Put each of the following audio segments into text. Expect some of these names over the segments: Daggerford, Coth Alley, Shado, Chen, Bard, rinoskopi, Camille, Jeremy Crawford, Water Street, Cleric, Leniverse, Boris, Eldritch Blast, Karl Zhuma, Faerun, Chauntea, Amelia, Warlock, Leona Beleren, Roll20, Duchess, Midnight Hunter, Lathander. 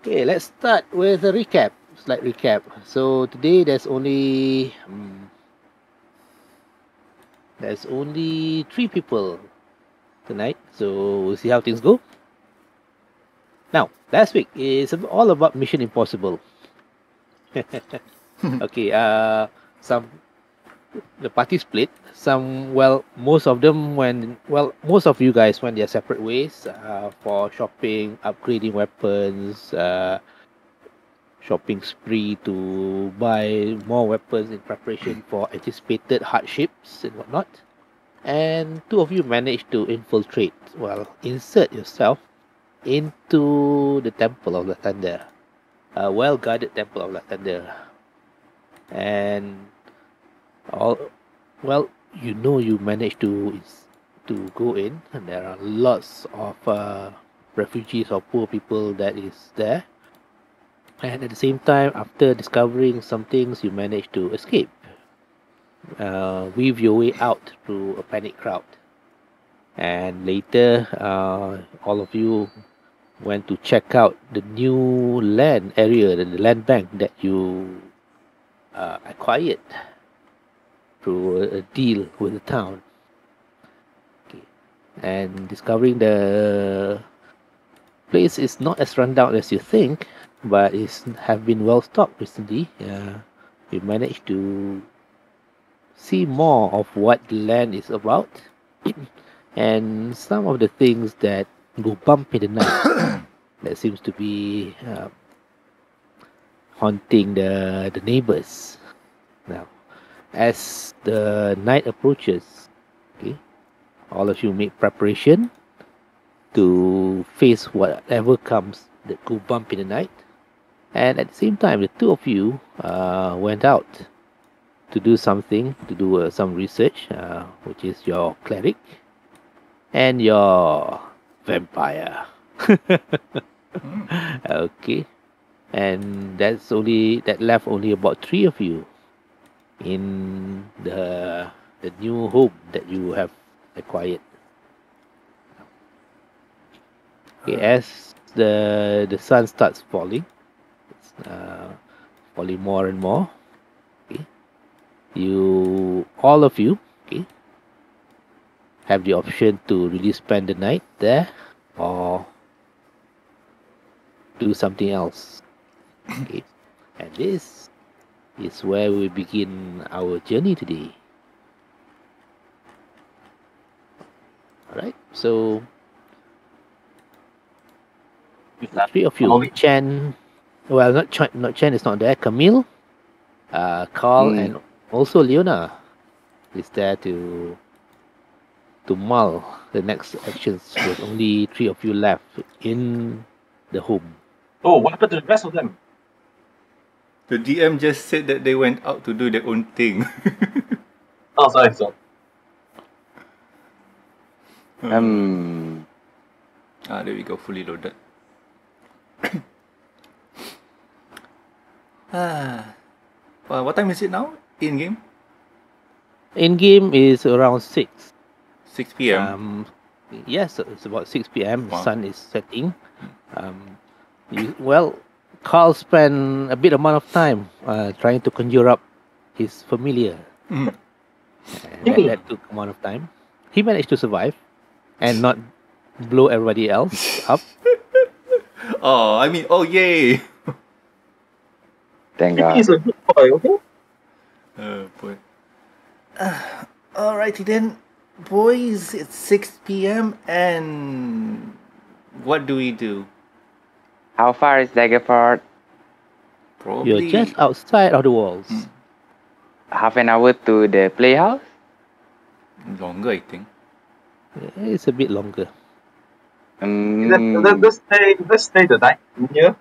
Okay, let's start with a recap, slight recap. So today there's only 3 people tonight, so we'll see how things go. Now, last week is all about Mission Impossible. Okay, the party split. Most of you guys went their separate ways for shopping, upgrading weapons, shopping spree to buy more weapons in preparation for anticipated hardships and whatnot. And 2 of you managed to insert yourself into the Temple of Lathander, a well-guarded Temple of Lathander. And you managed to go in, and there are lots of refugees or poor people that is there. And at the same time, after discovering some things, you managed to escape, weave your way out through a panicked crowd. And later, all of you went to check out the new land area, the land bank that you acquired through a deal with the town. Okay. And discovering the place is not as rundown as you think, but it's have been well stocked recently. We managed to see more of what the land is about, and some of the things that go bump in the night that seems to be haunting the neighbors. Now, as the night approaches, okay, all of you make preparation to face whatever comes that go bump in the night. And at the same time, the 2 of you went out to do something, to do some research, which is your cleric and your vampire. Okay, and that left only about 3 of you in the new home that you have acquired. Okay, as the sun starts falling, it's falling more and more. Okay, all of you, okay, have the option to really spend the night there or do something else. Okay, and this is where we begin our journey today. Alright, so the 3 of you, Chen, well, not Chen, it's not there, Camille, Karl, and also Leona is there to mull the next actions, with only 3 of you left in the home. Oh, what happened to the rest of them? The DM just said that they went out to do their own thing. Oh, sorry. There we go, fully loaded. What time is it now? In game? In game is around 6. 6 p.m. Yes, it's about 6 p.m. Wow. Sun is setting. Carl spent a bit amount of time trying to conjure up his familiar. That took amount of time. He managed to survive and not blow everybody else up. Yay! Thank God. He's a good boy, okay? Boy. Alrighty then, boys, it's 6 p.m. and what do we do? How far is Daggerford? Probably. You're just outside of the walls. Half an hour to the playhouse? Longer, I think. Yeah, it's a bit longer. Let's stay the night here.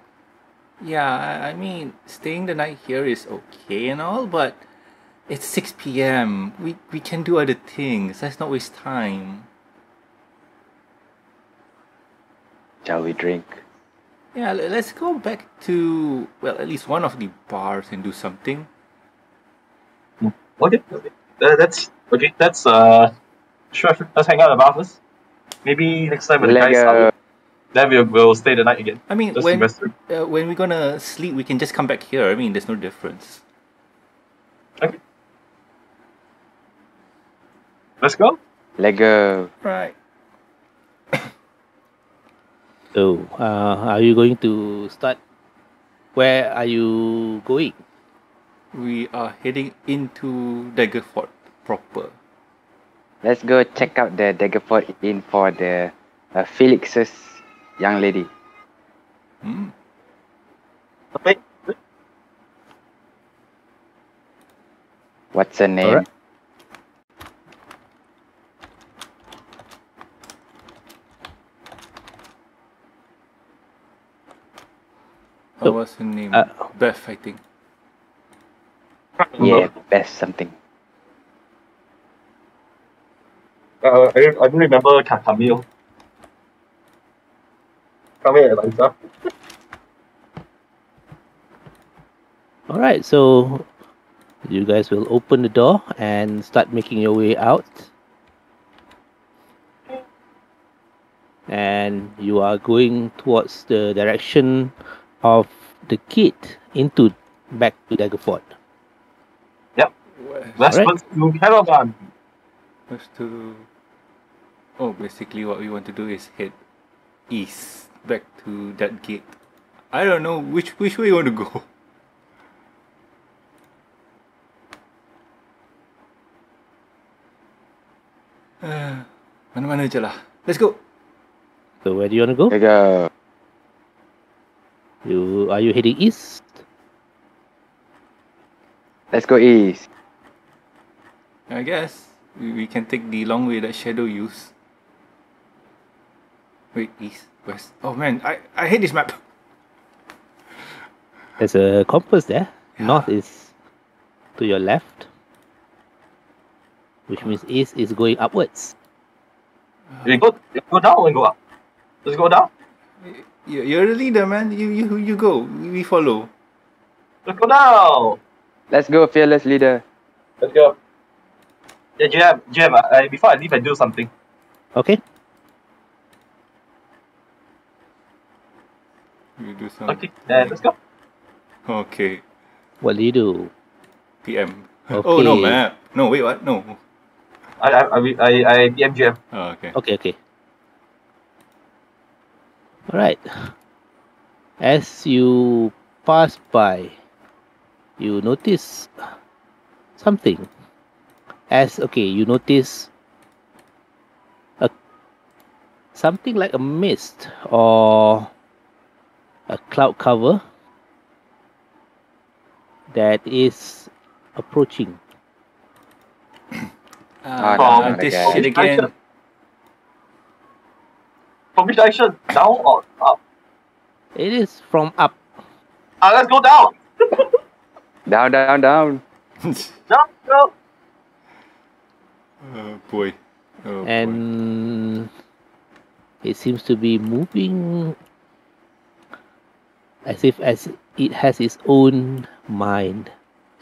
Yeah, I mean, staying the night here is okay and all, but it's 6 p.m. We can do other things. Let's not waste time. Shall we drink? Yeah, let's go back to, at least one of the bars and do something. What? Let's hang out about this. Maybe next time when the guys are There we'll stay the night again. I mean, when we're gonna sleep, we can just come back here. I mean, there's no difference. Okay. Let's go. Let's go. Right. So, are you going to start? Where are you going? We are heading into Daggerford proper. Let's go check out the Daggerford Inn for the Felix's young lady. Hmm. Okay. What's her name? Right. So, what's her name? Beth, I think. Yeah, Beth something. I don't remember Camille. Camille and Eliza. Alright, so you guys will open the door and start making your way out. And you are going towards the direction of the kid into back to Daggerford. Yep. Let's do caravan. Let's do. Oh, basically, what we want to do is head east back to that gate. I don't know which way you want to go. Mana-mana je lah. Let's go. So where do you want to go? Let's go. Are you heading east? Let's go east. I guess we can take the long way that Shadow used. Wait, east, west. Oh man, I hate this map. There's a compass there. Yeah. North is to your left, which means east is going upwards. You go down and go up. Let's go down. You're the leader, man. You go. We follow. Let's go now. Let's go, fearless leader. Let's go. Yeah, GM, before I leave, I do something. Okay. You do something. Okay, let's go. Okay. What do you do? PM. Okay. Oh, no, man. No, wait, what? No. I PM GM. Oh, okay. Okay. Alright, as you pass by, you notice something. You notice something like a mist or a cloud cover that is approaching. This shit again. From which direction? Down or up? It is from up. Let's go down! Down. Down. Oh boy. It seems to be moving as if it has its own mind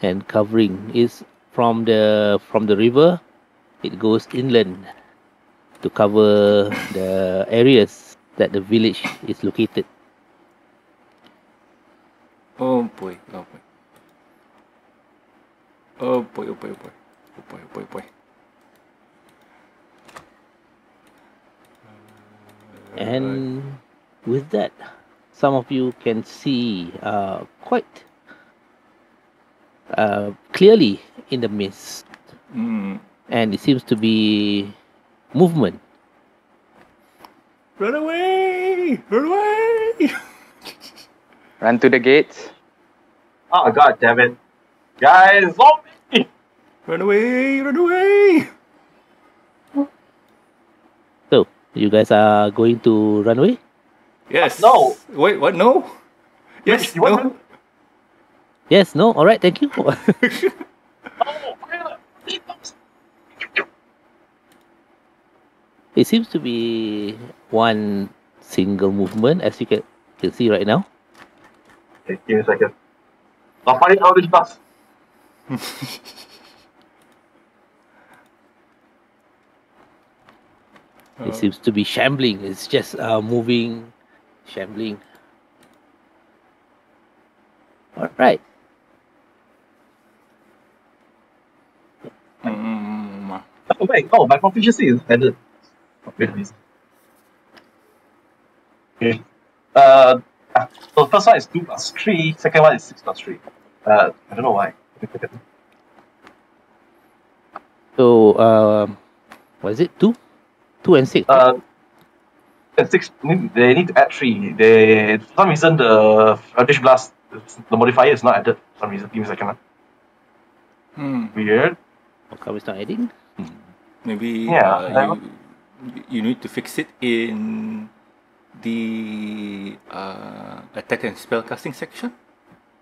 and covering. It's from the river, it goes inland to cover the areas that the village is located. Oh boy. And with that, some of you can see quite clearly in the mist. Mm. And it seems to be movement. Run away! Run to the gates. Oh god damn it. Guys, zombie! Run away! So, you guys are going to run away? Yes. No! Wait, what? No? Yes, wait, no? Yes, no? Alright, thank you. It seems to be one single movement, as you can see right now. Okay, give me a second. I'll find out this bus. It seems to be shambling. It's just moving shambling. Alright. Oh, wait, oh, my proficiency is added. Okay. So the first one is 2 + 3, second one is 6 + 3. I don't know why. So, what is it? 2? 2 and 6? And 6, they need to add 3. They, for some reason, the Radish Blast, the modifier is not added. For some reason, give me a second. Weird. Okay, it's not adding? Maybe you need to fix it in the attack and spell casting section.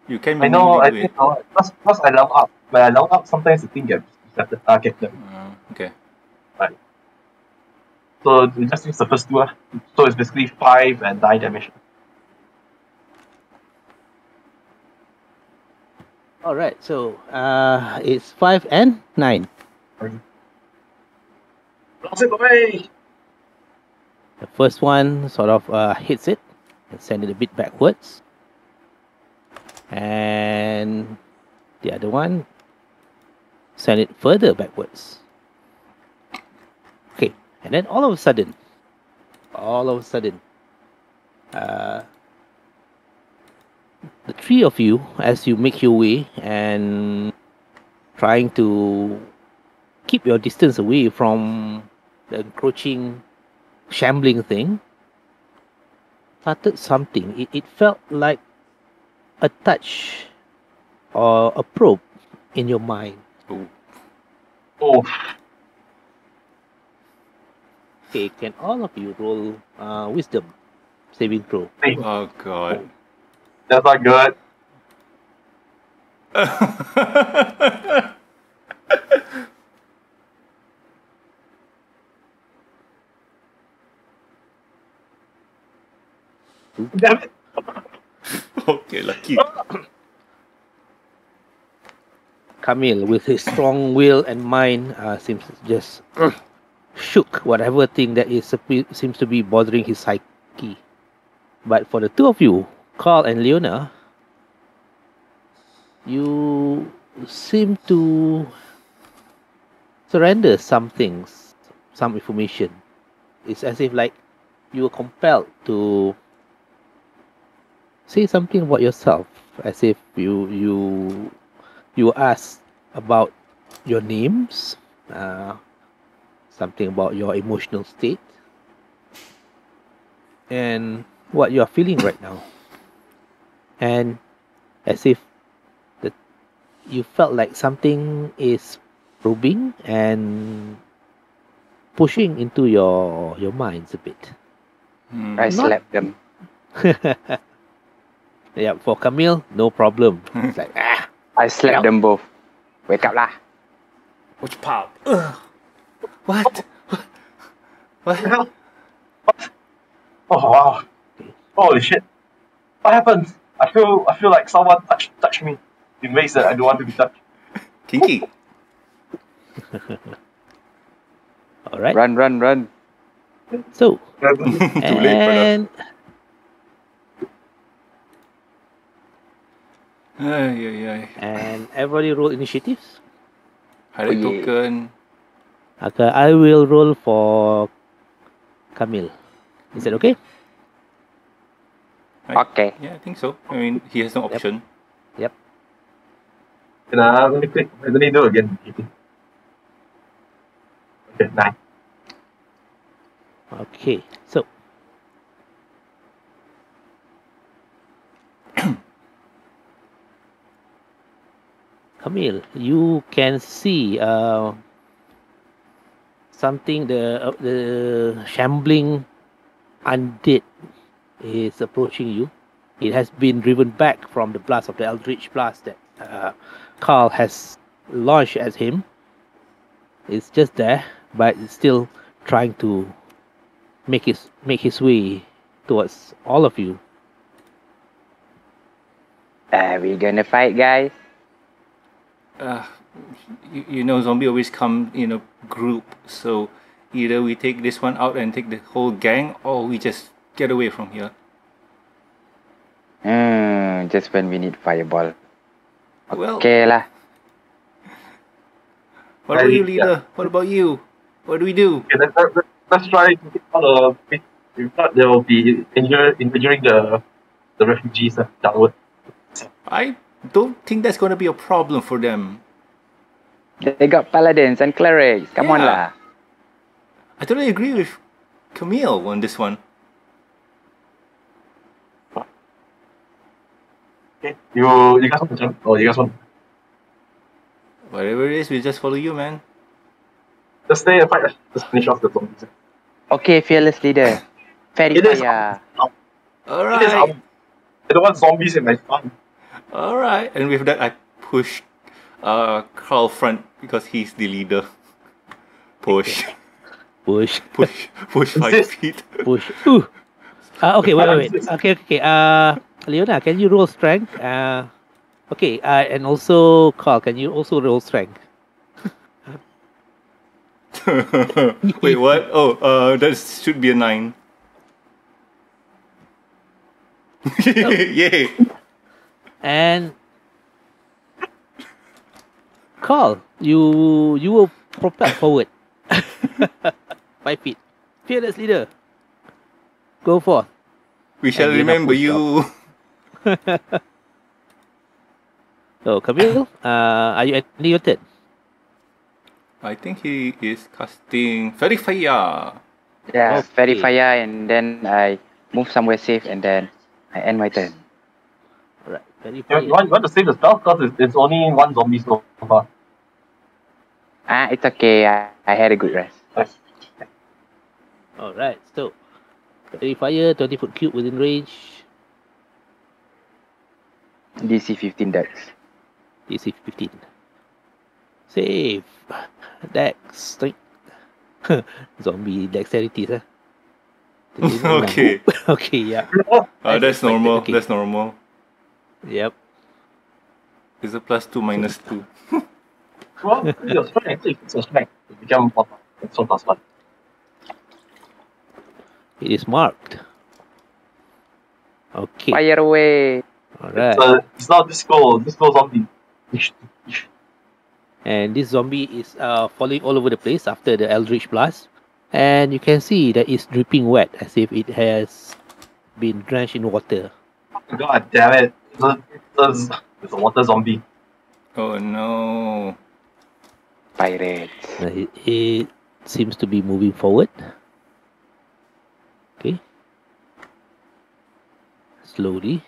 You can. I know. I think plus I level up. When I level up, sometimes the thing gets better. Okay. Right. So we just use the first two. So it's basically 5 and 9 damage. All right. So it's 5 and 9. Blast it away. The first one sort of hits it and sends it a bit backwards. And the other one sends it further backwards. Okay, and then all of a sudden, the three of you, as you make your way and trying to keep your distance away from the encroaching shambling thing, started something. It felt like a touch or a probe in your mind. Oh. Okay, can all of you roll wisdom saving throw? Oh god. Oh. That's not good. Damn it! Okay, lucky. Camille, with his strong will and mind, seems just shook whatever thing that is seems to be bothering his psyche. But for the two of you, Karl and Leona, you seem to surrender some things, some information. It's as if like you were compelled to say something about yourself, as if you asked about your names, something about your emotional state, and what you are feeling right now. And as if that you felt like something is probing and pushing into your minds a bit. I slapped them. Yeah, for Camille, no problem. It's like, I slapped them both. Wake up lah. Which pop? What? What the hell? What? Oh wow. Holy shit. What happened? I feel like someone touched me in ways that I don't want to be touched. Kinky. Alright. Run. So too late, brother. And everybody roll initiatives. Hari token. Okay, I will roll for Camille. Is that okay? Okay. Yeah, I think so. I mean, he has no option. Yep. Let me click. Let me do it again. Okay, 9. Okay, so. Camille, you can see something. The shambling undead is approaching you. It has been driven back from the blast of the Eldritch Blast that Karl has launched at him. It's just there, but it's still trying to make his way towards all of you. Are we gonna fight, guys? You know, zombie always come in a group, so either we take this one out and take the whole gang, or we just get away from here. Just when we need fireball. Okay lah. What about you, leader? What about you? What do we do? Okay, let's try to get out of. If not, there will be injuring the refugees downward. I don't think that's going to be a problem for them. They got paladins and clerics. Come on lah. I totally agree with Camille on this one. Okay, you guys want to jump? Oh, you guys want? Whatever it is, we just follow you, man. Just stay and fight. Just finish off the zombies. Okay, fearless leader. Fairy fire. Alright. I don't want zombies in my farm. Alright, and with that I push Carl front because he's the leader. Push. Push. Push. Push 5 feet. Push. Okay, wait. Okay. Leona, can you roll strength? Okay, and also Carl, can you also roll strength? Wait, what? Oh, that should be a 9. Yay! And Carl, you will propel forward 5 feet. Fearless leader, go forth. We shall remember you. So, Camille, are you at your turn? I think he is casting Fairy Fire. Yeah, Fairy Fire, and then I move somewhere safe, and then I end my turn. Alright, Fairy Fire. You want to save the spell? Because it's only one zombie so far. Ah, it's okay. I had a good rest. Nice. Alright, so Fairy Fire, 20-foot cube within range. DC 15 dex. DC 15. Save. Dex. Zombie dexterity, huh? Okay. Okay, yeah. That's normal. Okay. That's normal. Yep. It's a +2, -2. Well, your strength. It's a strength. It becomes +1. It is marked. Okay. Fire away. Alright. It's not this goal. This goal zombie. And this zombie is falling all over the place after the Eldritch Blast. And you can see that it's dripping wet, as if it has been drenched in water. God damn it. It's a water zombie. Oh no. Pirate. It seems to be moving forward. Okay. Slowly.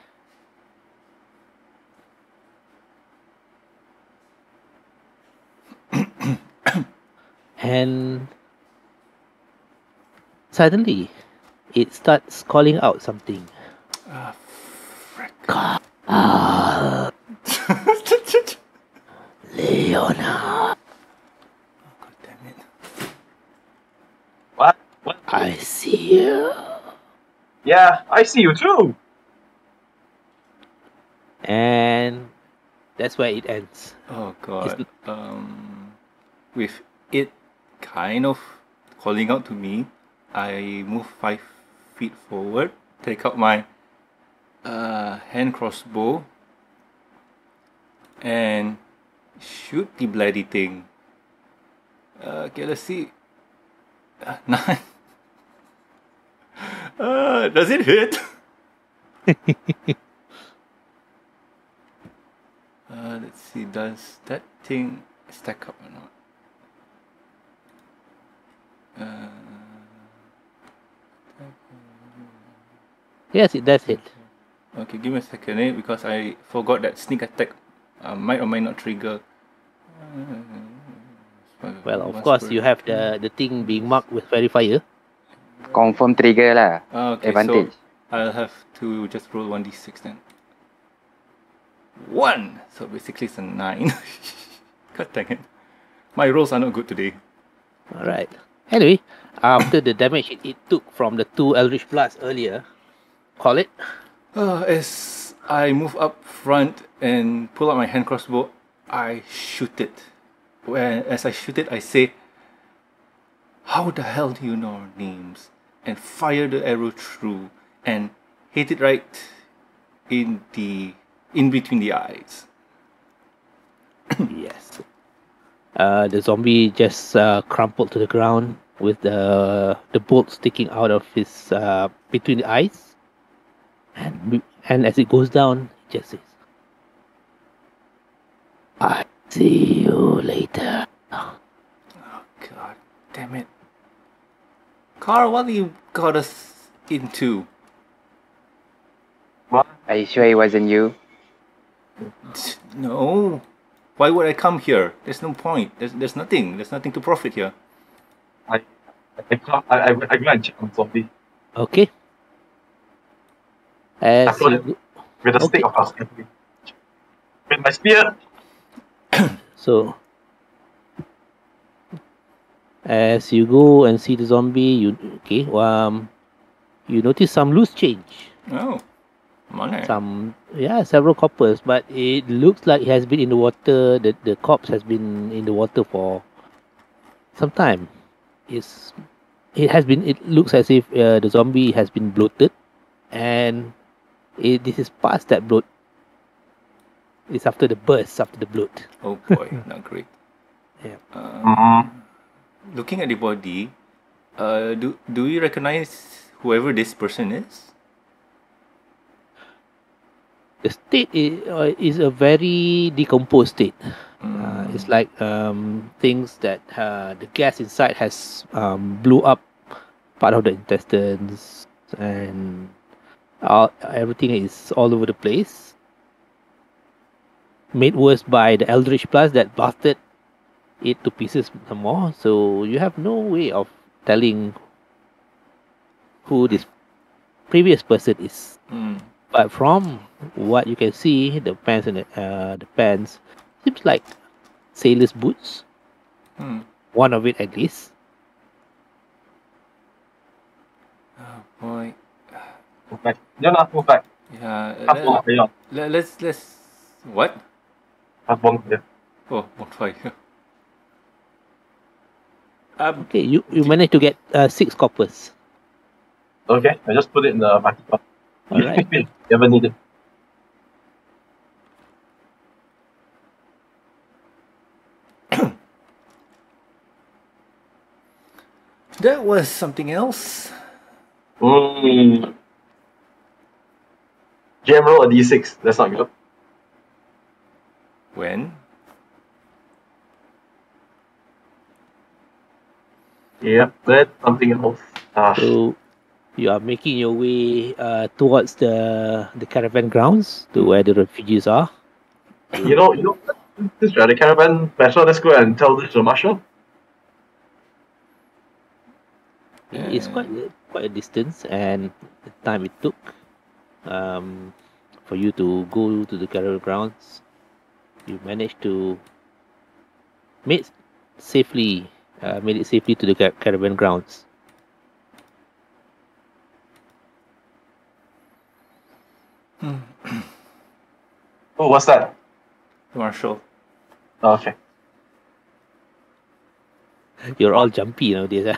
And suddenly, it starts calling out something. Ah, frick. Leona. Oh, God damn it. What? What? I see you. Yeah, I see you too. And that's where it ends. Oh, God. With it kind of calling out to me, I move 5 feet forward, take out my hand crossbow and shoot the bloody thing. Okay, let's see. 9. Does it hit? Let's see, does that thing stack up or not? Yes, it does hit. Okay, give me a second, because I forgot that sneak attack might or might not trigger. Well, of course, you have the thing being marked with Fairy Fire. Confirm trigger lah. Okay, advantage. So I'll have to just roll 1d6 then. 1! So basically it's a 9. God dang it. My rolls are not good today. Alright. Anyway, after the damage it took from the 2 Eldritch Blasts earlier, call it. As I move up front and pull out my hand crossbow, I shoot it. As I shoot it, I say, "How the hell do you know our names?" and fire the arrow through and hit it right in between the eyes. Yes. The zombie just crumpled to the ground with the bolt sticking out of his between the eyes, and as it goes down, it just says, "I see you later." Oh god, damn it, Karl! What you got us into? What? Are you sure it wasn't you? No. Why would I come here? There's no point. There's nothing. There's nothing to profit here. I go and check on zombie. Okay. As with the stick of us. With my spear. So, as you go and see the zombie, you notice some loose change. Oh. Money. Several coppers, but it looks like it has been in the water. The corpse has been in the water for some time. It looks as if the zombie has been bloated, and this is past that bloat. It's after the burst, after the bloat. Oh boy, not great. Yeah. Looking at the body, do you recognize whoever this person is? The state is a very decomposed state. It's like things that the gas inside has blew up part of the intestines, and everything is all over the place. Made worse by the Eldritch Blast that blasted it to pieces some more. So you have no way of telling who this previous person is. But from what you can see, the pants and the pants seems like sailor's boots. One of it at least. Oh boy! Move back! Jonah, move back! Yeah. Let's. What? I've bonfire. Oh, bonfire. Okay, you managed to get 6 coppers. Okay, I just put it in the bucket. All right. Never needed. That was something else. GM roll a D6. That's not good. When? Yep, that's something else. So you are making your way towards the caravan grounds to where the refugees are. You know, since we are the caravan special, let's go and tell this to Marshall. It's quite a distance, and the time it took for you to go to the caravan grounds, you managed to made it safely to the caravan grounds. Oh, what's that? Marshall. Oh, okay. You're all jumpy nowadays.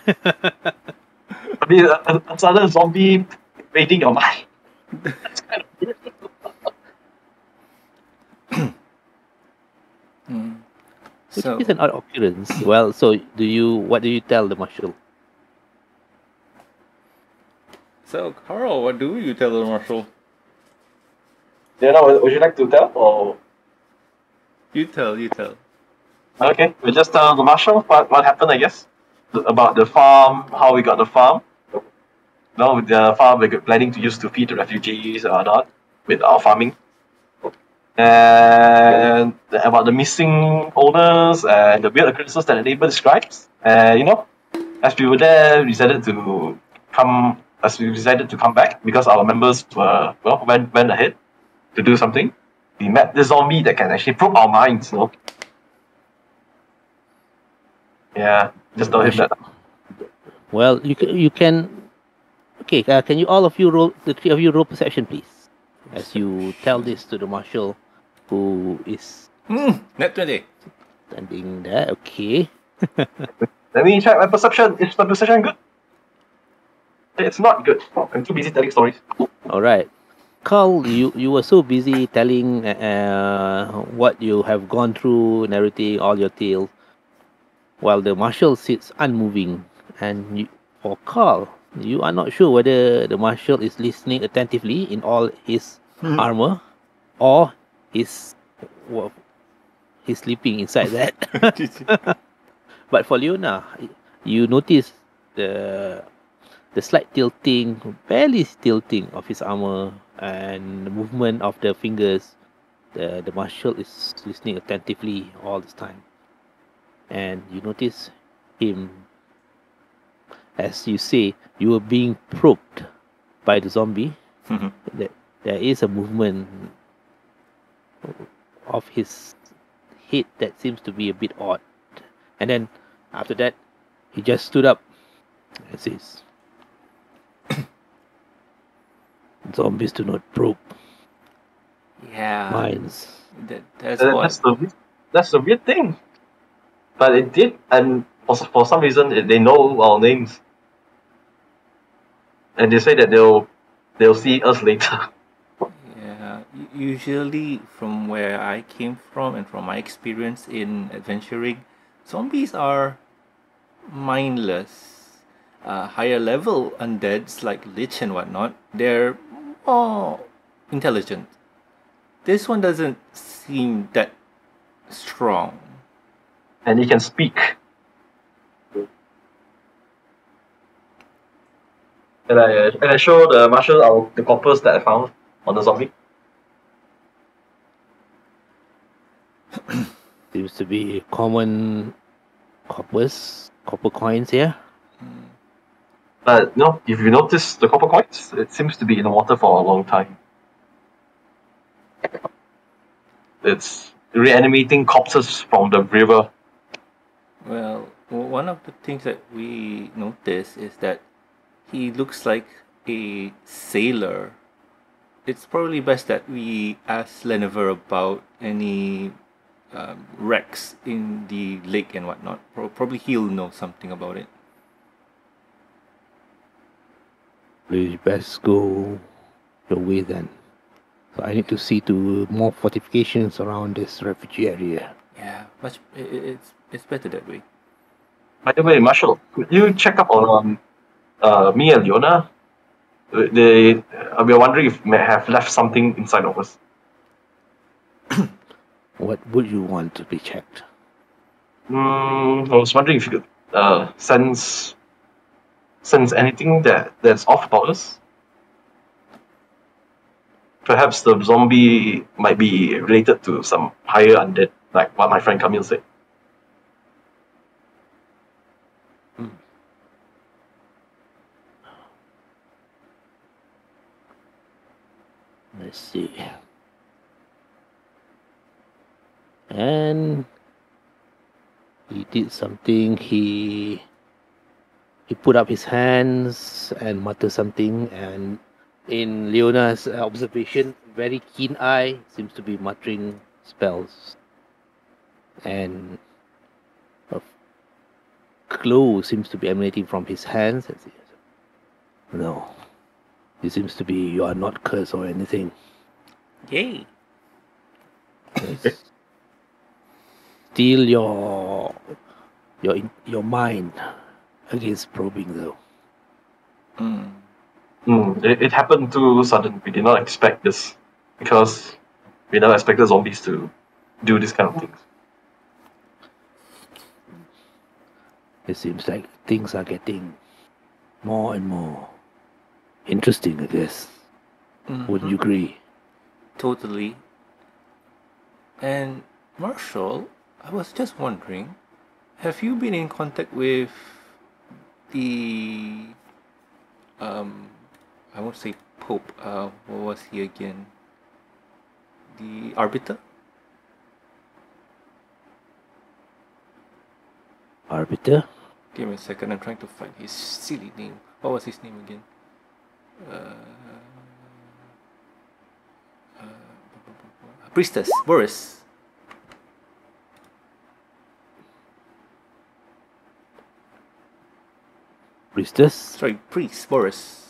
I mean, a sudden zombie raiding your mind. That's kind of weird. So, which is an odd occurrence. Well, so what do you tell the marshal? So, Karl, what do you tell the marshal? Yeah, no, would you like to tell, or? You tell. Okay, we just tell the marshal what happened, I guess. About the farm, how we got the farm. Now the farm we're planning to use to feed the refugees or not, with our farming. And about the missing owners and the weird occurrences that the neighbor describes. As we were there, we decided to come. As we decided to come back because our members were went ahead to do something. We met the zombie that can actually probe our minds, no? Yeah, just tell him that. Well, you can. Okay, can you all of you roll perception, please? As you tell this to the marshal, who is not today standing there. Okay. Let me check my perception. Is my perception good? It's not good. I'm too busy telling stories. All right. Karl, you were so busy telling what you have gone through, narrating all your tales, while the marshal sits unmoving. And for Karl, you are not sure whether the marshal is listening attentively in all his armor, or he's sleeping inside that. But for Leona, you notice the slight tilting, barely tilting of his armor and the movement of the fingers. The marshal is listening attentively all this time. And you notice him, as you say, you are being probed by the zombie. There is a movement of his head that seems to be a bit odd. And then, after that, he just stood up and says, "Zombies do not probe. Yeah. Mines. That's the weird thing. But it did, and for some reason they know our names. And they say that they'll see us later." Yeah. Usually, from where I came from and from my experience in adventuring, zombies are mindless. Higher level undeads like Lich and whatnot, they're more intelligent. This one doesn't seem that strong. And he can speak. And I show the marshal the corpus that I found on the zombie. Seems to be common copper coins here. But no, if you notice the copper coins, it seems to be in the water for a long time. It's reanimating corpses from the river. Well, one of the things that we notice is that he looks like a sailor. It's probably best that we ask Leniverse about any wrecks in the lake and whatnot. Probably he'll know something about it. Please best go your way then. So I need to see to more fortifications around this refugee area. Yeah, it's better that way. By the way, Marshal, could you check up on me and Leona? We are wondering if we may have left something inside of us. What would you want to be checked? I was wondering if you could sense anything that's off about us. Perhaps the zombie might be related to some higher undead, like what my friend Camille said. Let's see. And he did something. He put up his hands and muttered something, and in Leona's observation, very keen eye, seems to be muttering spells. And a glow seems to be emanating from his hands. No, it seems to be you are not cursed or anything. Yay! Yes. Steal your mind. Against probing, though. It happened too sudden. We did not expect this, because we never expected zombies to do this kind of things. It seems like things are getting more and more interesting, I guess. Wouldn't you agree? Totally. And Marshall, I was just wondering, have you been in contact with the I won't say Pope, what was he again? The Arbiter? Arbiter? Give me a second, I'm trying to find his silly name. What was his name again? Priestess, Boris. Priestess? Sorry, Priest Boris.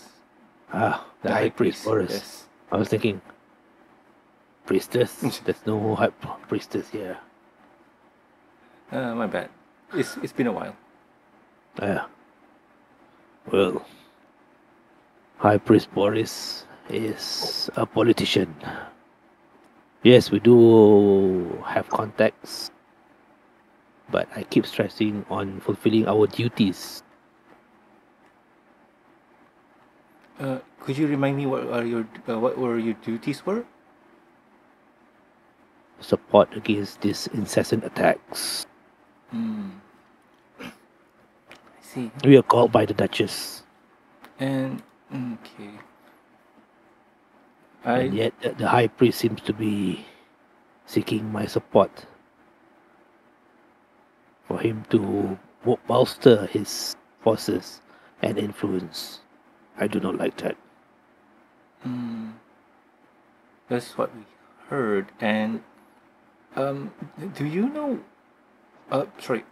Ah, the High Priest Boris. Yes. I was thinking, priestess? There's no high priestess here. My bad. It's been a while. Yeah. Well, High Priest Boris is a politician. Yes, we do have contacts, but I keep stressing on fulfilling our duties. Could you remind me what your duties were? Support against these incessant attacks. Hmm. I see. We are called by the Duchess. And okay. And yet the High Priest seems to be seeking my support for him to bolster his forces and influence. I do not like that. Mm. That's what we heard. And do you know? Sorry.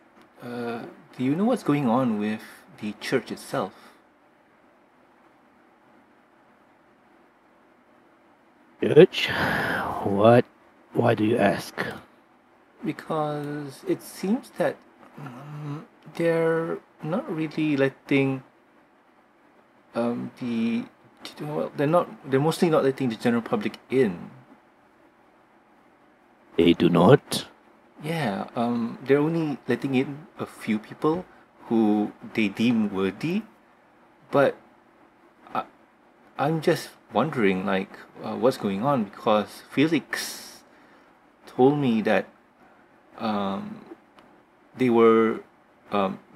Do you know what's going on with the church itself? Church? What? Why do you ask? Because it seems that they're not really letting they're mostly not letting the general public in. They do not? Yeah, they're only letting in a few people who they deem worthy, but I'm just wondering, like, what's going on, because Felix told me that they were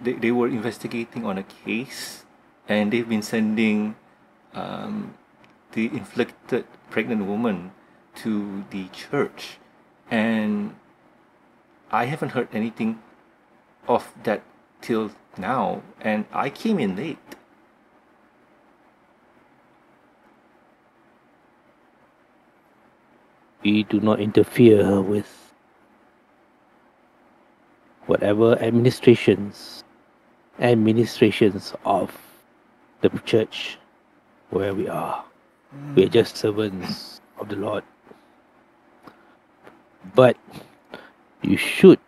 investigating on a case, and they've been sending the inflicted pregnant woman to the church, and I haven't heard anything of that till now, and I came in late. We do not interfere with whatever administrations of the church where we are. We are just servants of the Lord. But you should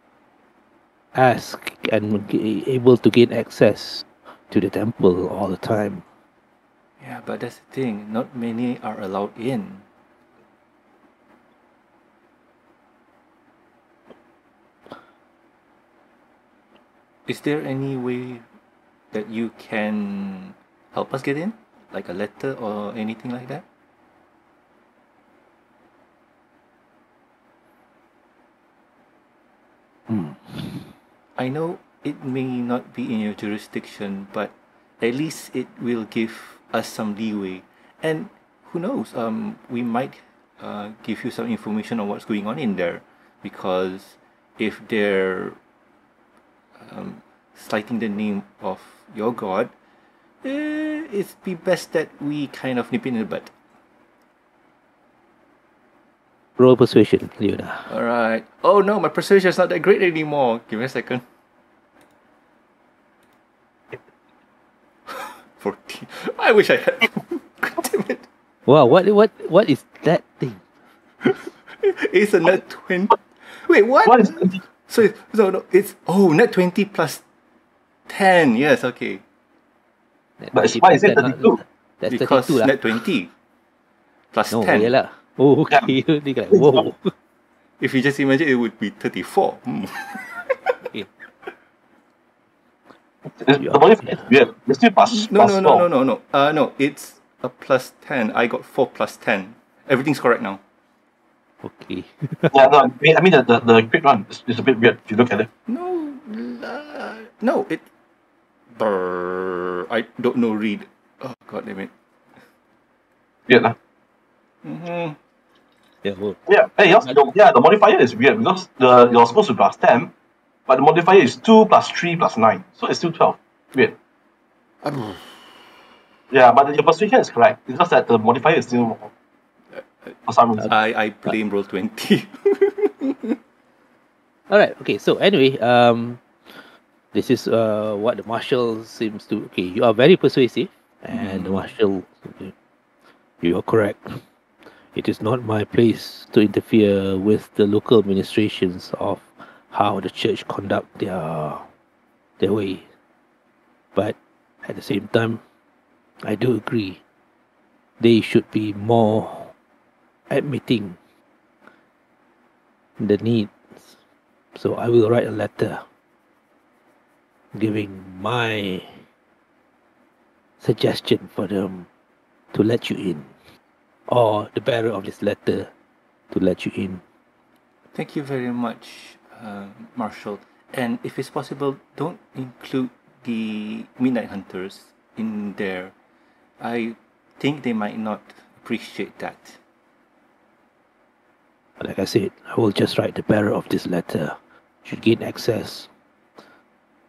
ask and be able to gain access to the temple all the time. Yeah, but that's the thing. Not many are allowed in. Is there any way that you can help us get in? Like a letter or anything like that? Mm. I know it may not be in your jurisdiction, but at least it will give us some leeway. And who knows, we might give you some information on what's going on in there. Because if they're slighting the name of your god, it'd be best that we kind of nip in the bud. Roll persuasion, Leona. Alright. Oh no, my persuasion is not that great anymore. Give me a second. 14. I wish I had. God damn it. Wow, what is that thing? It's a net 20. Wait, what is it? So no, it's net 20 plus 10. Yes, okay. But why is it 32? That's because 32 net 20 plus 10. Yeah. Oh, okay. Yeah. Whoa. If you just imagine, it would be 34. Mm. Okay. No. No, it's a plus 10. I got 4 plus 10. Everything's correct now. Okay. Yeah, no, I mean the quick one is a bit weird if you look at it. No, I don't know read. Oh, god damn it. Weird, huh? Mm-hmm. Yeah, well. Yeah, hey, the modifier is weird because you're supposed to plus 10, but the modifier is 2 plus 3 plus 9, so it's still 12. Weird. Yeah, but your persuasion is correct. It's just that the modifier is still wrong. I blame Roll 20. Alright, okay, so anyway, this is what the Marshal seems to... Okay, you are very persuasive, and the Marshal... Okay, you are correct. It is not my place to interfere with the local administrations of how the church conduct their way. But at the same time, I do agree they should be more admitting the needs. So I will write a letter giving my suggestion for them to let you in, or the bearer of this letter to let you in. Thank you very much, Marshal. And if it's possible, don't include the Midnight Hunters in there. I think they might not appreciate that. Like I said, I will just write the bearer of this letter. Should gain access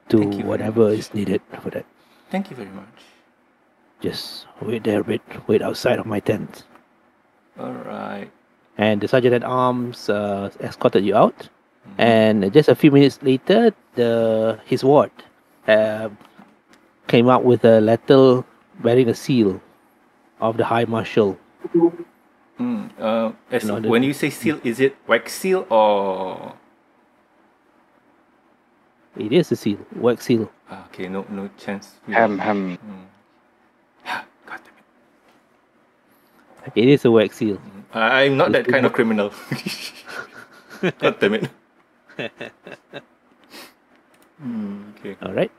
to whatever is needed for that. Thank you very much. Just wait there a bit. Wait outside of my tent. Alright. And the sergeant at arms escorted you out. Mm-hmm. And just a few minutes later, his ward came up with a letter bearing a seal of the High Marshal. When you say seal, is it wax seal or...? It is a seal. Wax seal. Okay, no chance. God damn it. It is a wax seal. I'm not that kind of criminal. God damn it. Okay. Alright.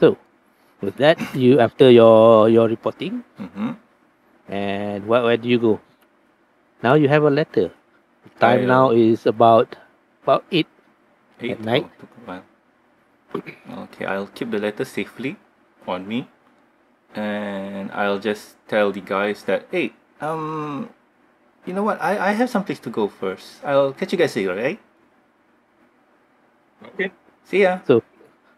So, with that, you after your reporting, and where do you go? Now you have a letter. The time now is about 8 at night. Okay, I'll keep the letter safely on me, and I'll just tell the guys that, hey, you know what? I have some place to go first. I'll catch you guys later, right? Okay. See ya.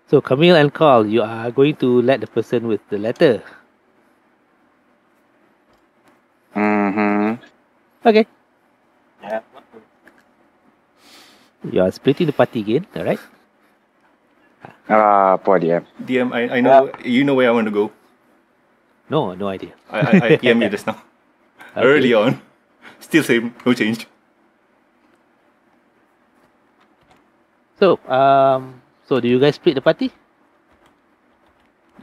So Camille and Karl, you are going to let the person with the letter. Okay. Yeah. You are splitting the party again, alright? Poor DM. DM, I know you know where I want to go. No idea. I DM you just now. Okay. Early on. Still same, no change. So, do you guys split the party?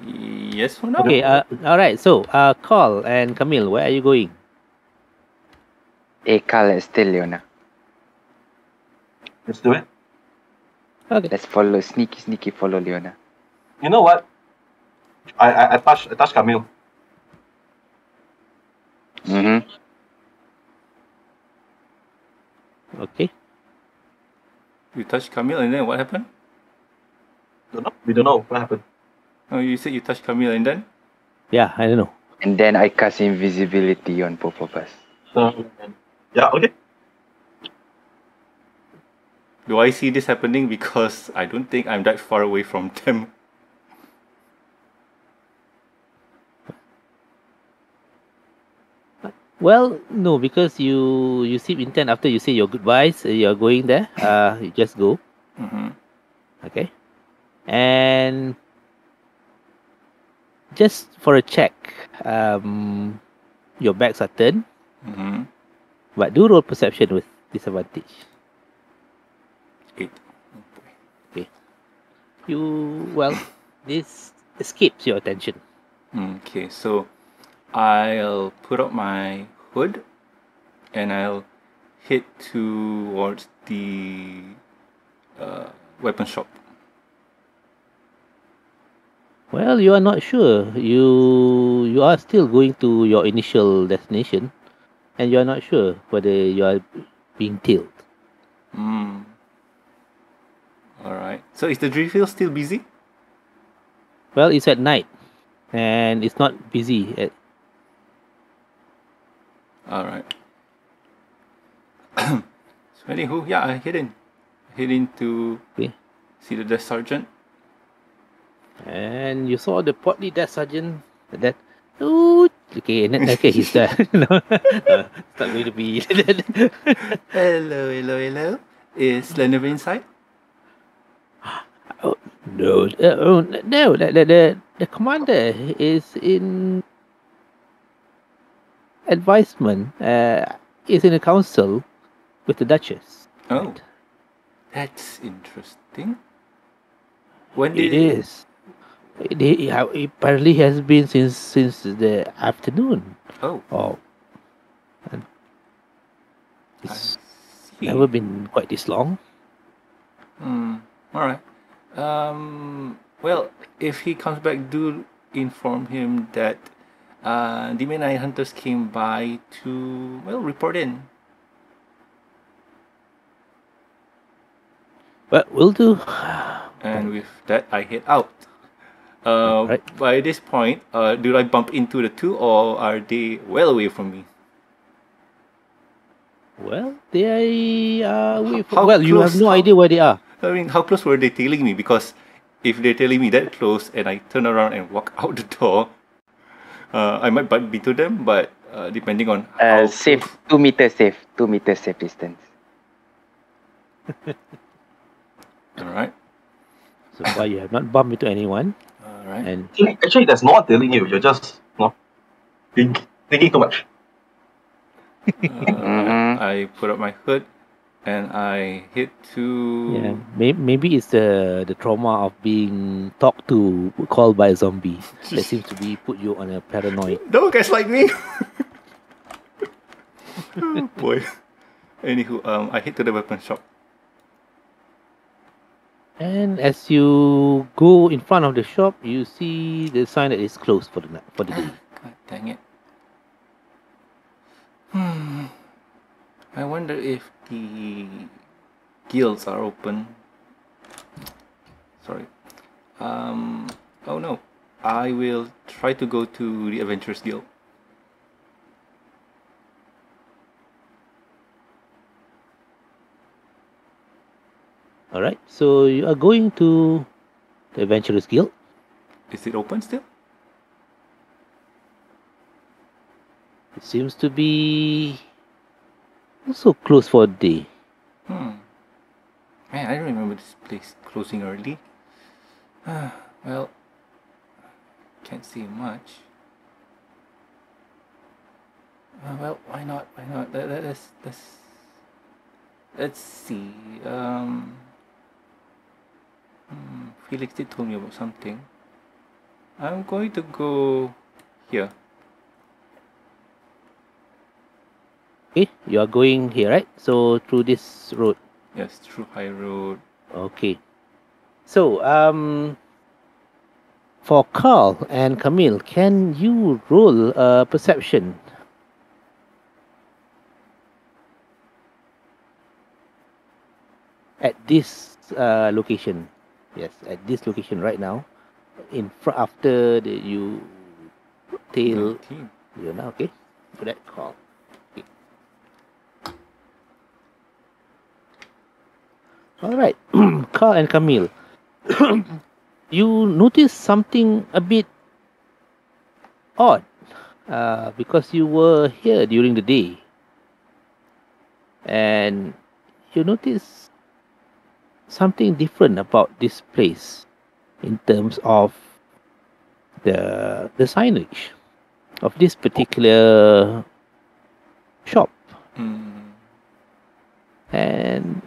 Yes for now. Okay, alright, so, Karl and Camille, where are you going? Karl is still Leona. Let's do it. Okay. Let's follow, sneaky follow Leona. You know what? I touch Camille. Okay. You touched Camille and then what happened? We don't know what happened. Oh, you said you touched Camille and then? Yeah, I don't know. And then I cast invisibility on both of us. Yeah, okay. Do I see this happening? Because I don't think I'm that far away from them. Well, no, because you seem intent after you say your goodbyes, you're going there. You just go. Okay. And just for a check, your backs are turned. But do roll perception with disadvantage. 8. Okay. This escapes your attention. Okay, so I'll put up my hood and I'll head towards the weapon shop. Well, you are not sure. You are still going to your initial destination, and you are not sure whether you are being tailed. Alright. So is the Driffield still busy? Well, it's at night, and it's not busy. Alright. So anywho, yeah, I head in to see the desk sergeant. And you saw the portly death sergeant that he's there. It's not going to be. hello. Is Leniverse inside? No. The commander is in adviseman is in a council with the Duchess. Oh, right? That's interesting. When did it is. It apparently has been since the afternoon. Oh. Oh. And it's never been quite this long. Hmm. All right. Well, if he comes back, do inform him that the Midnight Hunters came by to, well, report in. But we'll do. And with that, I head out. Right. By this point, do I bump into the two, or are they well away from me? Well, they are away from... Well, you have no idea where they are. I mean, how close were they tailing me? Because if they're tailing me that close and I turn around and walk out the door, I might bump into them, but depending on how... safe, 2 meters safe. 2 meters safe distance. Alright. So far you have not bumped into anyone. Alright. And actually, that's not telling you. You're just not thinking too much. I put up my hood and I hit to... Yeah, maybe it's the trauma of being talked to, called by a zombie. That seems to be put you on a paranoid. No guys like me! Oh boy. Anywho, I hit to the weapon shop. And as you go in front of the shop, you see the sign that is closed for the day. God dang it. I wonder if the guilds are open. Sorry. Oh no. I will try to go to the Adventurers Guild. Alright, so you are going to the Adventurers Guild. Is it open still? It seems to be also closed for a day. Man, I don't remember this place closing early. Well, can't say much. Well, why not? Why not? Let's see. Felix did told me about something. I'm going to go here. Okay, you are going here, right? So through this road. Yes, through High Road. Okay. So for Karl and Camille, can you roll a perception? At this location. Yes, at this location right now, after you tail Leona, okay? For that call. Okay. Alright, Karl and Camille, you noticed something a bit odd because you were here during the day and you noticed something different about this place in terms of the signage of this particular shop. And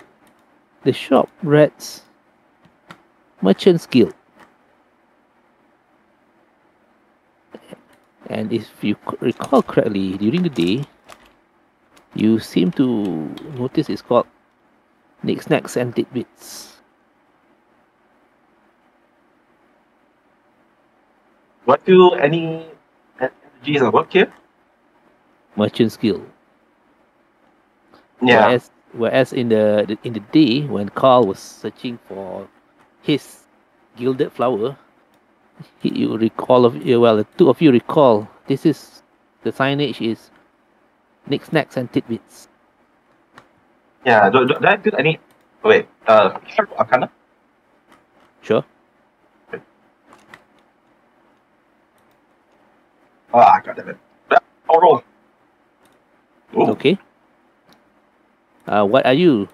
the shop reads Merchants Guild, and if you recall correctly, during the day you seem to notice it's called Knickknacks and Tidbits. What do any energies are work here? Merchant skill. Yeah. Whereas in the day when Karl was searching for his gilded flower, you recall the two of you recall this is the signage is Knickknacks and Tidbits. Yeah, do I do any... Wait, Arcana? Sure. Okay. Ah, I got it. I'll roll. Ooh. Okay. What are you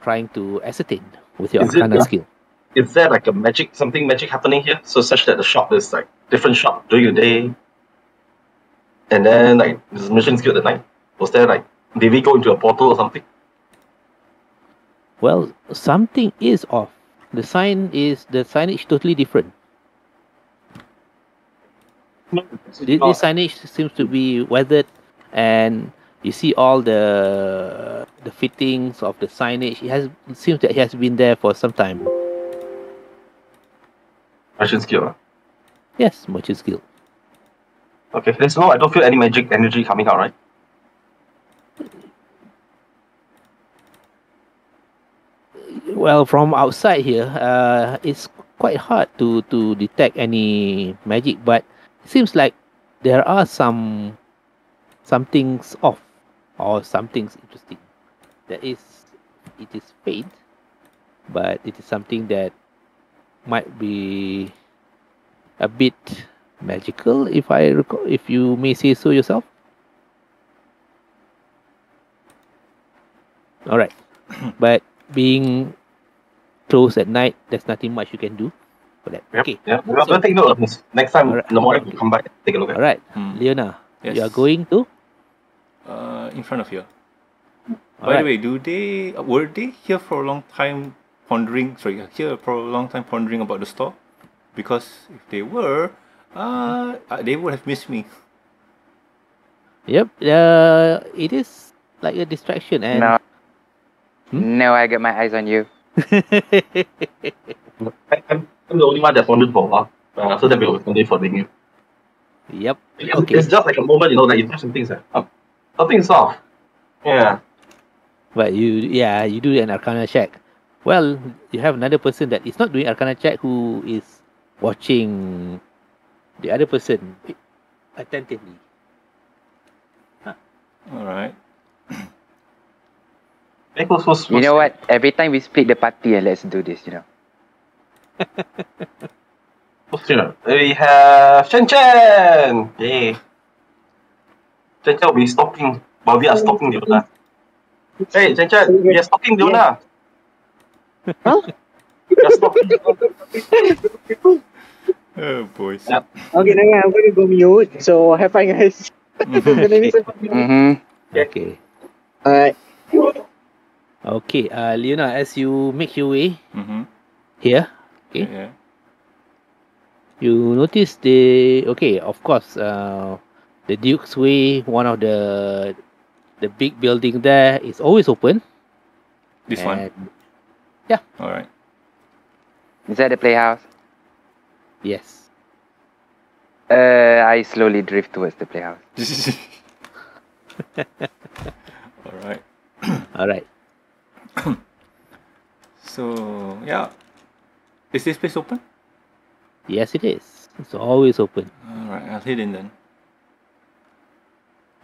trying to ascertain with your Arcana skill? Is there like a magic, something magic happening here? So such that the shop is like, different shop during the day? And then, like, this mission skilled at night. Was there, like, did we go into a portal or something? Well, something is off. The sign is, the signage totally different. No, this signage seems to be weathered, and you see all the fittings of the signage. It seems that it has been there for some time. Merchant's Guild? Yes, Merchant's Guild. Okay, there's no, I don't feel any magic energy coming out, right? Well, from outside here, it's quite hard to detect any magic, but it seems like there are some things off, or some things interesting. That is, it is faint, but it is something that might be a bit magical, if I recall, if you may say so yourself. All right, but being close at night, there's nothing much you can do for that. Yep, okay. Yeah, we're going to take note of this. Next time, right, in the morning, we'll come back and take a look at it. All right, Leona, yes. You are going to? In front of you. By the way, were they here for a long time pondering? Sorry, here for a long time pondering about the store, because if they were. They would have missed me. Yep. It is like a distraction, and no, I got my eyes on you. I'm the only one that pondered for a while. So that we were pondering for the game. Yep. It's just like a moment, you know, that you touch some things. Something's off. Yeah. But you do an Arcana check. Well, you have another person that is not doing Arcana check who is watching the other person attentively. Alright. You know what? Every time we split the party, let's do this, you know. We have Chen! Yay! Chen will be stalking, but we are stalking Leona. Hey, Chen, we are stalking Leona! Huh? We are stalking Leona. Oh, boys. Yeah. Okay, now I'm going to go mute, so have fun, guys. Okay. Alright. Okay, Leona, as you make your way here, okay, you notice the, okay, of course, the Duke's Way, one of the big building there is always open. This one? Yeah. Alright. Is that the playhouse? Yes. I slowly drift towards the playhouse. Alright. Alright. So, yeah. Is this place open? Yes, it is. It's always open. Alright, I'll head in then.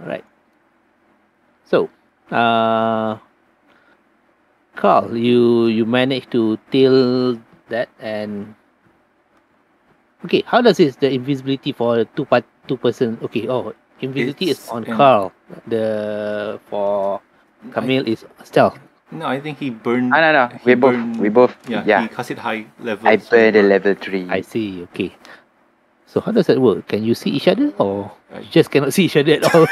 Alright. So, Karl, you managed to till that and... Okay, how does the invisibility for two person? Okay, invisibility is on Karl. For Camille is stealth. No, I think he burned. No, we both. Yeah. He cast it high level. I burned a level 3. I see. Okay. So how does that work? Can you see each other, or you just cannot see each other at all?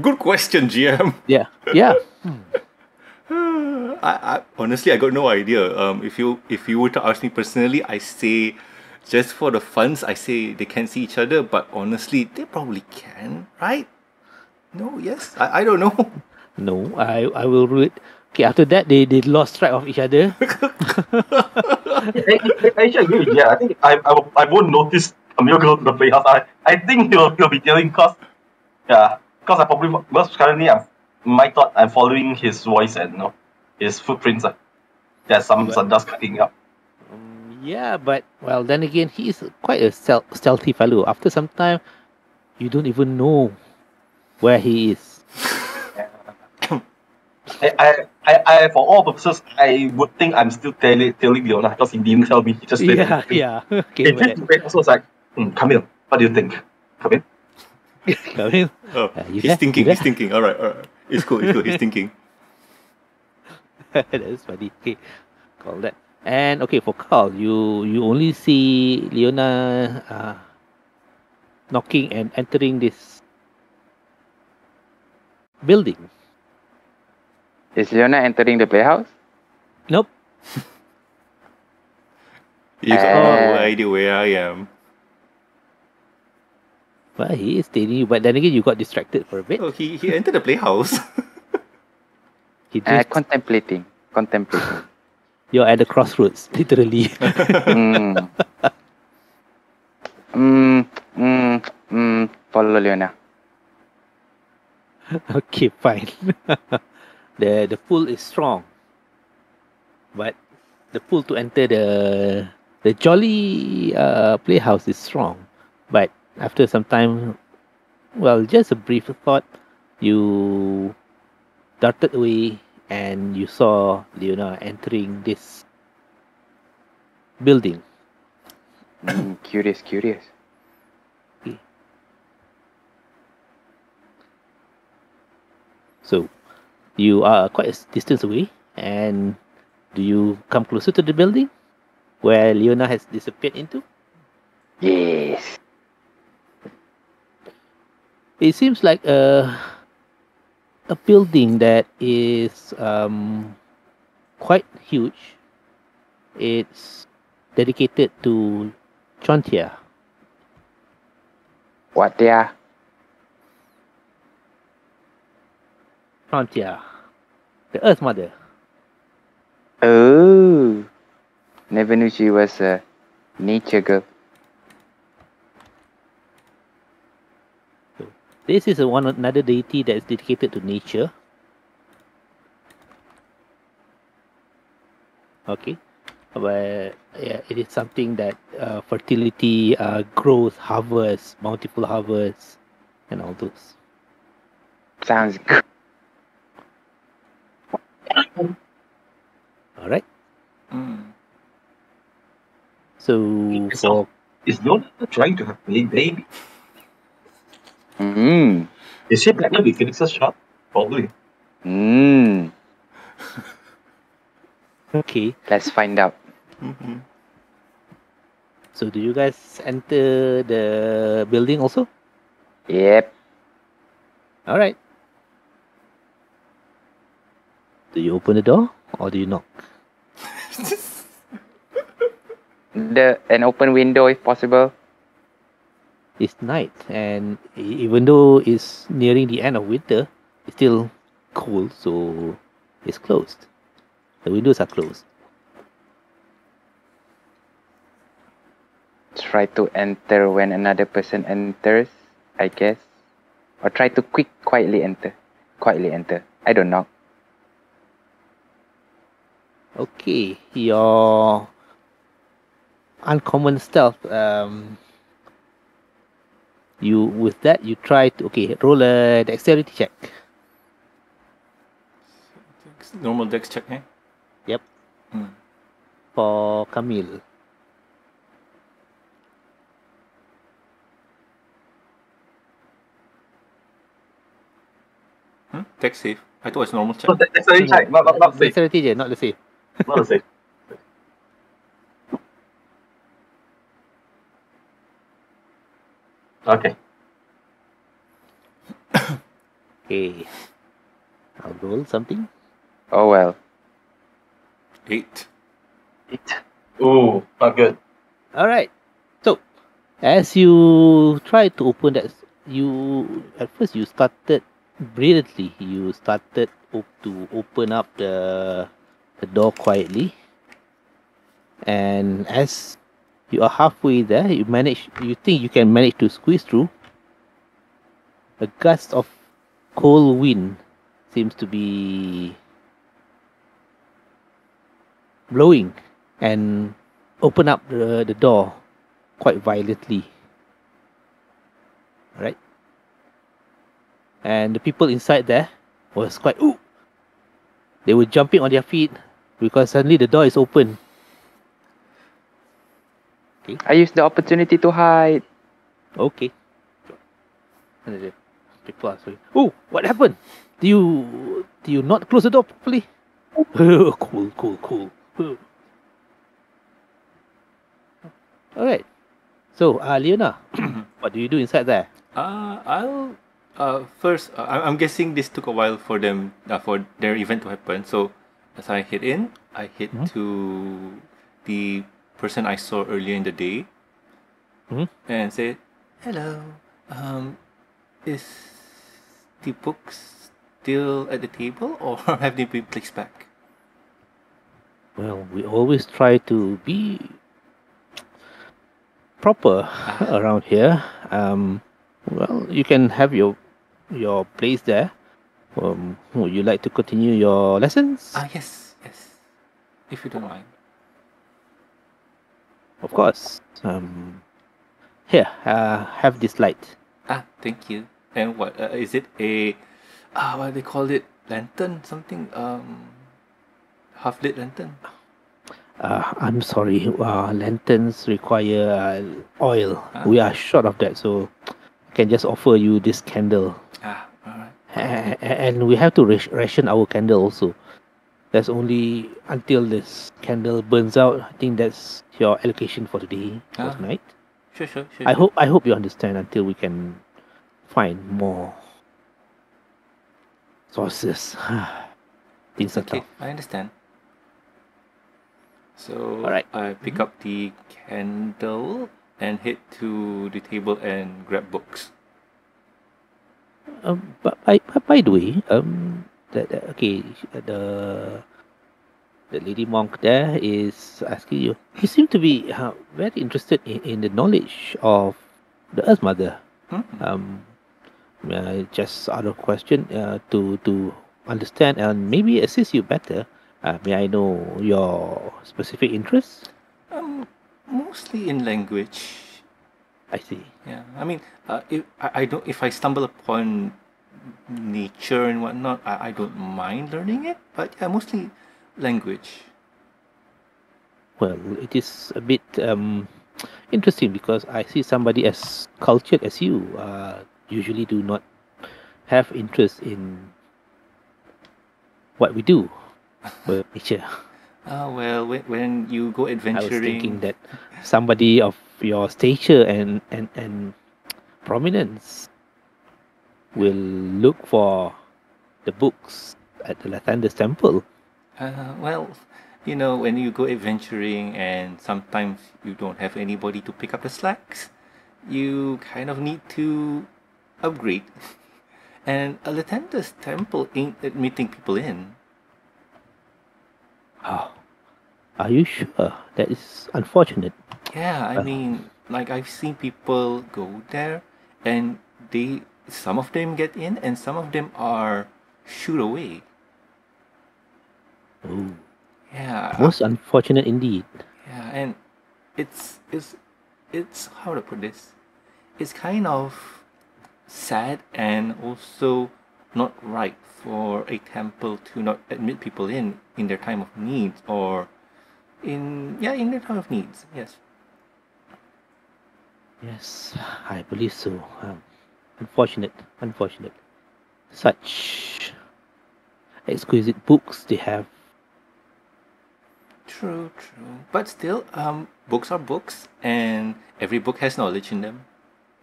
Good question, GM. Yeah. I honestly, I got no idea. If you were to ask me personally, I say. Just for the funs, I say they can see each other, but honestly, they probably can, right? No, yes, I don't know. No, I will read. Okay, after that, they lost track of each other. I actually agree with you. I think I won't notice Camille go to the playhouse. I think he'll be telling because currently my thought I'm following his voice and his footprints. There's some dust cutting up. Yeah, but, well, then again, he is quite a stealthy fellow. After some time, you don't even know where he is. I for all purposes, I would think I'm still telling Leona because he didn't tell me. He just said, okay. It was like, Camille, what do you think? Camille? Camille? Oh, he's thinking. All right. It's cool, he's thinking. That's funny. Okay, call that. And okay, for Karl, you only see Leona knocking and entering this building. Is Leona entering the playhouse? Nope. You got no idea where I am. Well, he is steady, but then again, you got distracted for a bit. Oh, he entered the playhouse. He just... Contemplating. You're at the crossroads, literally. Follow Leona. Okay, fine. The pull is strong, but the pull to enter the jolly playhouse is strong, but after some time, well, just a brief thought, you darted away and you saw Leona entering this building. Curious. Okay. So, you are quite a distance away, and do you come closer to the building where Leona has disappeared into? Yes. It seems like a building that is quite huge. It's dedicated to Chauntea. What there? Chauntea, the Earth Mother. Oh, never knew she was a nature girl. This is another deity that is dedicated to nature. Okay, but yeah, it is something that fertility, growth, harvest, multiple harvests, and all those. Sounds good. All right. So is Leona trying to have a baby? Is she pregnant with Felix's shot? Probably. Okay. Let's find out. So do you guys enter the building also? Yep. Alright. Do you open the door or do you knock? An open window if possible. It's night, and even though it's nearing the end of winter, it's still cold, so it's closed. The windows are closed. Try to enter when another person enters, I guess. Or try to quietly enter. I don't know. Okay, your uncommon stealth, you try to roll a dexterity check. Normal dex check, eh? Yep. For Camille. Dex save. I thought it's normal check. Dexterity check, not save. Dexterity check, not the save. Not the save. Okay. Okay. I'll roll something. Oh well. 8. Oh, not good. Alright. So, as you try to open that, at first you started brilliantly. You started to open up the door quietly. And as you are halfway there, you think you can manage to squeeze through. A gust of cold wind seems to be blowing and open up the door quite violently. Alright. And the people inside there was quite ooh! They were jumping on their feet because suddenly the door is open. Okay. I used the opportunity to hide. Okay. People are saying, "Oh, what happened? Do you not close the door properly?" Cool. All right. So, Leona, what do you do inside there? I'll first. I'm guessing this took a while for them for their event to happen. So, as I head in, I head to the person I saw earlier in the day and say, "Hello. Is the books still at the table, or have they been placed back?" Well, we always try to be proper around here. Well, you can have your place there. Would you like to continue your lessons? Yes. If you don't mind. Of course. Here, have this light. Thank you. And what is it? A what do they call it? Lantern? Something? Half lit lantern? I'm sorry. Lanterns require oil. We are short of that, so I can just offer you this candle. Alright. And we have to ration our candle also. That's only until this candle burns out. I think that's your allocation for today, for tonight. Sure. I hope you understand until we can find more sources. Things are tough. I understand. So right. I pick up the candle and head to the table and grab books. By the way, the lady monk there is asking you. You seem to be very interested in the knowledge of the Earth Mother. Just out of question to understand and maybe assist you better. May I know your specific interests? Mostly in language. I see. Yeah, I mean, if I stumble upon nature and whatnot, I don't mind learning it. But yeah, mostly language. Well, it is a bit interesting because I see somebody as cultured as you usually do not have interest in what we do. Well, when you go adventuring, I was thinking that somebody of your stature and prominence will look for the books at the Lathander's temple. Well, you know, when you go adventuring and sometimes you don't have anybody to pick up the slacks, you kind of need to upgrade. And a Lathander's temple ain't admitting people in. Oh, are you sure? That is unfortunate. Yeah, I mean, like I've seen people go there and some of them get in and some of them are shooed away. Oh. Yeah. Most unfortunate indeed. Yeah, and it's how to put this? It's kind of sad and also not right for a temple to not admit people in their time of need or in their time of needs. Yes, I believe so. Unfortunate. Such exquisite books they have. True. But still, books are books, and every book has knowledge in them.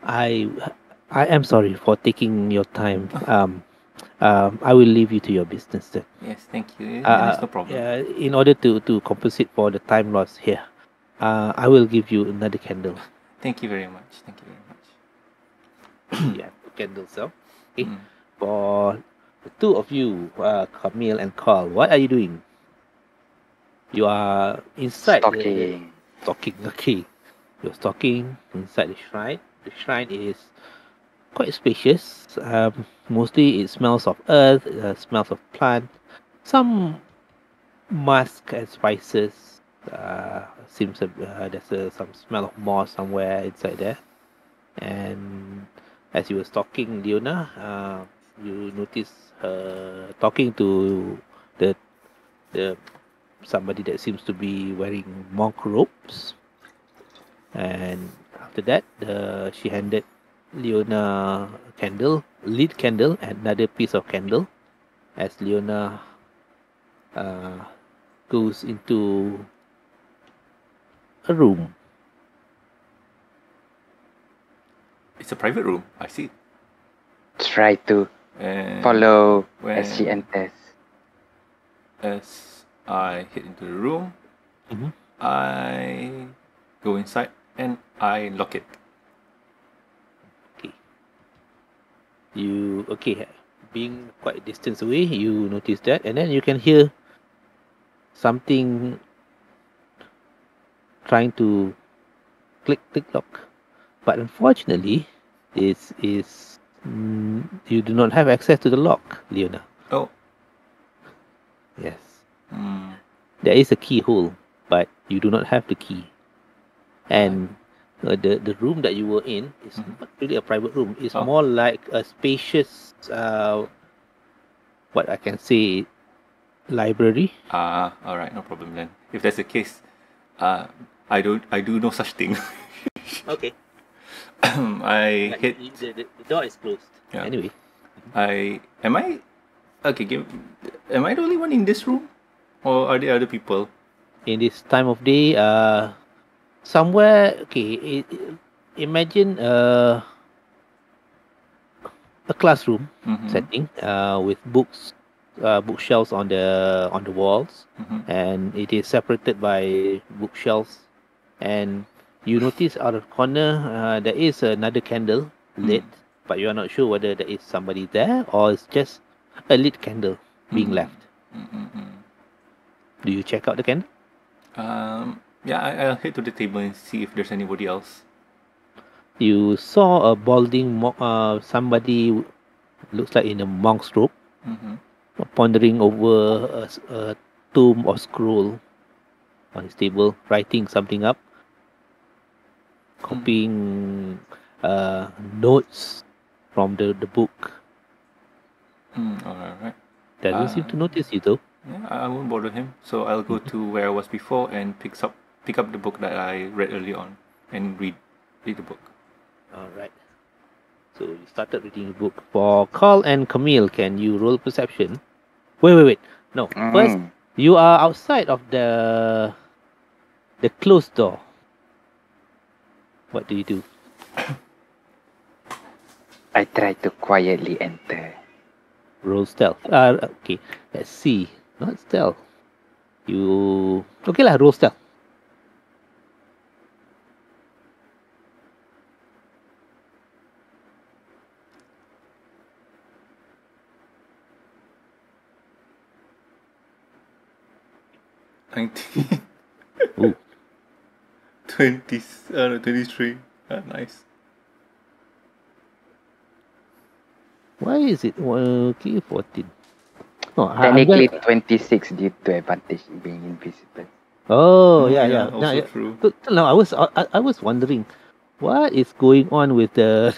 I am sorry for taking your time. I will leave you to your business then. Yes, thank you. That's no problem. In order to compensate for the time lost here, I will give you another candle. Thank you very much. Yeah, candles. Okay. For the two of you, Camille and Karl, what are you doing? You are inside stocking. Okay, you're stocking inside the shrine. The shrine is quite spacious. Mostly it smells of earth, smells of plant, some musk and spices. Seems there's some smell of moss somewhere inside there. And as you were stalking Leona, you notice her talking to the somebody that seems to be wearing monk robes, and after that she handed Leona a candle, lead candle, and another piece of candle as Leona goes into a room. It's a private room, I see. Try to follow as she enters. As I head into the room, I go inside and I lock it. Okay. You, okay, being quite a distance away, you notice that, and then you can hear something trying to click, click, lock. But unfortunately, this is you do not have access to the lock, Leona. Oh. Yes. Mm. There is a keyhole, but you do not have the key. And the room that you were in is not really a private room. It's more like a spacious, what I can say, library. Ah, all right, no problem then. If that's the case, I do no such thing. Okay. I but hit the door is closed. Yeah. Anyway, am I okay? Am I the only one in this room, or are there other people? In this time of day, somewhere, okay, imagine a classroom setting with books, bookshelves on the walls, and it is separated by bookshelves, and you notice out of the corner there is another candle lit, but you are not sure whether there is somebody there or it's just a lit candle being left. Do you check out the candle? Yeah, I'll head to the table and see if there's anybody else. You saw a balding somebody looks like in a monk's robe, pondering over a tome or scroll on his table, writing something up. Copying notes from the book. Alright. Doesn't seem to notice you though. Yeah, I won't bother him. So I'll go to where I was before and pick up the book that I read earlier on and read the book. Alright. So you started reading the book. For Karl and Camille, can you roll perception? Wait. No. First, you are outside of the closed door. What do you do? I try to quietly enter. Roll stealth. Okay, let's see. Not stealth. You... Okay lah, roll stealth. Ooh. 23. Nice. Why is it? Okay, 14. Oh, technically 26 due to advantage being invisible. Oh, yeah. Also true. No, I was wondering, what is going on with the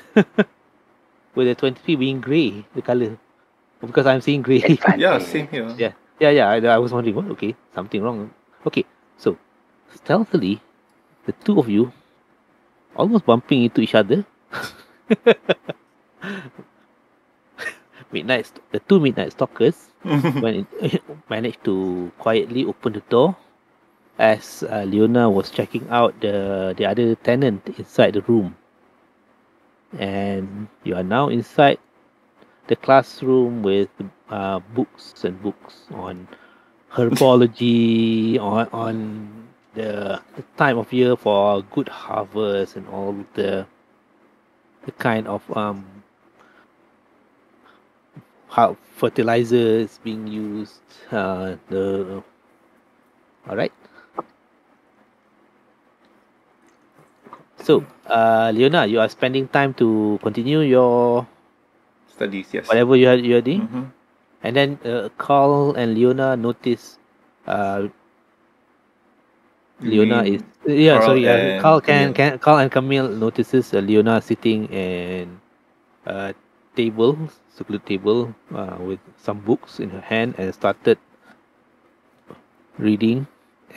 23 being grey, the colour, because I'm seeing grey. Yeah, same here. Yeah. I was wondering. Well, okay, something wrong. Okay, so stealthily. The two of you almost bumping into each other. The two midnight stalkers managed to quietly open the door as Leona was checking out the other tenant inside the room. And you are now inside the classroom with books and books on herbology, on the time of year for good harvest and all the kind of how fertilizers being used. All right. So, Leona, you are spending time to continue your studies. Yes. Whatever you are doing, and then Karl and Leona notice. Leona is Karl and Camille notices Leona sitting in a secluded table with some books in her hand and started reading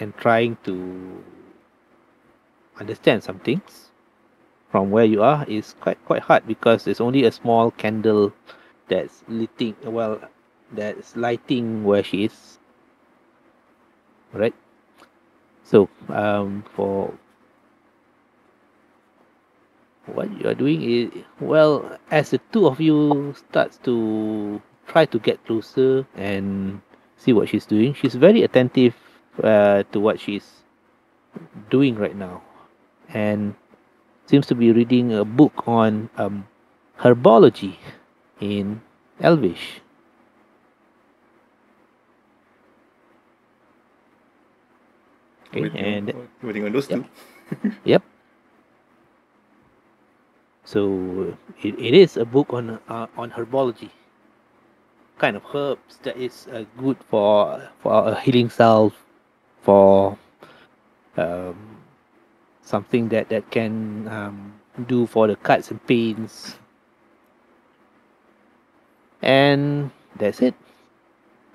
and trying to understand some things. From where you are is quite hard because there's only a small candle that's lighting where she is. Right? So, for What you are doing is, well, as the two of you starts to try to get closer and see what she's doing, she's very attentive to what she's doing right now, and seems to be reading a book on herbology in Elvish. Okay, waiting on those two. Yep. So it is a book on herbology, kind of herbs that is good for a healing salve, for something that can do for the cuts and pains. And that's it.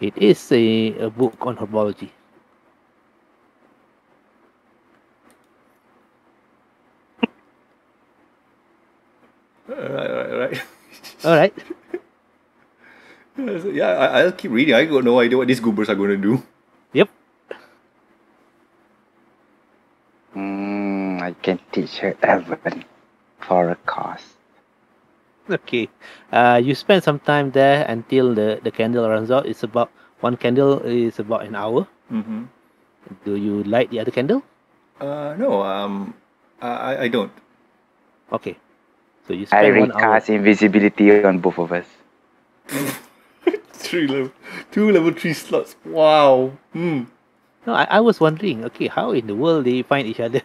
It is a book on herbology. Alright. Alright. Yeah, I'll keep reading. I got no idea what these goobers are going to do. Yep. I can teach her everything for a cost. Okay. You spend some time there until the candle runs out. It's about one candle is about an hour. Mm-hmm. Do you light the other candle? No. I don't. Okay. So you spend I recast invisibility on both of us. Two level 3 slots. Wow. No, I was wondering. Okay, how in the world they find each other?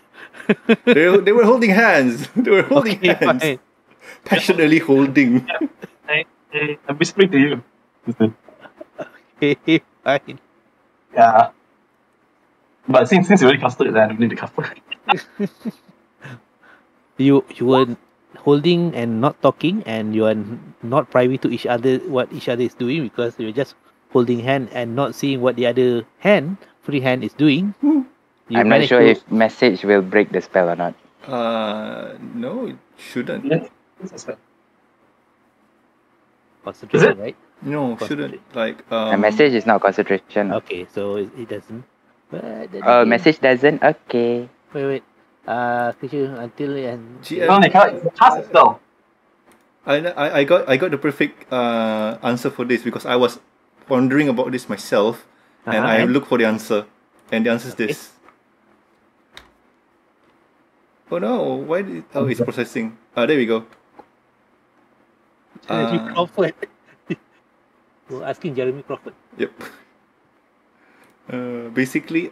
they were holding hands. They were holding hands. Fine. Passionately holding. I'm whispering to you. Okay, fine. Yeah. But since you already casted it, I don't need to cast it. You were holding and not talking, and you are not privy to each other what each other is doing, because you're just holding hand and not seeing what the other hand, free hand, is doing. I'm not sure if message will break the spell or not. No, it shouldn't. Yeah, it's a spell. Concentration, right? No, concentration. Shouldn't. Like a message is not concentration. Okay, so it doesn't. Message doesn't. Okay. Wait. Until and I got the perfect answer for this, because I was pondering about this myself, and I looked for the answer, and the answer is this. Oh no! Why? Oh, it's processing. There we go. Jeremy Crawford. We're asking Jeremy Crawford. Yep. Basically,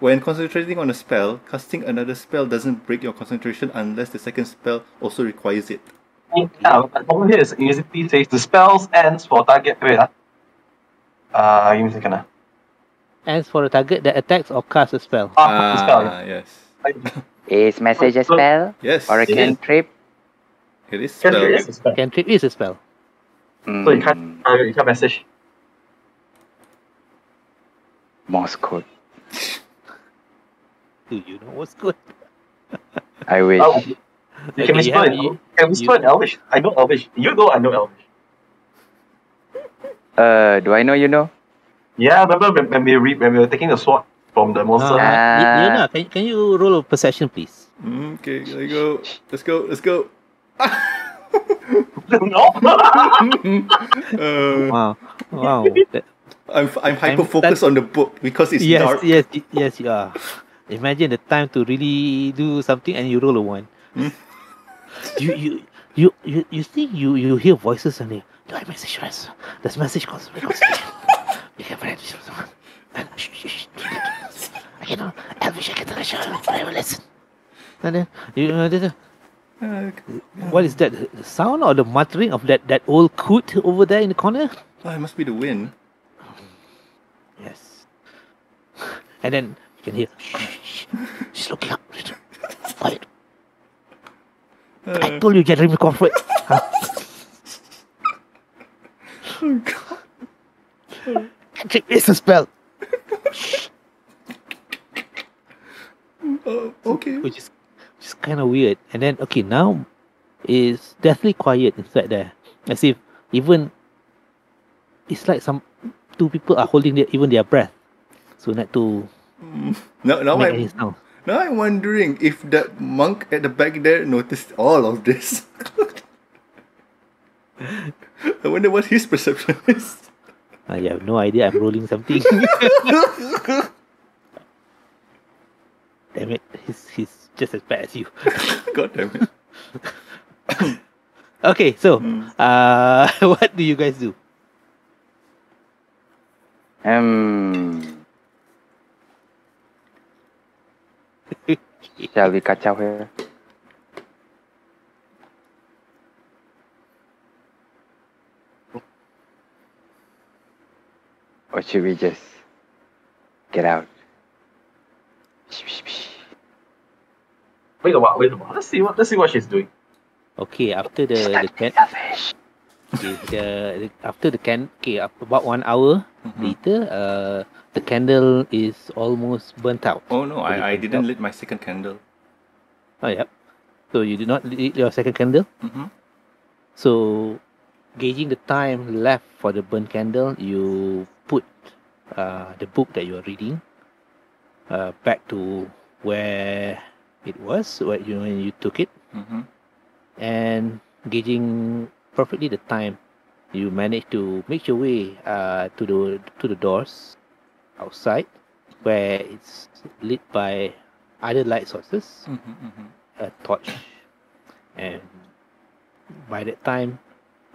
when concentrating on a spell, casting another spell doesn't break your concentration unless the second spell also requires it. Yeah, but the problem here is it says the spell ends for target. Wait, give me a second. Ends for a target that attacks or casts a spell. Yes. Is message a spell? Yes. Or a cantrip? It is spell. Yes, it is a spell. Cantrip is a spell. So you can't message. Morse code. Do you know what's good? I wish. You can whisper in Elvish. I know Elvish. You know I know Elvish. Do I know you know? Yeah, remember when we were taking the sword from the monster? Leona, can you roll a perception, please? Okay, there you go. Let's go. No! Wow. I'm hyper-focused on the book because it's dark. Yes, you are. Imagine the time to really do something and you roll a 1. You think you hear voices and you do I message us? Does message comes? You can find I will listen. And then what is that? The sound or the muttering of that old coot over there in the corner? Oh, it must be the wind. Yes. And then you can hear, she's looking up. Quiet. I told you, Jeremy Crawford. Oh God. It's a spell. Okay. Which is just kind of weird. And then, okay, now it's deathly quiet inside there. As if even, it's like some two people are holding even their breath, so not to. No, now Now I'm wondering if that monk at the back there noticed all of this. I wonder what his perception is. I have no idea. I'm rolling something. Damn it! He's just as bad as you. God damn it! Okay, so what do you guys do? Shall we catch up here? Or should we just get out? Wait a while. Let's see what she's doing. Okay, after about 1 hour later, the candle is almost burnt out. Oh no, I didn't lit my second candle. Oh yeah. So you did not lit your second candle? So, gauging the time left for the burnt candle, you put the book that you are reading back to where it was, when you took it. And gauging perfectly the time, you managed to make your way to the doors outside, where it's lit by other light sources, a torch, and by that time,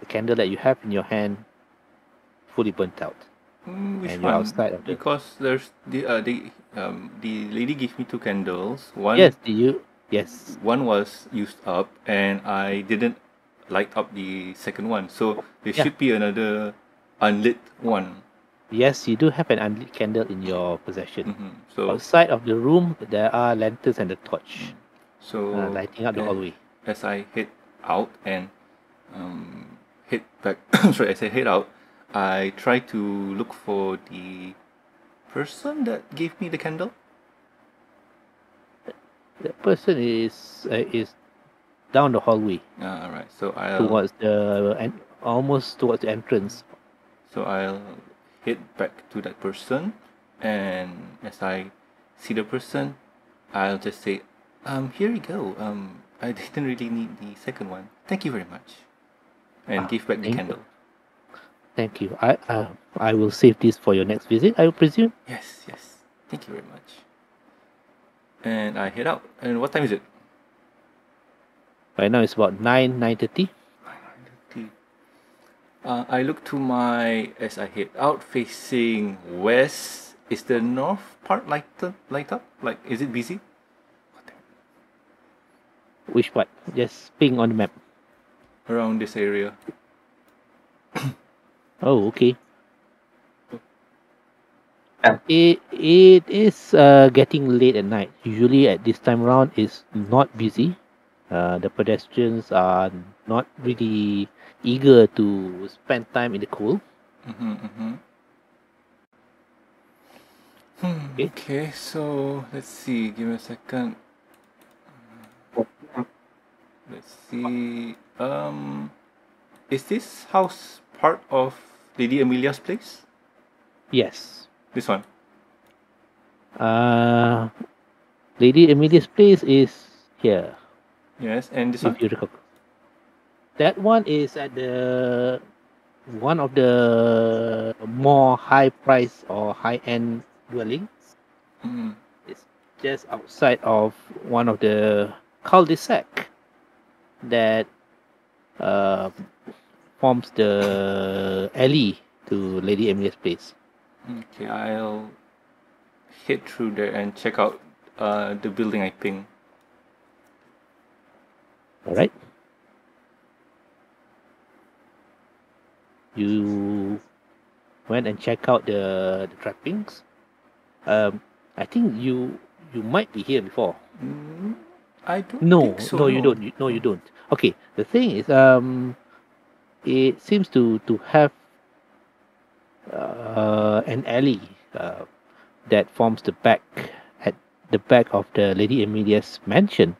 the candle that you have in your hand fully burnt out. Which one? Outside of because there's the lady gave me two candles. One. Yes. Yes. One was used up, and I didn't light up the second one. So there should be another unlit one. Yes, you do have an unlit candle in your possession. So outside of the room, there are lanterns and a torch. So lighting up the hallway. As I head out and head back, as I head out, I try to look for the person that gave me the candle. That person is down the hallway. Ah, alright. So I'll almost towards the entrance. So I'll head back to that person, and as I see the person, I'll just say, here you go. I didn't really need the second one. Thank you very much." And give back the candle. Thank you. I will save this for your next visit, I presume. Yes, yes. Thank you very much. And I head out. And what time is it? Right now it's about 9:30. 9:30. I look to my, as I head out, facing west. Is the north part light up? Like, is it busy? Which part? Just ping on the map. Around this area. Oh, okay. It is getting late at night. Usually at this time around it's not busy. The pedestrians are not really eager to spend time in the cold. Okay, so let's see. Give me a second. Let's see. Is this house part of Lady Amelia's place? Yes. This one. Lady Amelia's place is here. Yes, and this one. That one is at the one of the more high price or high end dwellings. It's just outside of one of the cul-de-sac that forms the alley to Lady Amelia's place. Okay, I'll head through there and check out the building I ping. Alright. You went and check out the trappings. I think you might be here before. I don't think so. No, you don't. No, you don't. Okay, the thing is, it seems to have an alley that forms the back of the Lady Amelia's mansion.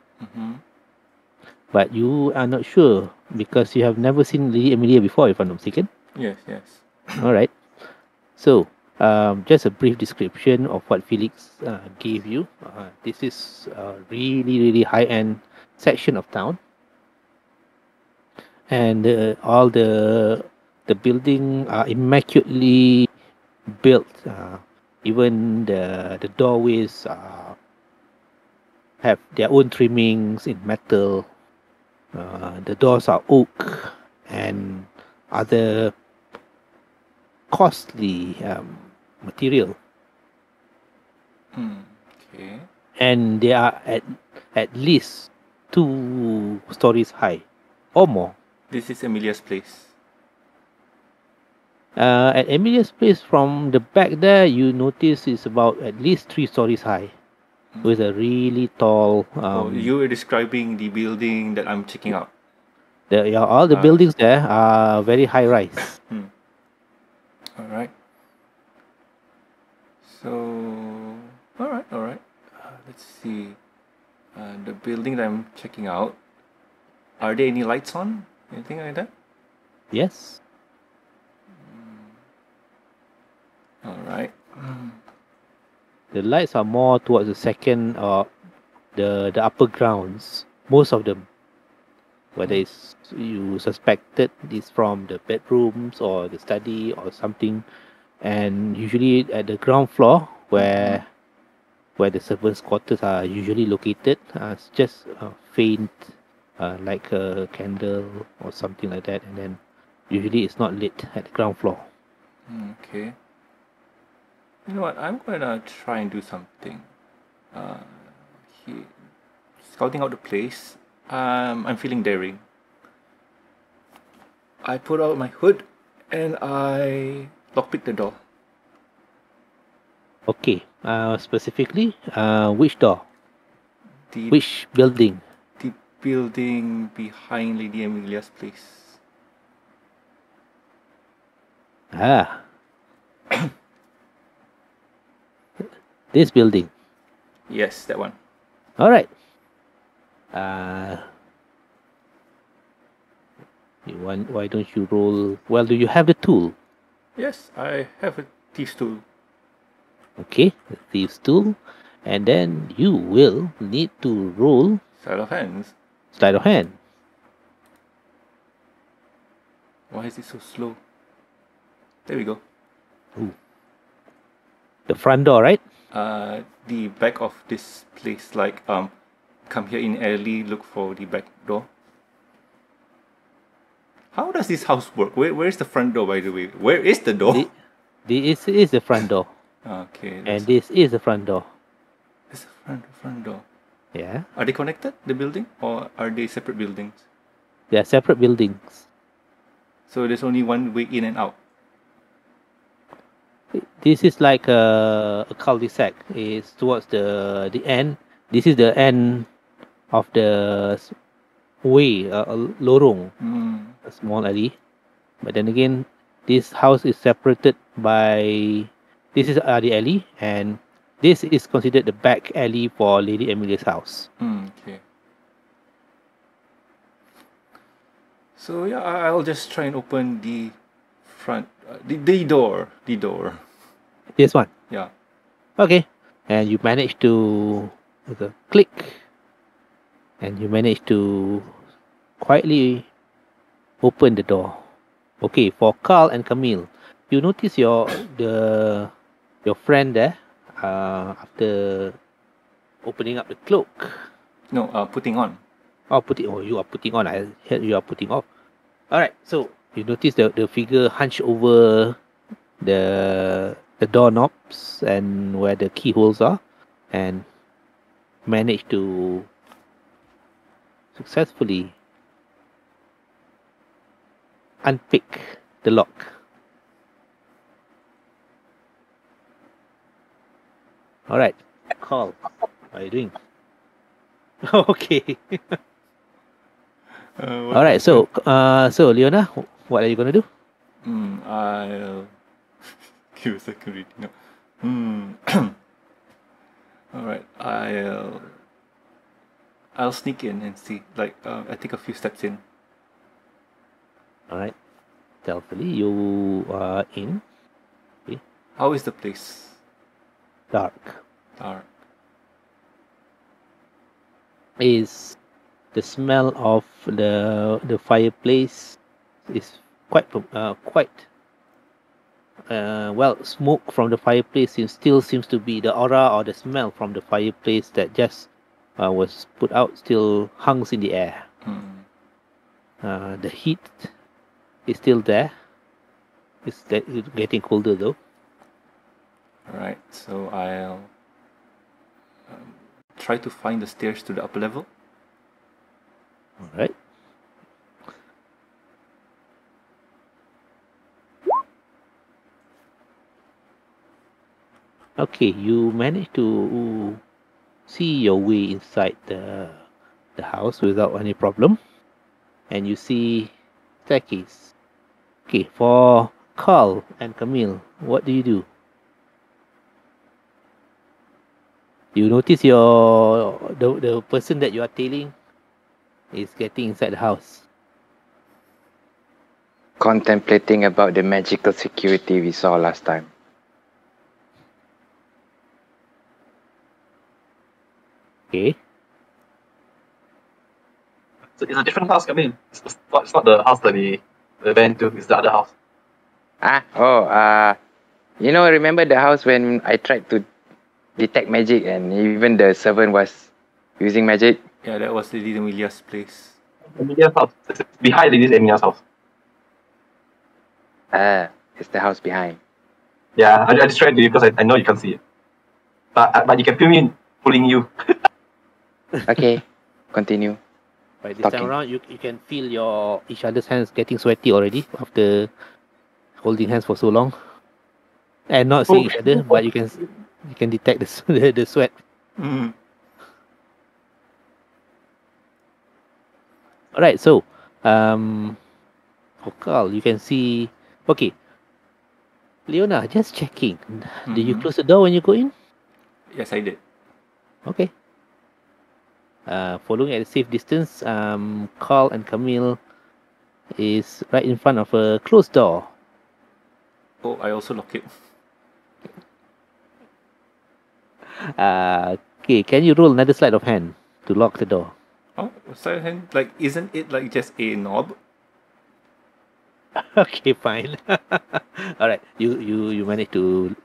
But you are not sure because you have never seen Lady Amelia before, if I'm not mistaken. Yes, yes. All right. So Just a brief description of what Felix gave you. This is a really high-end section of town, and all the buildings are immaculately built. Even the doorways have their own trimmings in metal. The doors are oak and other costly material. Okay. And they are at least 2 stories high or more. This is Amelia's place. At Amelia's place, from the back there, you notice it's about at least 3 stories high, with a really tall. You were describing the building that I'm checking out. All the buildings there are very high rise. All right. So, all right. Let's see. The building that I'm checking out. Are there any lights on? Anything like that? Yes. All right. The lights are more towards the second or the upper grounds. Most of them, whether it's you suspected it's from the bedrooms or the study or something, and usually at the ground floor where the servants' quarters are usually located, it's just faint, like a candle or something like that, and then usually it's not lit at the ground floor. Okay. You know what, I'm gonna try and do something. Scouting out the place, I'm feeling daring. I put out my hood and I lockpick the door. Okay, specifically, which door? Which building? The building behind Lady Amelia's place. Ah. This building? Yes, that one. Alright. Why don't you roll? Well, do you have the tool? Yes, I have a thief's tool. Okay, a thief's tool. And then you will need to roll... Sleight of hand. Why is it so slow? There we go. Ooh. The front door, right? The back of this place, like come here in alley, look for the back door. How does this house work? Where is the front door, by the way? Where is the door? This is the front door. Okay. And this is the front door. This is the front door. Yeah. Are they connected, the building, or are they separate buildings? They are separate buildings. So there's only one way in and out. This is like a cul-de-sac. It's towards the end. This is the end of the way, lorong, a small alley. But then again, this house is separated by... This is the alley, and this is considered the back alley for Lady Amelia's house. Okay. So yeah, I'll just try and open the front... The door. This one? Yeah. Okay. And you manage to click, and you manage to quietly open the door. Okay, for Karl and Camille, you notice your friend there, after opening up the cloak. No, putting on. You are putting on. I heard you are putting off. Alright, so you notice the figure hunched over the doorknobs and where the keyholes are, and managed to successfully unpick the lock. Alright, Karl, what are you doing? Okay. Alright, so Leona, what are you gonna do? I'll give a second reading. No. Alright, I'll sneak in and see. Like, I take a few steps in. Alright. Stealthily, you are in. Okay. How is the place? Dark. Dark. Is the smell of the fireplace is quite smoke from the fireplace still seems to be the aura or the smell from the fireplace that just was put out still hangs in the air. Mm. The heat is still there. It's getting colder though. Alright, so I'll try to find the stairs to the upper level. Alright. Okay, you manage to see your way inside the house without any problem. And you see staircase. Okay, for Karl and Camille, what do? You notice the person that you are tailing is getting inside the house. Contemplating about the magical security we saw last time. Okay. So it's a different house, Camille. It's not the house that we went to, it's the other house. You know, remember the house when I tried to detect magic and even the servant was using magic? Yeah, that was Lady Amelia's place. Amelia's house. It's behind Lady Amelia's house. It's the house behind. Yeah, I just tried to because I know you can't see it. But you can feel me pulling you. Okay, continue. By this time around, you can feel each other's hands getting sweaty already after holding hands for so long. And not seeing each other, but you can detect the sweat. Mm. Alright, so for Karl, you can see. Okay, Leona, just checking. Mm-hmm. Did you close the door when you go in? Yes, I did. Okay. Following at a safe distance, Karl and Camille is right in front of a closed door. Oh, I also lock it. Okay, can you roll another sleight of hand to lock the door? Oh, sleight of hand? Like, isn't it like just a knob? Okay, fine. Alright, you manage to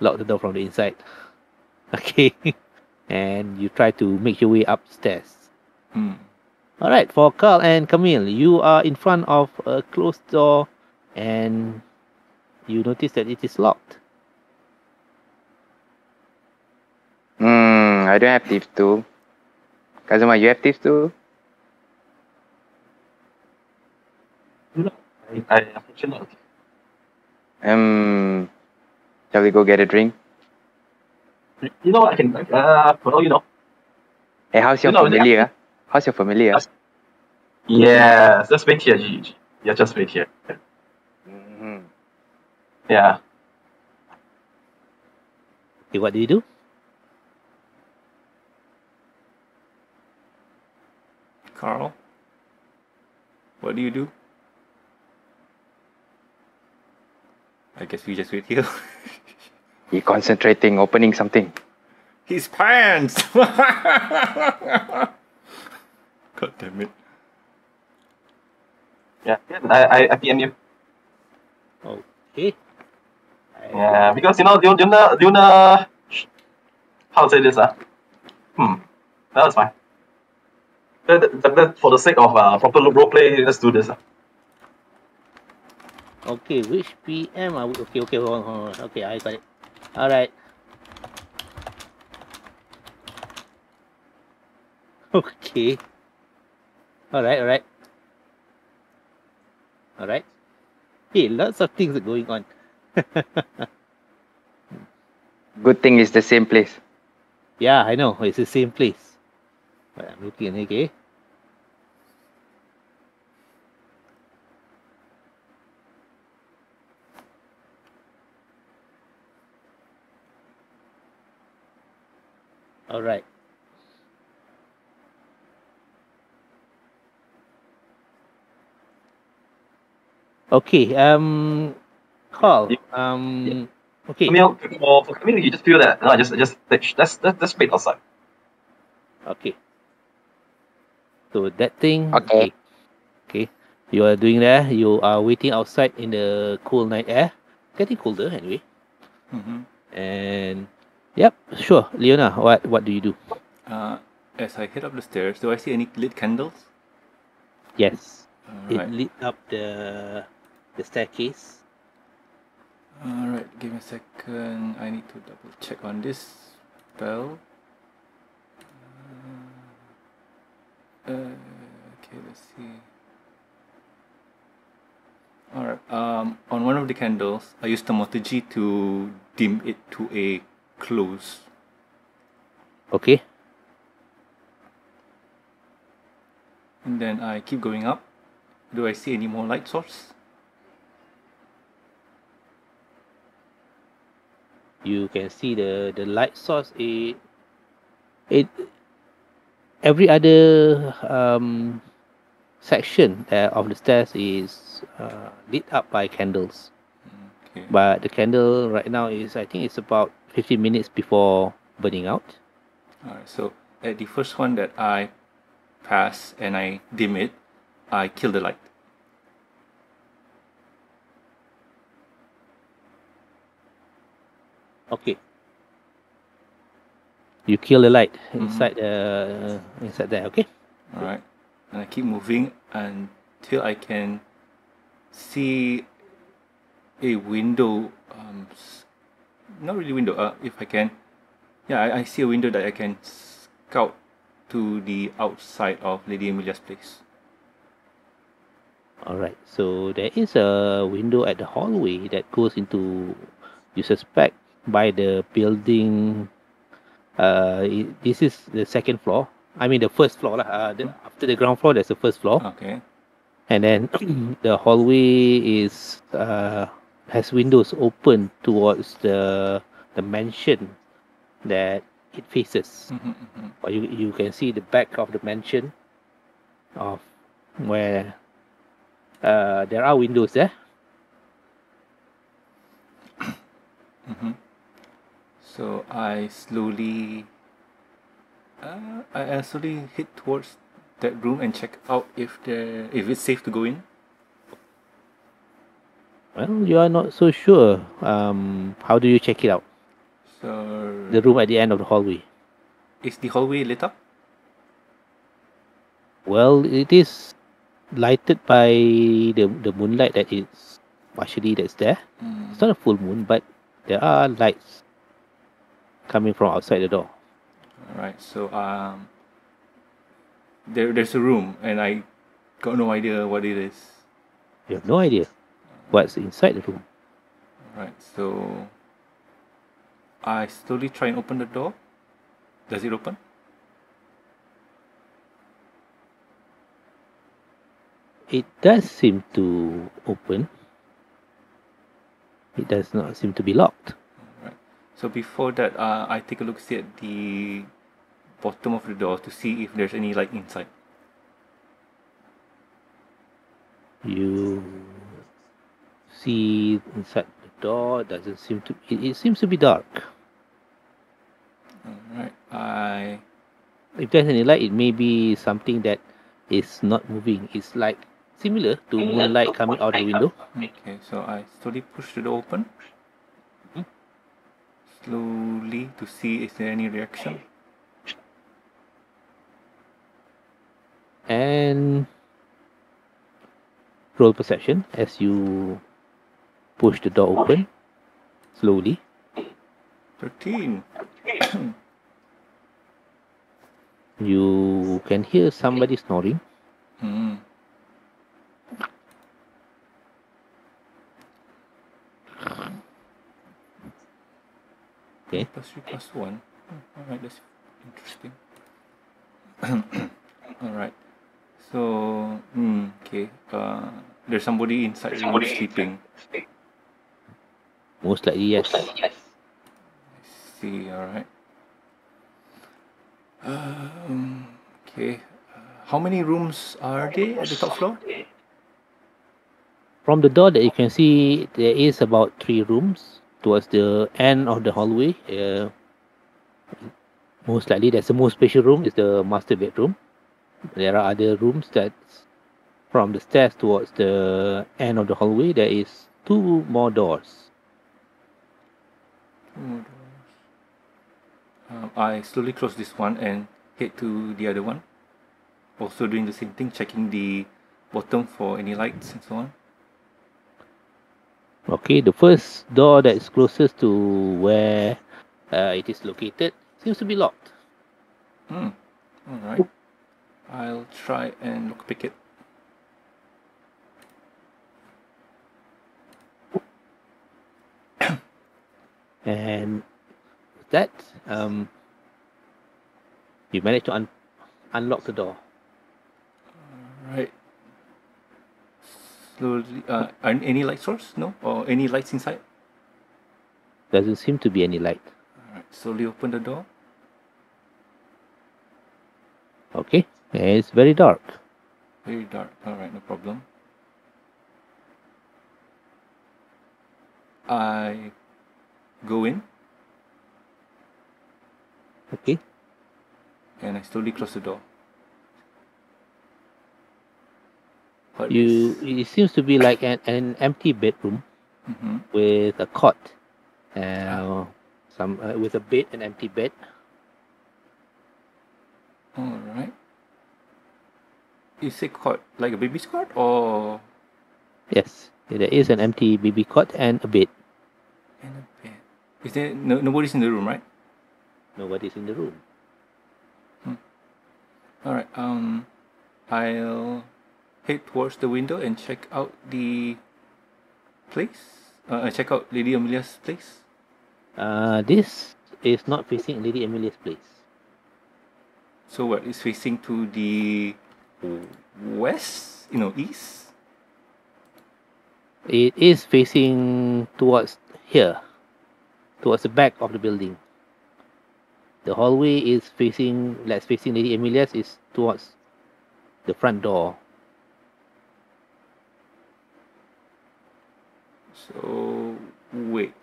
lock the door from the inside. Okay. And you try to make your way upstairs. Mm. Alright, for Karl and Camille, you are in front of a closed door and you notice that it is locked. I don't have tips too. Kazuma, you have tips too? No, I actually not. Shall we go get a drink? You know, I can, for all you know. Hey, how's your familiar? How's your familiar? Yeah, just wait here, Gigi. Yeah, just wait here. Mm-hmm. Yeah. Okay, what do you do? Karl, what do you do? I guess we just wait here. He's concentrating, opening something. His pants! God damn it. Yeah, I PM you. Okay. Yeah, because you know, Leona... How to say this? That's fine. For the sake of proper roleplay, let's do this. Okay, which PM are we? Okay, hold on. Okay, I got it. Alright. Okay. Alright. Hey, lots of things are going on. Good thing it's the same place. Yeah, I know. It's the same place. But I'm looking at it, okay. Alright. Okay, Karl, Okay. Camille, for Camille, you just feel that. No, just wait outside. Okay. So that thing. Okay. Okay. You are doing that. You are waiting outside in the cool night air. Getting colder anyway. Mm-hmm. And yep, sure. Leona, what do you do? As I head up the stairs, do I see any lit candles? Yes. It lit up the staircase. Alright, give me a second. I need to double check on this spell. Okay, let's see. Alright, on one of the candles, I used Thermology to dim it to a close. Okay. And then I keep going up. Do I see any more light source? You can see the light source. It every other section of the stairs is lit up by candles. Okay. But the candle right now is, I think it's about 15 minutes before burning out. Alright, so at the first one that I pass and I dim it, I kill the light. Okay. You kill the light inside inside there, okay? Alright. And I keep moving until I can see a window. Not really window, if I can. Yeah, I see a window that I can scout to the outside of Lady Amelia's place. Alright, so there is a window at the hallway that goes into, you suspect, by the building. This is the second floor. I mean the first floor. After the ground floor, there's the first floor. Okay. And then the hallway is has windows open towards the mansion that it faces. Mm-hmm, mm-hmm. Or you can see the back of the mansion, of where there are windows there. Mm-hmm. So I slowly, I slowly head towards that room and check out if it's safe to go in. Well, you are not so sure. How do you check it out? So the room at the end of the hallway. Is the hallway lit up? Well, it is lighted by the moonlight that is partially that's there. Mm. It's not a full moon, but there are lights coming from outside the door. Alright, so there's a room and I got no idea what it is. You have no idea what's inside the room. Alright, so I slowly try and open the door. Does it open? It does seem to open. It does not seem to be locked. So before that, I take a look, see at the bottom of the door to see if there's any light inside. You see inside the door, doesn't seem to. It seems to be dark. Alright, if there's any light, it may be something that is not moving. It's like similar to moonlight coming out the window. Okay, so I slowly push the door open. Slowly to see is there any reaction, and roll perception as you push the door open slowly. 13. You can hear somebody snoring. Mm. Okay. +3 +1. Oh, alright, that's interesting. Alright. So, okay. There's somebody inside the room sleeping. Most likely, yes. I see, alright. Okay. How many rooms are there at the top floor? From the door that you can see, there is about 3 rooms. towards the end of the hallway. Most likely there's a more special room, is the master bedroom. There are other rooms that from the stairs towards the end of the hallway. There is two more doors. I slowly close this one and head to the other one. Also doing the same thing, checking the bottom for any lights and so on. Okay, the first door that is closest to where it is located seems to be locked. Alright. I'll try and lockpick it. And with that, you managed to unlock the door. Alright. Slowly, any light source? No? Or any lights inside? Doesn't seem to be any light. Alright, slowly open the door. Okay, it's very dark. Very dark, alright, no problem. I go in. Okay. And I slowly close the door. It seems to be like an empty bedroom with a cot, with a bed, an empty bed. All right. Is it cot like a baby's cot or? Yes, there is an empty baby cot and a bed. And a bed. Is there nobody's in the room, right? Nobody's in the room. All right. I'll head towards the window and check out the place. Check out Lady Amelia's place. This is not facing Lady Amelia's place. So what is facing to the west? You know, east. It is facing towards here, towards the back of the building. The hallway is facing. Let's facing Lady Amelia's is towards the front door. So wait,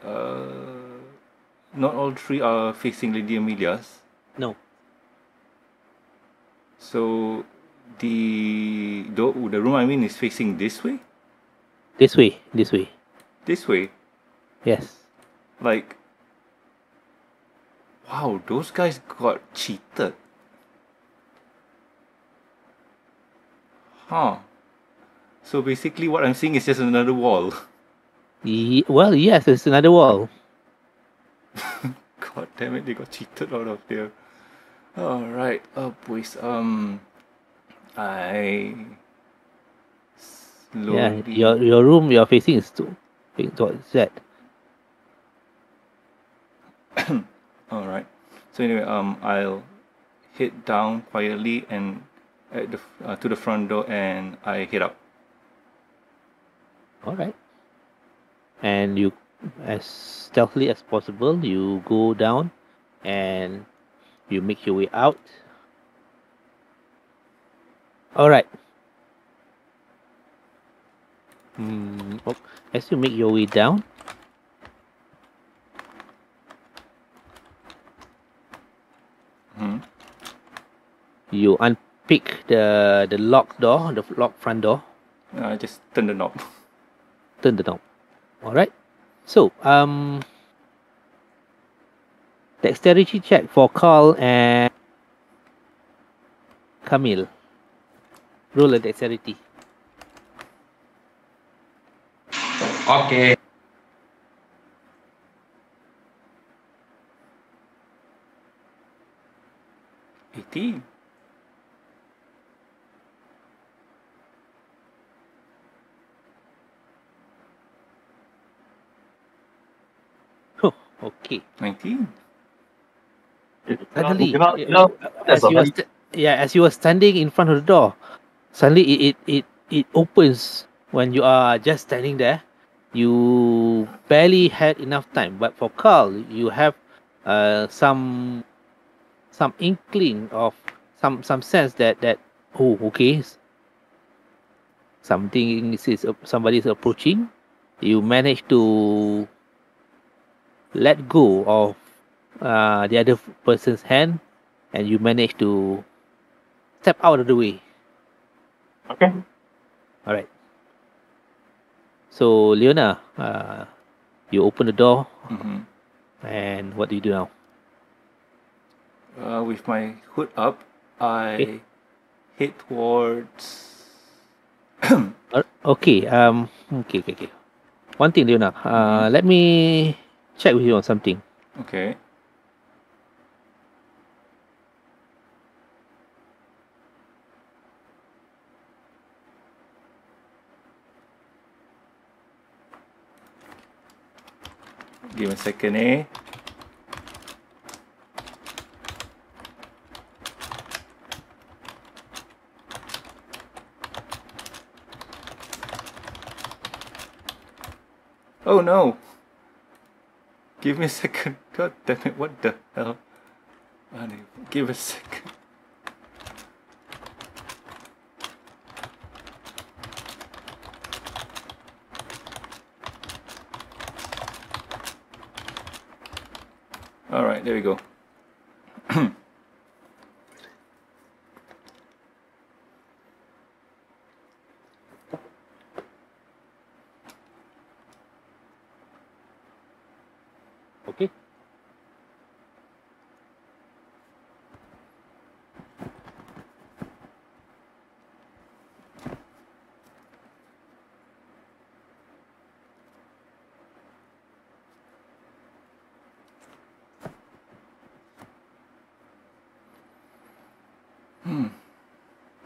not all three are facing Lady Amelia's. No. So the room I mean is facing this way. This way. This way. This way. Yes. Like. Wow, those guys got cheated. Huh. So basically, what I'm seeing is just another wall. Well, yes, it's another wall. God damn it, they got cheated out of there. Alright, boys, I slowly... Yeah, your room you're facing is towards that. Alright, so anyway, I'll head down quietly and at the, to the front door and I head up. Alright. And you, as stealthily as possible, you go down and you make your way out. Alright. As you make your way down, you unpick the locked door, the locked front door. Just turn the knob. Turn the knob. Alright, so, dexterity check for Karl and Camille. Roll a dexterity. Okay. Eighteen. Okay. 19. Suddenly, as you were standing in front of the door, suddenly it opens when you are just standing there. You barely had enough time, but for Karl, you have some inkling of some sense that oh, okay, somebody is approaching. You manage to let go of the other person's hand, and you manage to step out of the way. Okay. Alright. So, Leona, you open the door, and what do you do now? With my hood up, I head towards... Okay. One thing, Leona, let me check with you on something. Okay. Give me a second, eh? Oh no! Give me a second. God damn it, what the hell? Give a second. Alright, there we go. Okay.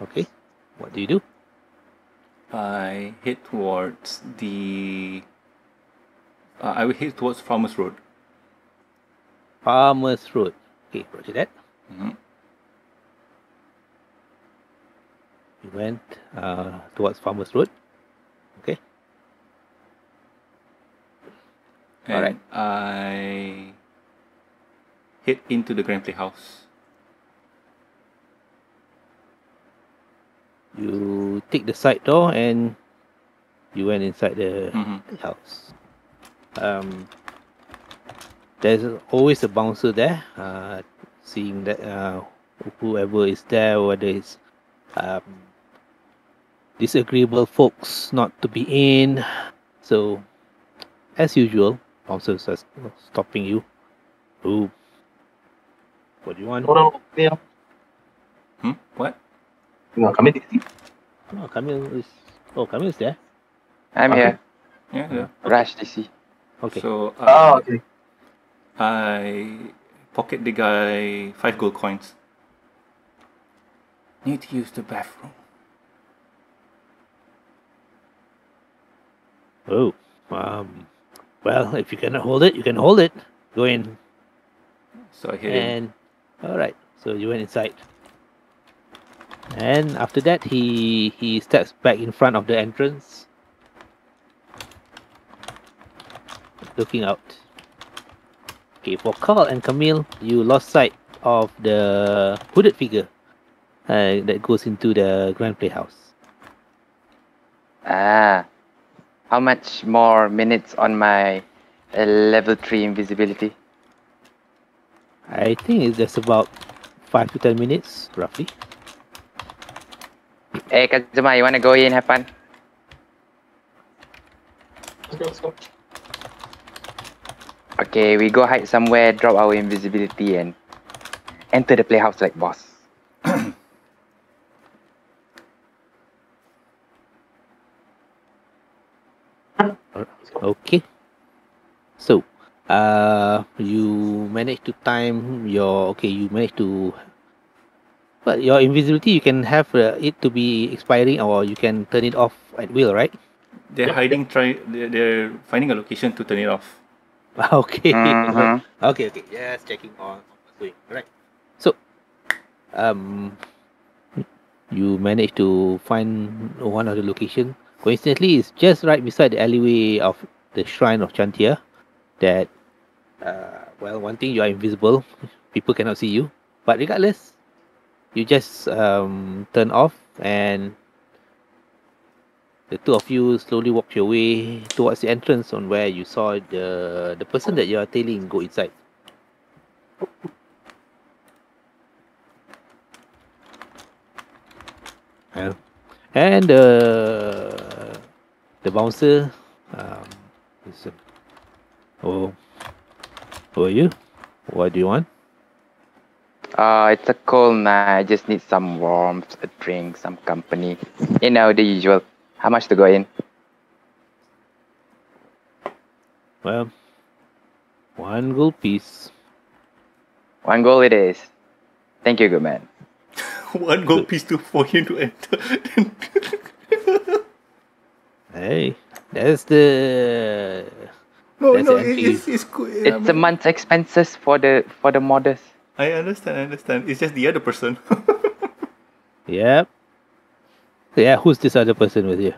Okay, what do you do? I head towards the... I will head towards Farmer's Road. Farmer's Road. Okay, roger that. You went towards Farmer's Road. Okay. Alright. I head into the Grand Playhouse. You take the side door and you went inside the house. There's always a bouncer there, seeing that whoever is there, whether it's disagreeable folks not to be in. So, as usual, bouncers are stopping you. Ooh. What do you want? What? No, Camille. No, Camille is... Oh, Camille is there. I'm here. Yeah, yeah. Rush DC. Okay. So, okay. I pocket the guy 5 gold coins. Need to use the bathroom. Oh. Well, if you cannot hold it, you can hold it. Go in. So I hit him. Alright, so you went inside. And after that, he steps back in front of the entrance, looking out. Okay, for Karl and Camille, you lost sight of the hooded figure that goes into the Grand Playhouse. Ah, how much more minutes on my level 3 invisibility? I think it's just about 5 to 10 minutes, roughly. Hey, Kazuma, you wanna go in, have fun? Let's go. Okay, we go hide somewhere, drop our invisibility, and enter the playhouse like boss. Okay. So, you manage to time your... Okay, you manage to... But your invisibility, you can have it to be expiring, or you can turn it off at will, right? They're hiding. They're finding a location to turn it off. Okay. Okay. Yes, checking on. Right. So, you managed to find one of the location. Coincidentally, it's just right beside the alleyway of the shrine of Chauntea. That, well, one thing, you are invisible. People cannot see you. But regardless, you just turn off and The two of you slowly walked your way towards the entrance on where you saw the person that you are tailing go inside. And the bouncer listen. Oh, who are you? What do you want? It's a cold night. I just need some warmth, a drink, some company. You know, the usual. How much to go in? Well, 1 gold piece. 1 gold it is. Thank you, good man. 1 gold piece for him to enter. Hey, that's the... No, that's no, it's good. It's a month's expenses for the modest. I understand, It's just the other person. Yep. Yeah, who's this other person with you?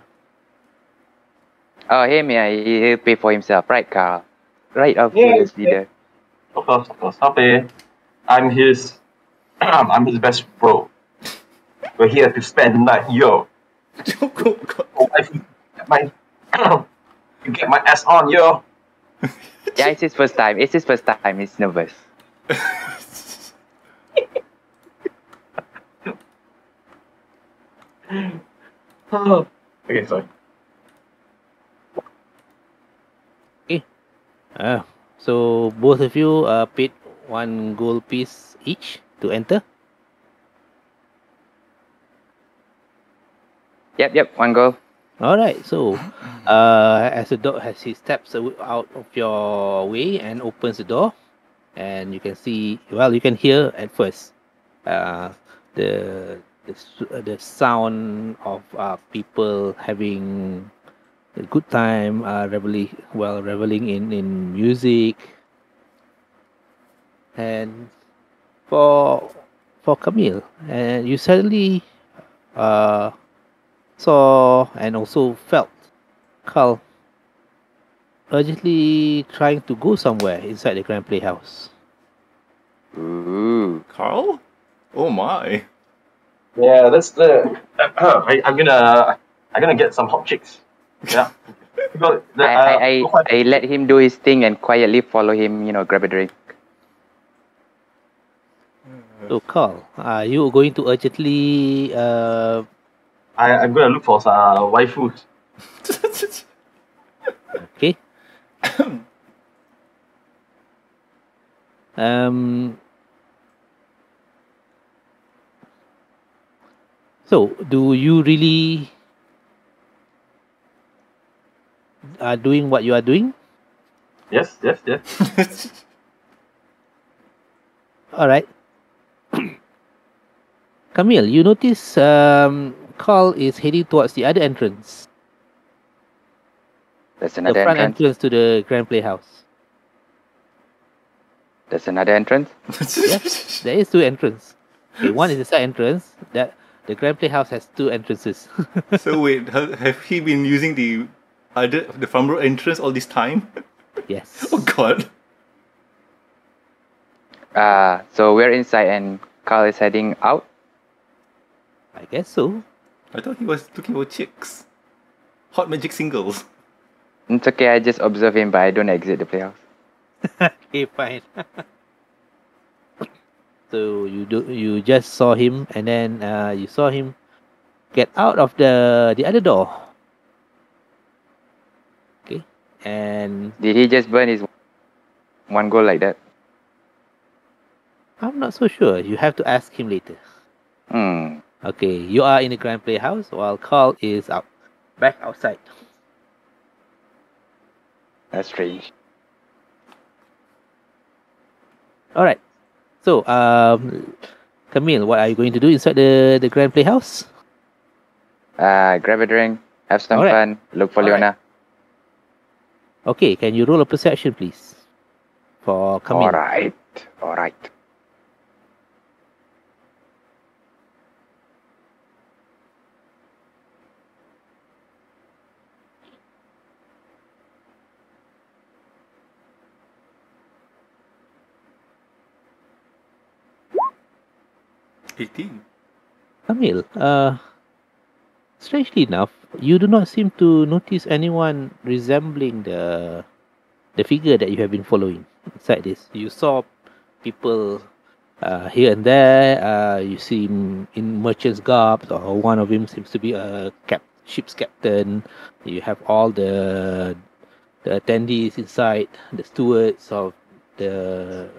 Oh, him, yeah, he'll pay for himself, right, Karl? Right after this leader. Of course, I'll pay. I'm his, I'm his best bro. We're here to spend the night, yo. Oh, you get my ass on, yo. Yeah, it's his first time. He's nervous. Oh. Okay, sorry. Okay. So both of you paid 1 gold piece each to enter? Yep, 1 gold. Alright, so as the dog has he steps out of your way and opens the door, and you can see, well, you can hear at first the sound of people having a good time, reveling in music. And for Camille, and you suddenly saw and also felt Karl urgently trying to go somewhere inside the Grand Playhouse. Ooh, Karl? Oh my. Yeah, that's the. I'm gonna get some hot chicks. Yeah. I let him do his thing and quietly follow him. You know, grab a drink. So, Karl, are you going to urgently? I'm gonna look for some waifus. Okay. So, do you really are doing what you are doing? Yes. All right, Camille. You notice Karl is heading towards the other entrance. That's another entrance. The front entrance to the Grand Playhouse. That's another entrance. Yes, there is 2 entrances. Okay, one is the side entrance that. The Grand Playhouse has 2 entrances. So wait, have he been using the front row entrance all this time? Yes. Oh God. So we're inside and Karl is heading out? I guess so. I thought he was looking for chicks. Hot magic singles. It's okay, I just observe him but I don't exit the playhouse. Okay, fine. So you just saw him, and then you saw him get out of the other door. Okay, and did he just burn his 1 gold like that? I'm not so sure. You have to ask him later. Okay, you are in the Grand Playhouse while Karl is out back outside. That's strange. All right. So, Camille, what are you going to do inside the Grand Playhouse? Grab a drink, have some fun, look for Leona. Okay, can you roll a perception, please? For Camille. Alright. Camille, strangely enough, You do not seem to notice anyone resembling the figure that you have been following inside this. You saw people here and there. You see him in merchant's garb, or one of them seems to be a ship's captain. You have all the attendees inside, the stewards of the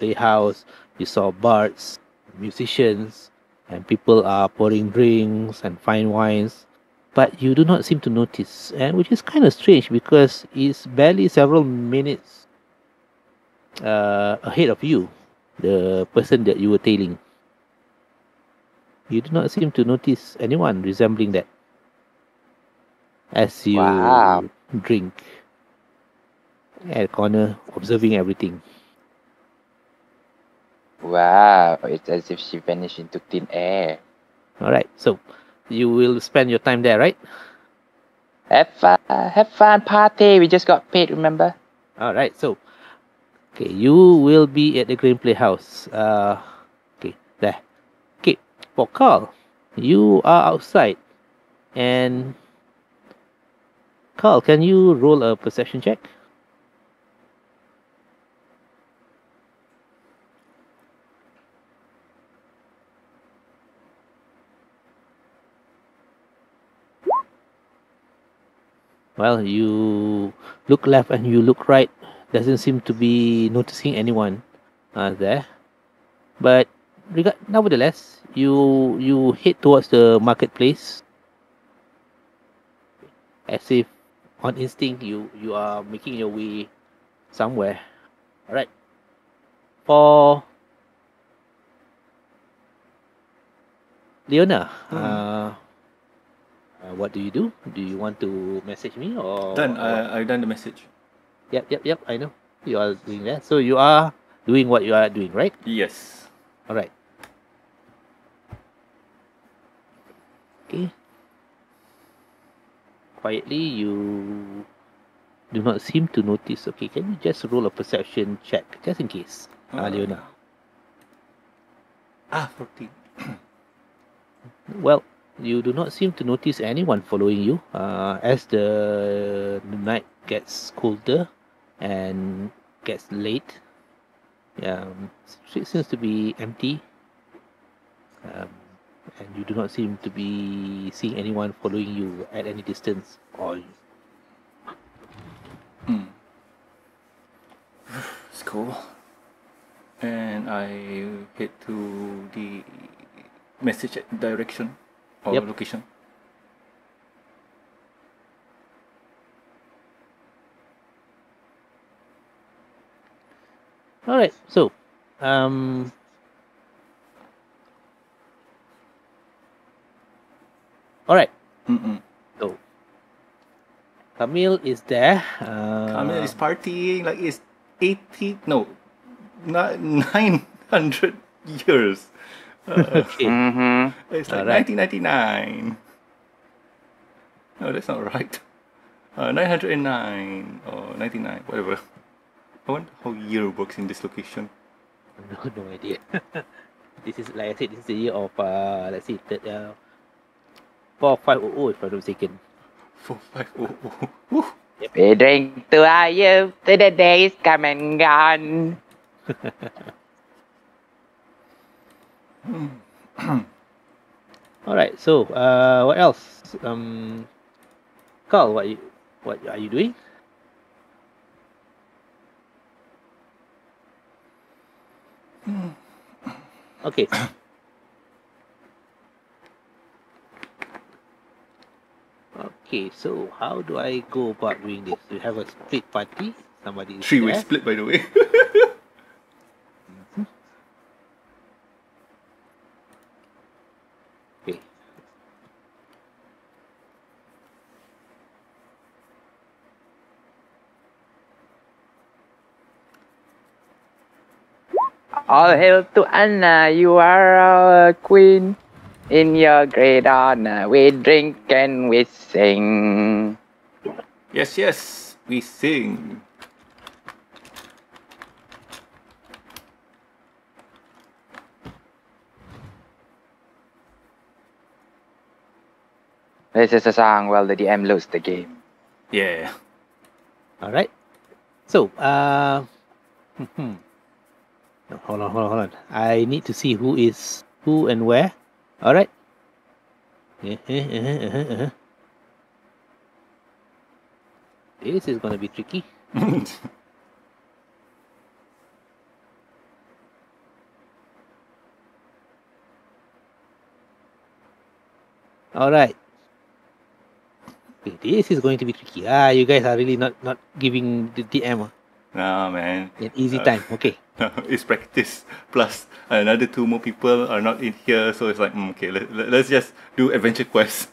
playhouse. You saw bards, musicians, and people are pouring drinks and fine wines. But you do not seem to notice, and which is kind of strange because it's barely several minutes ahead of you, the person that you were tailing. You do not seem to notice anyone resembling that as you drink at a corner, observing everything. Wow, it's as if she vanished into thin air. Alright, so you will spend your time there, right? Have fun, party. We just got paid, remember? Alright, so okay, you will be at the Green Playhouse. Okay, there. Okay, for Karl, you are outside. And Karl, can you roll a perception check? Well, you look left and you look right. Doesn't seem to be noticing anyone there. But nevertheless, you head towards the marketplace. As if on instinct, you are making your way somewhere. Alright. For Leona, what do you do? Do you want to message me or? Done. I've done the message. Yep. I know you are doing that. So you are doing what you are doing, right? Yes. All right. Okay. Quietly, you do not seem to notice. Okay, can you just roll a perception check just in case, Leona? 14. Well, you do not seem to notice anyone following you. As the night gets colder and gets late, street seems to be empty, and you do not seem to be seeing anyone following you at any distance. Or it's cool, and I head to the message direction. Or location. Alright, so alright. So Camille is there. Camille is partying like it's 900 years. Okay. It's like 1999. No, that's not right. 909 or 99, whatever. I wonder how year works in this location. No idea. This is, like I said, this is the year of, let's see, 4500 if I'm not mistaken. 4500. Woo! Yep. We drink to our youth till the days come and gone. Alright, so what else? Karl, what are you doing? Okay. Okay, so how do I go about doing this? Do you have a split party? Somebody is three-way split, by the way. All hail to Anna, you are our queen. In your great honor, we drink and we sing. Yes, yes, we sing. This is a song while the DM loses the game. Yeah. Alright. So, no, hold on. I need to see who is who and where. Alright. This is gonna be tricky. Alright. This is going to be tricky. Ah, you guys are really not giving the DM. Nah, man. An easy time. Okay. It's practice. Plus, another two more people are not in here, so it's like, okay, let's just do adventure quests.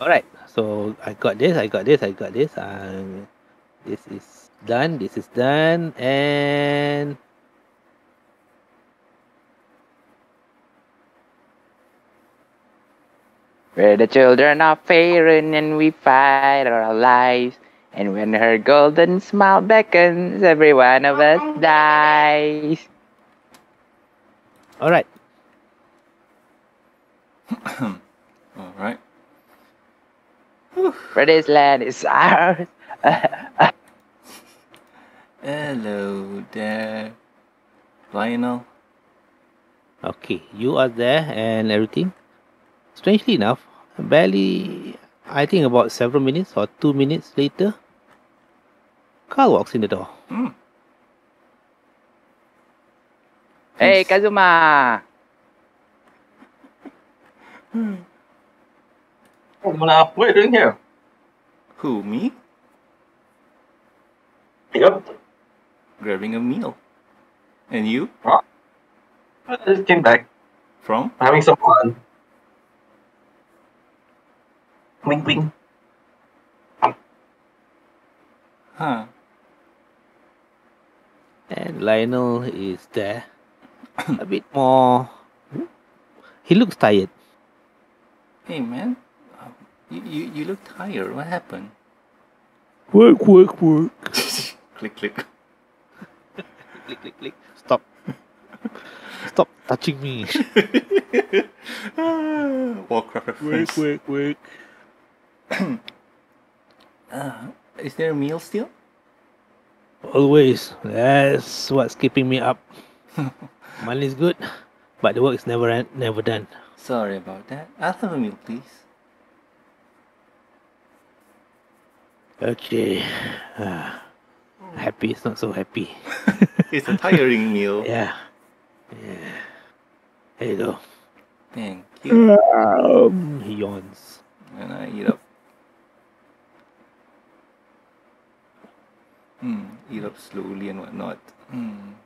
Alright. So, I got this. This is done. And... we're the children of Faerun and we fight our lives. And when her golden smile beckons, every one of us dies. Alright. Alright. For this land is ours. Hello there, Lionel. Okay, you are there and everything. Strangely enough, barely, I think about several minutes or 2 minutes later, Karl walks in the door. Mm. Hey, Kazuma! What are you doing here? Who, me? Yep. Grabbing a meal. And you? Huh? I just came back. From? Having some fun. Wing wing. Huh. And Lionel is there. A bit more. He looks tired. Hey man, you look tired. What happened? Work. click. click. Stop. Stop touching me. Warcraft reference. Work. Is there a meal still? Always. That's what's keeping me up. Money's good, but the work's never done. Sorry about that. I'll have a meal, please. Okay. Happy. It's not so happy. It's a tiring meal. Yeah. Here you go. Thank you. He yawns. And I eat up. Eat up slowly and whatnot. And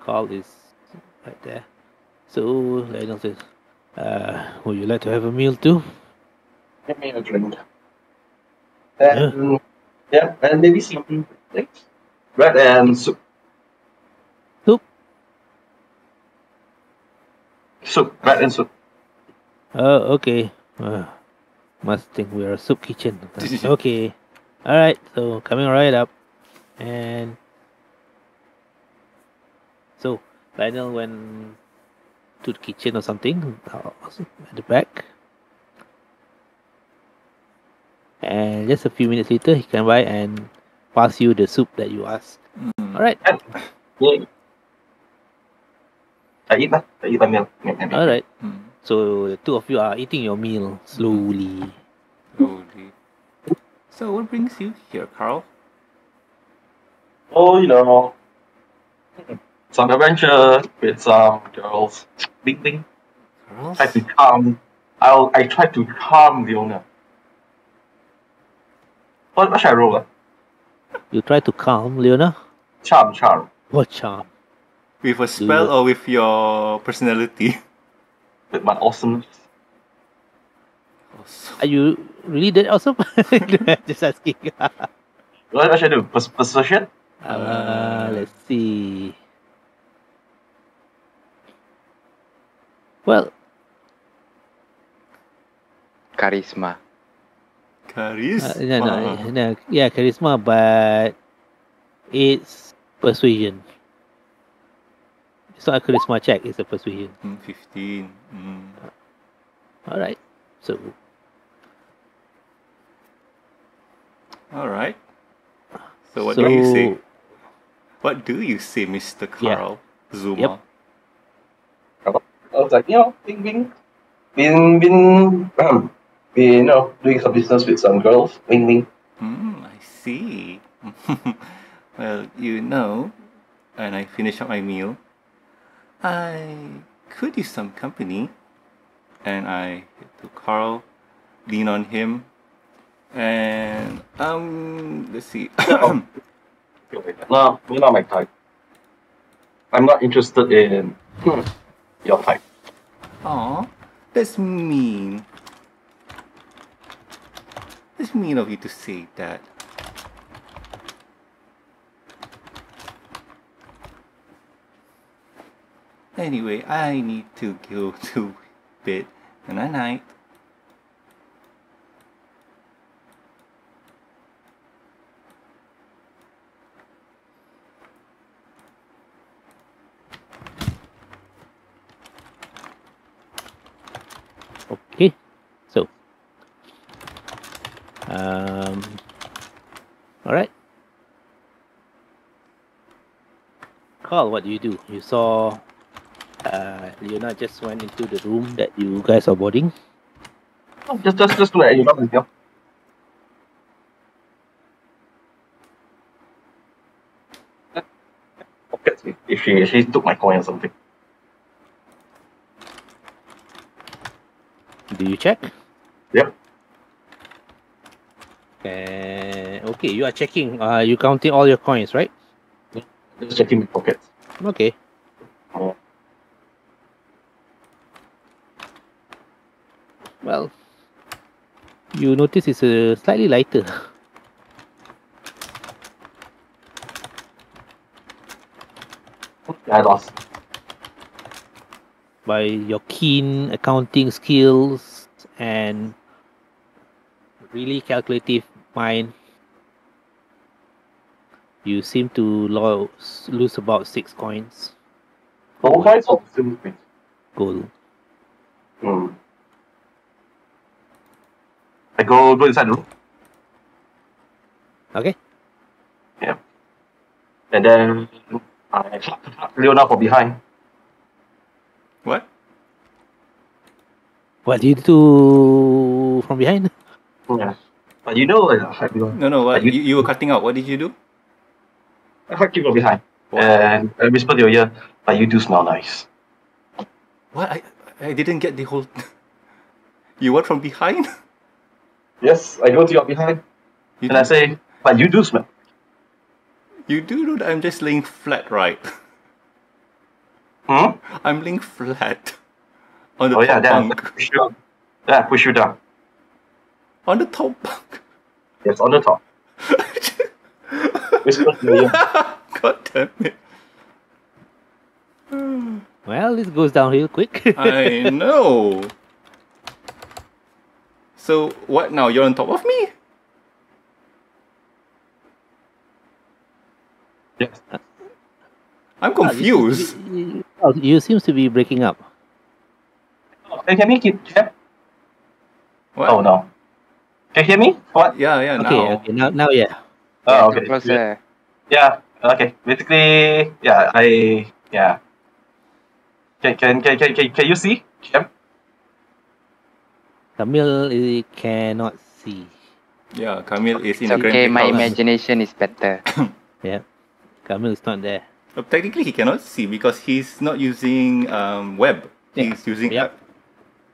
Karl is right there. So Lionel says, would you like to have a meal too? Give me a drink. Yeah, and maybe something like bread and soup. Bread and soup. Oh, okay. Must think we're a soup kitchen. Okay. Alright, so coming right up. And so Lionel went to the kitchen or something at the back. And just a few minutes later he came by and passed you the soup that you asked. Alright. I eat my meal. Alright. So the two of you are eating your meal slowly. So what brings you here, Karl? Oh, you know, some adventure with some girls. Bing bing. Girls? I tried to calm the owner. What should I roll? You try to calm Leona? Charm. What charm? With a spell or with your personality? With my awesomeness. Are you really that awesome? Just asking. What should I do? Persuasion? Let's see. Well. Charisma. No. Yeah, charisma, but it's persuasion. So aku ada small check. It's a persuasion. 15. Alright. So. Alright. So what do you say? What do you say, Mr. Karl Zhuma? Yep. I was like, you know, been, you know, doing some business with some girls, I see. Well, you know, and I finish up my meal, I could use some company, and I get to Karl, lean on him, and let's see. No, you're not my type. I'm not interested in your type. Aw, that's mean. That's mean of you to say that. Anyway, I need to go to bed and a night. Alright. Karl, what do? You saw Leona just went into the room that you guys are boarding. Oh, just look at Leona. If she took my coin or something. Do you check? Yep. Okay, you are checking. You counting all your coins, right? Just checking my pockets. Okay. Well, you notice it's a slightly lighter. I lost. By your keen accounting skills and really calculative mind, you seem to lose about 6 coins. Gold coins or silver coins? Gold. I go inside the room. Okay. Yeah. And then I slap Leona from behind. What? What did you do from behind? Yeah. But you know, no. What, you were cutting out. What did you do? I hugged you from behind. What? And I whispered to your ear, but you do smell nice. What? I didn't get the whole. You went from behind? Yes, I go to your behind. And I say, but you do smell. You do know I'm just laying flat, right? Hmm? I'm laying flat. On the top bunk. Yeah, push you down. On the top bunk? Yes, on the top. God damn it. Well, this goes downhill quick. I know. So, what now? You're on top of me? Yes. I'm confused. You seem to be breaking up. Can you hear me? What? Oh, no. Can you hear me? What? Yeah, okay, now. Okay, now, yeah. Oh, okay. Yeah, okay. Basically, yeah, yeah. Can you see, Chen? Camille cannot see. Yeah, Camille is in the grand. Okay, my imagination is better. Yeah, Camille is not there. But technically, he cannot see because he's not using web. He's using app.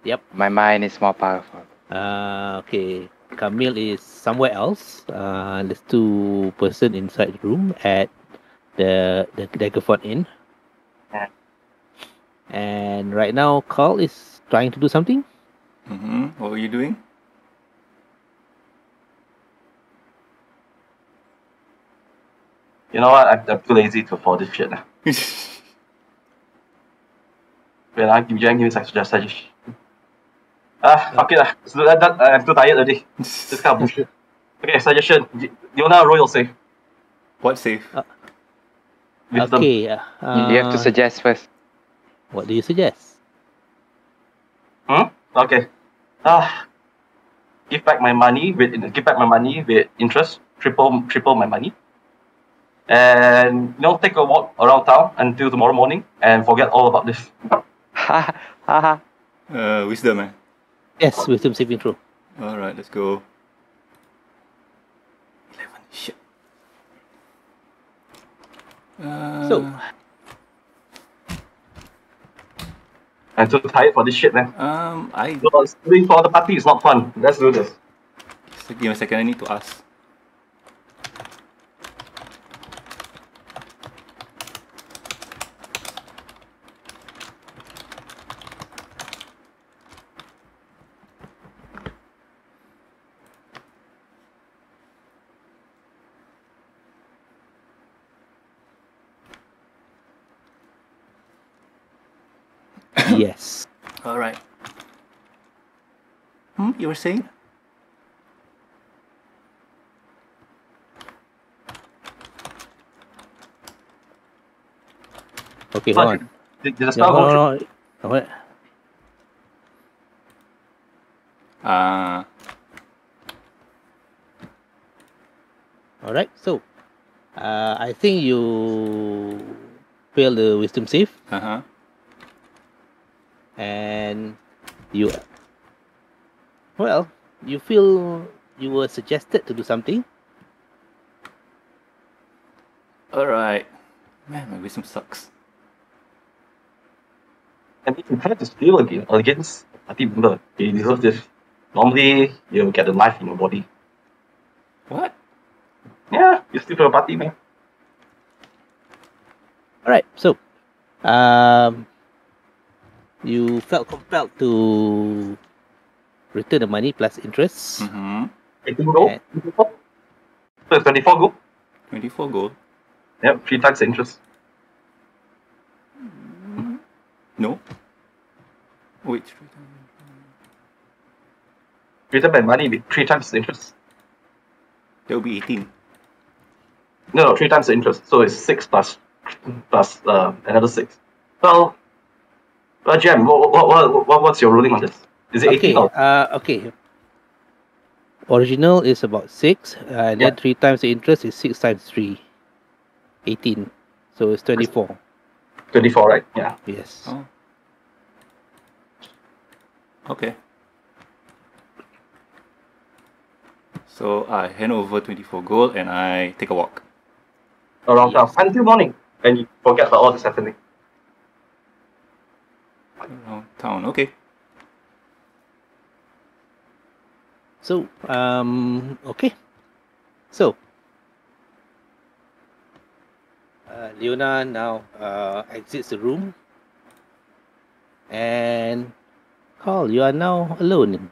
Yep. My mind is more powerful. Okay. Camille is somewhere else. There's 2 person inside the room at the Daggerford Inn. Yeah. And right now, Karl is trying to do something. What were you doing? You know what? I'm too lazy to afford this shit now. Well, I give you a suggestion. Okay, I'm too tired already. This kind of bullshit. Okay, suggestion. Leona, roll your save. What save? Wisdom. Okay. You have to suggest first. What do you suggest? Okay. Give back my money with interest. Triple my money. And you know, take a walk around town until tomorrow morning and forget all about this. Wisdom, eh? Yes, wisdom saving throw. Alright, let's go. 11, shit. I'm too tired for this shit, man. Doing for the party is not fun. Let's do this. Just give me a second, I need to ask. Yes. Alright. You were saying? Okay, hold on. Did I spell go through? Alright, so I think you failed the wisdom save. Uh-huh. And you, well, you feel you were suggested to do something. Alright. Man, my wisdom sucks. I mean, you tried to steal against a team member. You deserve this. Normally, you get a knife in your body. What? Yeah, you steal from a party, man. Alright, so, you felt compelled to return the money plus interest. 18 gold. 24 gold. 24 gold. Yep, 3 times interest. No. Wait, 3 times. Return my money with 3 times interest. That will be 18. No, 3 times the interest. So it's 6 plus another 6. Well. Jem, what's your ruling on this? Is it 18? Okay. Original is about 6, and then 3 times the interest is 6 times 3. 18. So it's 24. 24, right? Yeah. Yes. Oh. Okay. So I hand over 24 gold and I take a walk. Around town until morning, and you forget about all this happening. Around town, okay. So, okay. So, Leona now exits the room, and Karl, you are now alone.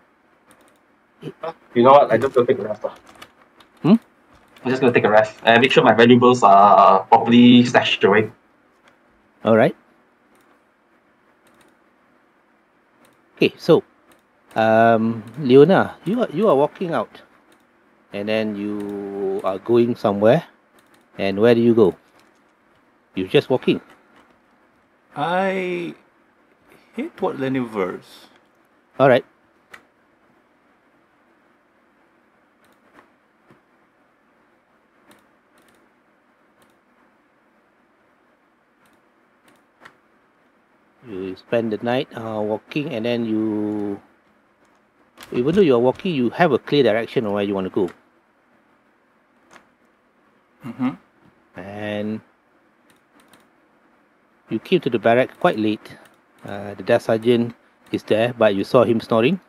You know what? I'm just gonna take a rest. I'm just gonna take a rest and make sure my valuables are properly stashed away. All right. Okay, so, Leona, you are walking out, and then you are going somewhere, and where do you go? You're just walking. I head toward Leniverse. All right. You spend the night walking, and then you, even though you are walking, you have a clear direction on where you want to go. And you came to the barracks quite late. The death sergeant is there, but you saw him snoring.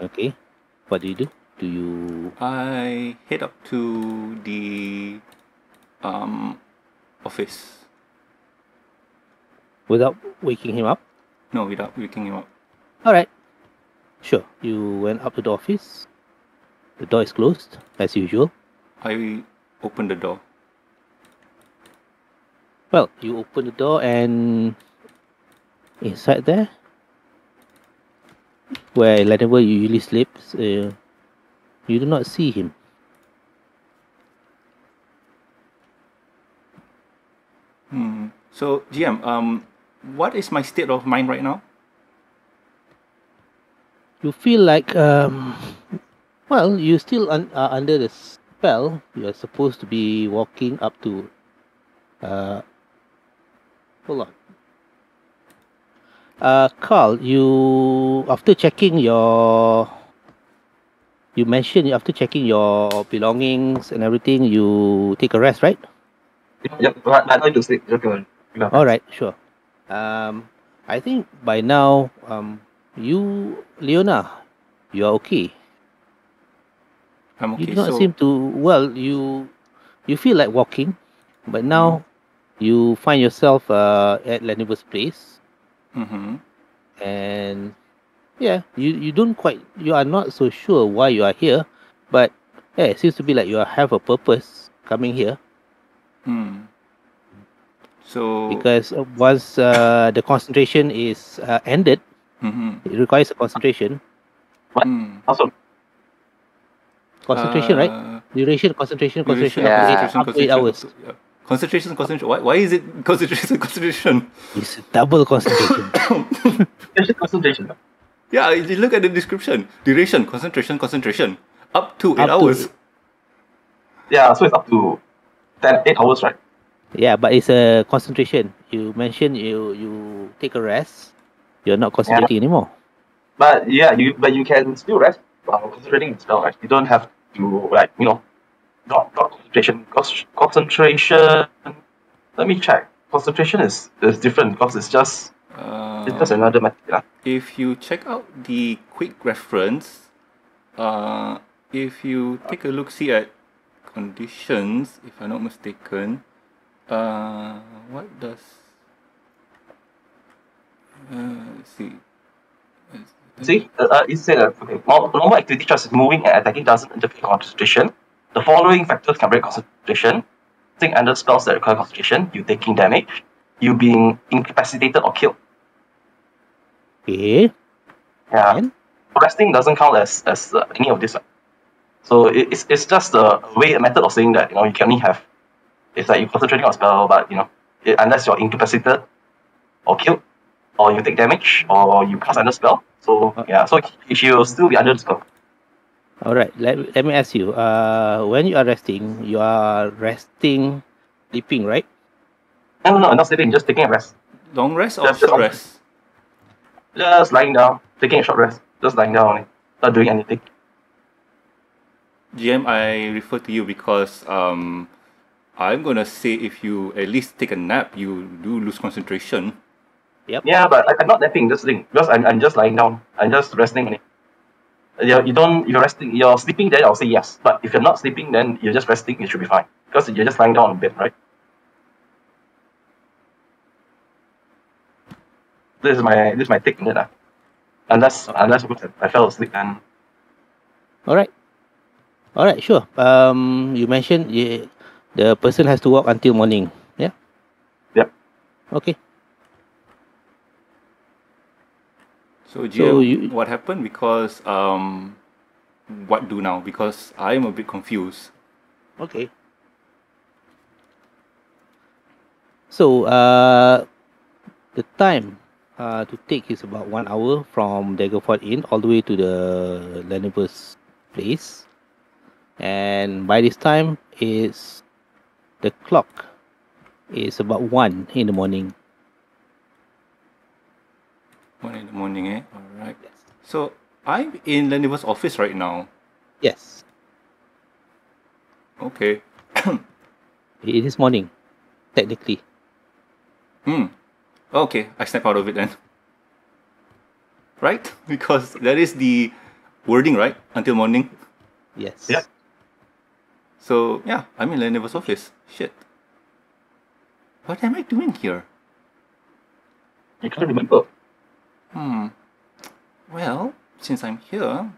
Okay, what do you do? Do you? I head up to the office. Without waking him up? No, without waking him up. Alright. Sure. You went up to the office. The door is closed, as usual. I opened the door. Well, you open the door and... inside there? Where Leniverse usually sleeps, you do not see him. So GM, what is my state of mind right now? You feel like well, you still are under the spell. You are supposed to be walking up to hold on. Karl, you after checking your you mentioned after checking your belongings and everything, you take a rest, right? Yep, I like to sleep. Okay. No. All right, sure. I think by now, you, Leona, you are okay. I'm okay. You do not seem to well. You feel like walking, but now you find yourself at Leniverse Place. And yeah, you don't quite, you are not so sure why you are here, but yeah, it seems to be like you have a purpose coming here. So because once the concentration is ended, it requires a concentration. What? Awesome. Concentration, right? Duration, concentration, yeah. Concentration up to 8 hours. Yeah. Concentration, concentration. Why is it concentration, concentration? It's double concentration. Concentration. Yeah, you look at the description. Duration, concentration, concentration. Up to 8 hours. Yeah, so it's up to 8 hours, right? Yeah, but it's a concentration. You mentioned you take a rest. You're not concentrating anymore. But yeah, you can still rest while concentrating still, right? You don't have to, like, you know, not concentration. Concentration. Let me check. Concentration is different because it's just another material. If you check out the quick reference, if you take a look, see at conditions, if I'm not mistaken, what does let's see. It said okay, normal activity choice is moving and attacking doesn't interfere with concentration. The following factors can break concentration. Think under spells that require concentration, you taking damage, you being incapacitated or killed. Okay. Yeah. And? Resting doesn't count as any of this. So it's just a way, a method of saying that, you know, you can only have, it's like you're concentrating on a spell, but, you know, unless you're incapacitated or killed, or you take damage, or you pass under spell. So, yeah, so she'll still be under the spell. Alright, let me ask you, when you are resting, sleeping, right? No, not sleeping, just taking a rest. Long rest or short rest? Just lying down, taking a short rest, just lying down only, not doing anything. GM, I refer to you because I'm gonna say if you at least take a nap, you do lose concentration. Yep. Yeah, but I'm not napping, just sleeping, because I'm just lying down, I'm just resting only. You're resting, you're sleeping then I'll say yes. But if you're not sleeping then you're just resting, it should be fine. Because you're just lying down on the bed, right? This is my take on it. Unless I fell asleep then. Alright, sure. You mentioned the person has to walk until morning, yeah? Yep. Okay. So, what happened? Because, what do now? Because I'm a bit confused. Okay. So, the time to take is about 1 hour from Daggerford Inn all the way to the Leniverse Place. And by this time, the clock is about 1 in the morning. 1 in the morning, eh? Alright. Yes. So, I'm in Leniverse office right now. Yes. Okay. It is morning, technically. Okay, I snap out of it then. Right? Because that is the wording, right? Until morning. Yes. Yeah. So, yeah, I'm in Leniverse office. Shit. What am I doing here? I can't remember. Well, since I'm here,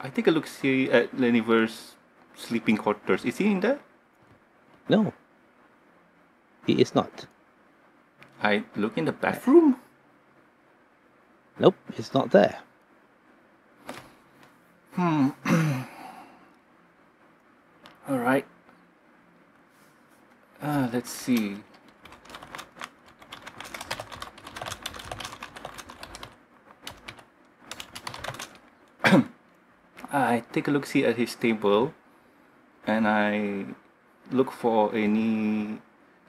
I take a look see at Leniverse's sleeping quarters. Is he in there? No. He is not. I look in the bathroom? Nope, he's not there. Alright. Let's see. I take a look-see at his table, and I look for any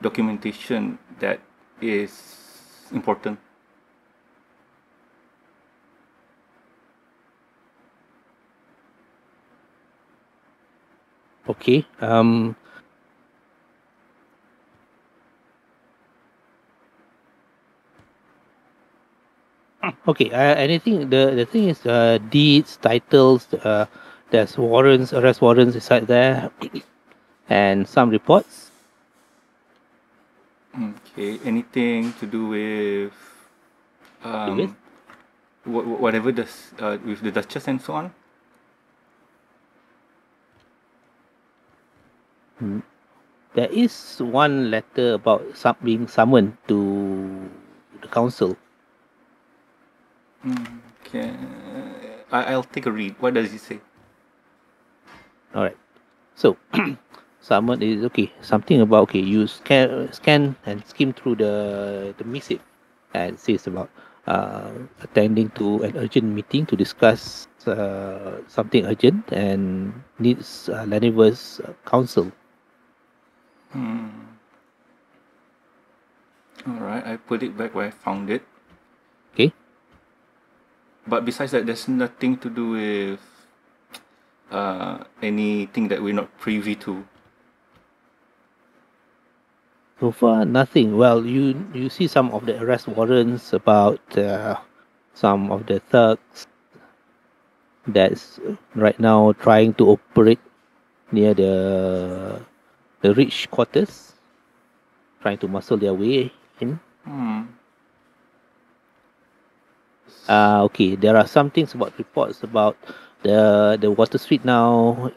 documentation that is important. Okay. Okay. And I think the thing is, deeds, titles, there's warrants, arrest warrants inside there, and some reports. Okay. Anything to do with whatever does with the Duchess and so on. There is one letter about being summoned to the council. Okay, I'll take a read. What does it say? All right. So, summon is okay. Something about okay. You scan and skim through the missive, and it says about attending to an urgent meeting to discuss something urgent and needs Leniverse counsel. Alright, I put it back where I found it. Okay. But besides that, there's nothing to do with anything that we're not privy to. So far, nothing. Well, you see some of the arrest warrants about some of the thugs that's right now trying to operate near the rich quarters, trying to muscle their way in. Okay, there are some things about reports about the Water Street now,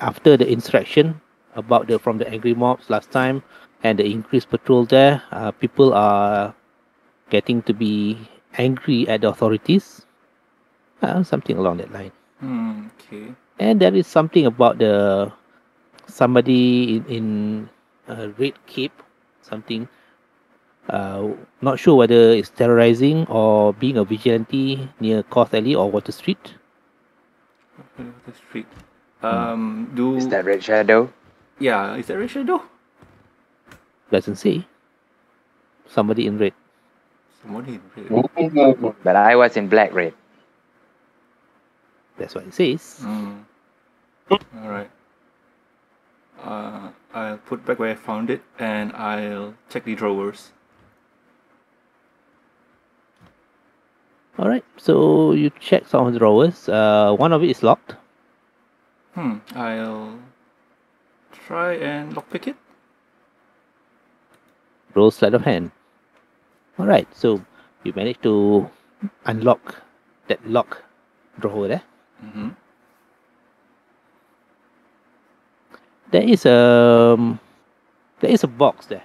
after the insurrection about from the angry mobs last time, and the increased patrol there. People are getting to be angry at the authorities, something along that line. Okay. And there is something about somebody in a red cape, something. Not sure whether it's terrorizing or being a vigilante near Coth Alley or Water Street. Water Street. Is that Red Shadow? Yeah, is that Red Shadow? Doesn't say. Somebody in red. Somebody in red. But I was in black red. That's what it says. All right. I'll put back where I found it, and I'll check the drawers. Alright, so you check some of the drawers. One of it is locked. I'll try and lockpick it. Roll sleight of hand. Alright, so you managed to unlock that lock drawer there. There is a box there.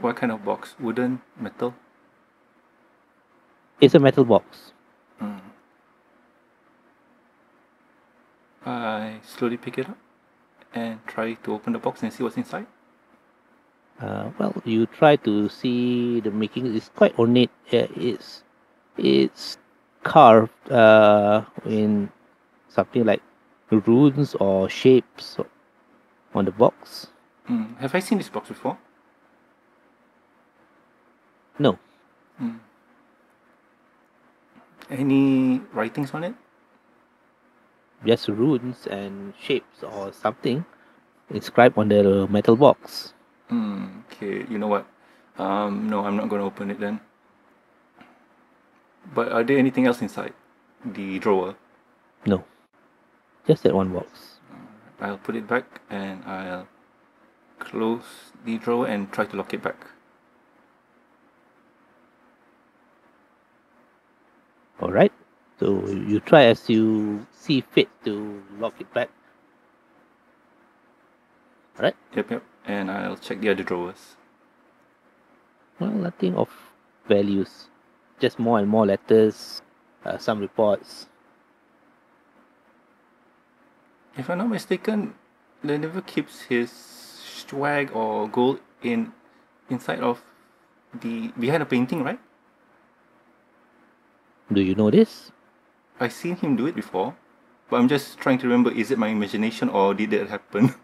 What kind of box? Wooden? Metal? It's a metal box. I slowly pick it up and try to open the box and see what's inside. Well, you try to see the making. It's quite ornate. It's carved in something like runes or shapes on the box. Have I seen this box before? No. Any writings on it? Just runes and shapes or something inscribed on the metal box. Okay, you know what? No, I'm not going to open it then. But are there anything else inside the drawer? No. Just that one box. I'll put it back and I'll close the drawer and try to lock it back. Alright, so you try as you see fit to lock it back. Alright? Yep, and I'll check the other drawers. Well, nothing of values. Just more and more letters, some reports. If I'm not mistaken, Leniverse keeps his swag or gold inside of behind a painting, right? Do you know this? I've seen him do it before, but I'm just trying to remember, is it my imagination or did that happen?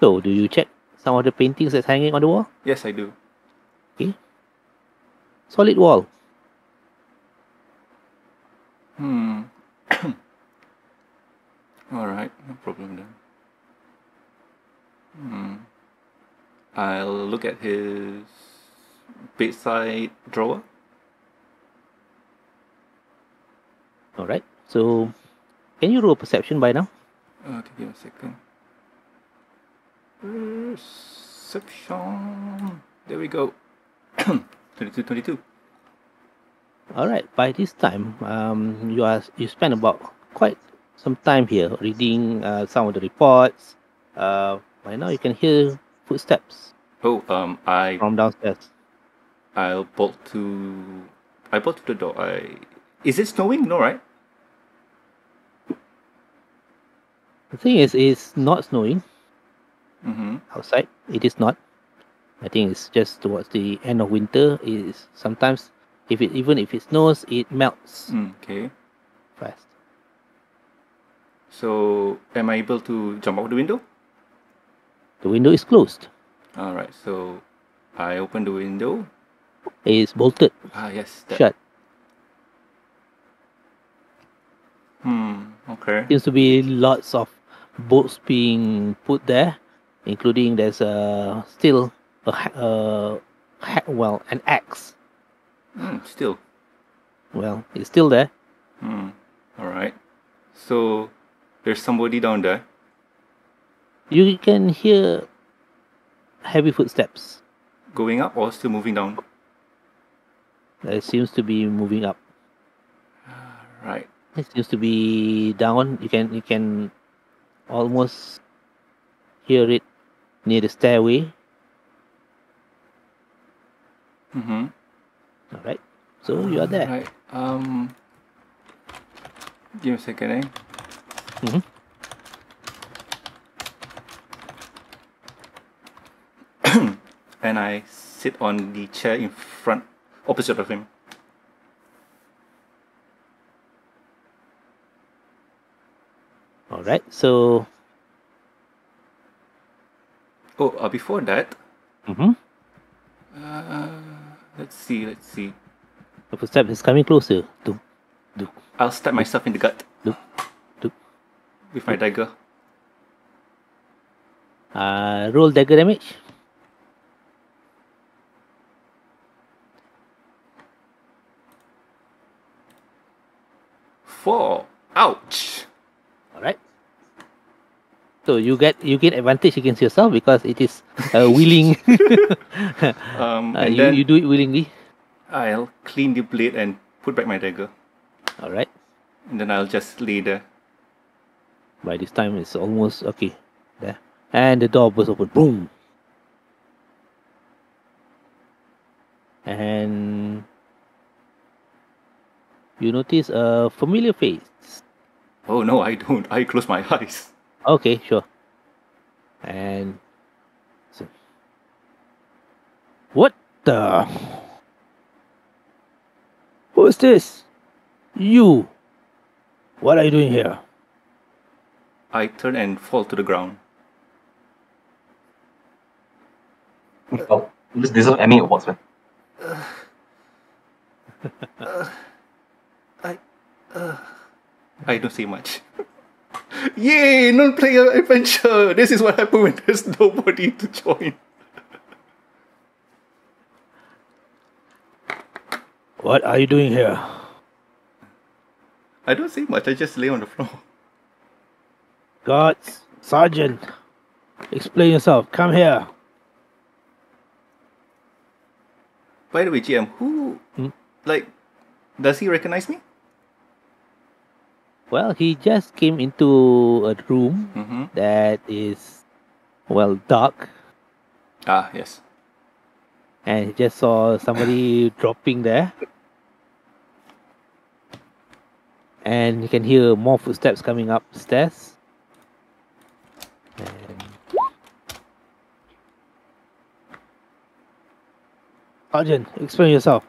So, do you check some of the paintings that's hanging on the wall? Yes, I do. Okay. Solid wall. Alright, no problem then. I'll look at his bedside drawer. Alright, so can you roll perception by now? Okay, give me a second. Perception. There we go. 22. Alright, by this time, you spent about quite some time here reading some of the reports. By now you can hear footsteps. Oh, from downstairs. I bolt to the door. Is it snowing? No, right? The thing is, it's not snowing. Outside, it is not. I think it's just towards the end of winter. Is sometimes even if it snows, it melts. Okay. Fast. So, am I able to jump out the window? The window is closed. Alright, so I open the window. It's bolted. Ah, yes. Shut. Okay. Seems to be lots of bolts being put there, including there's an axe. Still. Well, it's still there. Alright. So, there's somebody down there. You can hear heavy footsteps. Going up or still moving down? It seems to be moving up. Right. It seems to be down. You can almost hear it near the stairway. Alright. So you are there. Right. Give me a second, eh? And I sit on the chair in front, opposite of him. Alright, so... Oh, before that... Let's see. The footstep is coming closer. I'll stab myself in the gut. With my dagger. Roll dagger damage. Four. Ouch. Alright. So you get advantage against yourself because it is willing. You do it willingly. I'll clean the blade and put back my dagger. Alright. And then I'll just lay there. By this time it's almost okay. There. And the door bursts open. Boom. And you notice a familiar face. Oh no, I don't. I close my eyes. Okay, sure. And... So. What the... Who's this? You! What are you doing here? I turn and fall to the ground. This is Emmy Awards, man. I don't say much. Yay! Non-player adventure! This is what happens when there's nobody to join. What are you doing here? I don't say much, I just lay on the floor. Guards, Sergeant, explain yourself, come here. By the way, GM, who... Like, does he recognize me? Well, he just came into a room that is, well, dark. Ah, yes. And he just saw somebody dropping there. And you can hear more footsteps coming upstairs. And... Sergeant, explain yourself.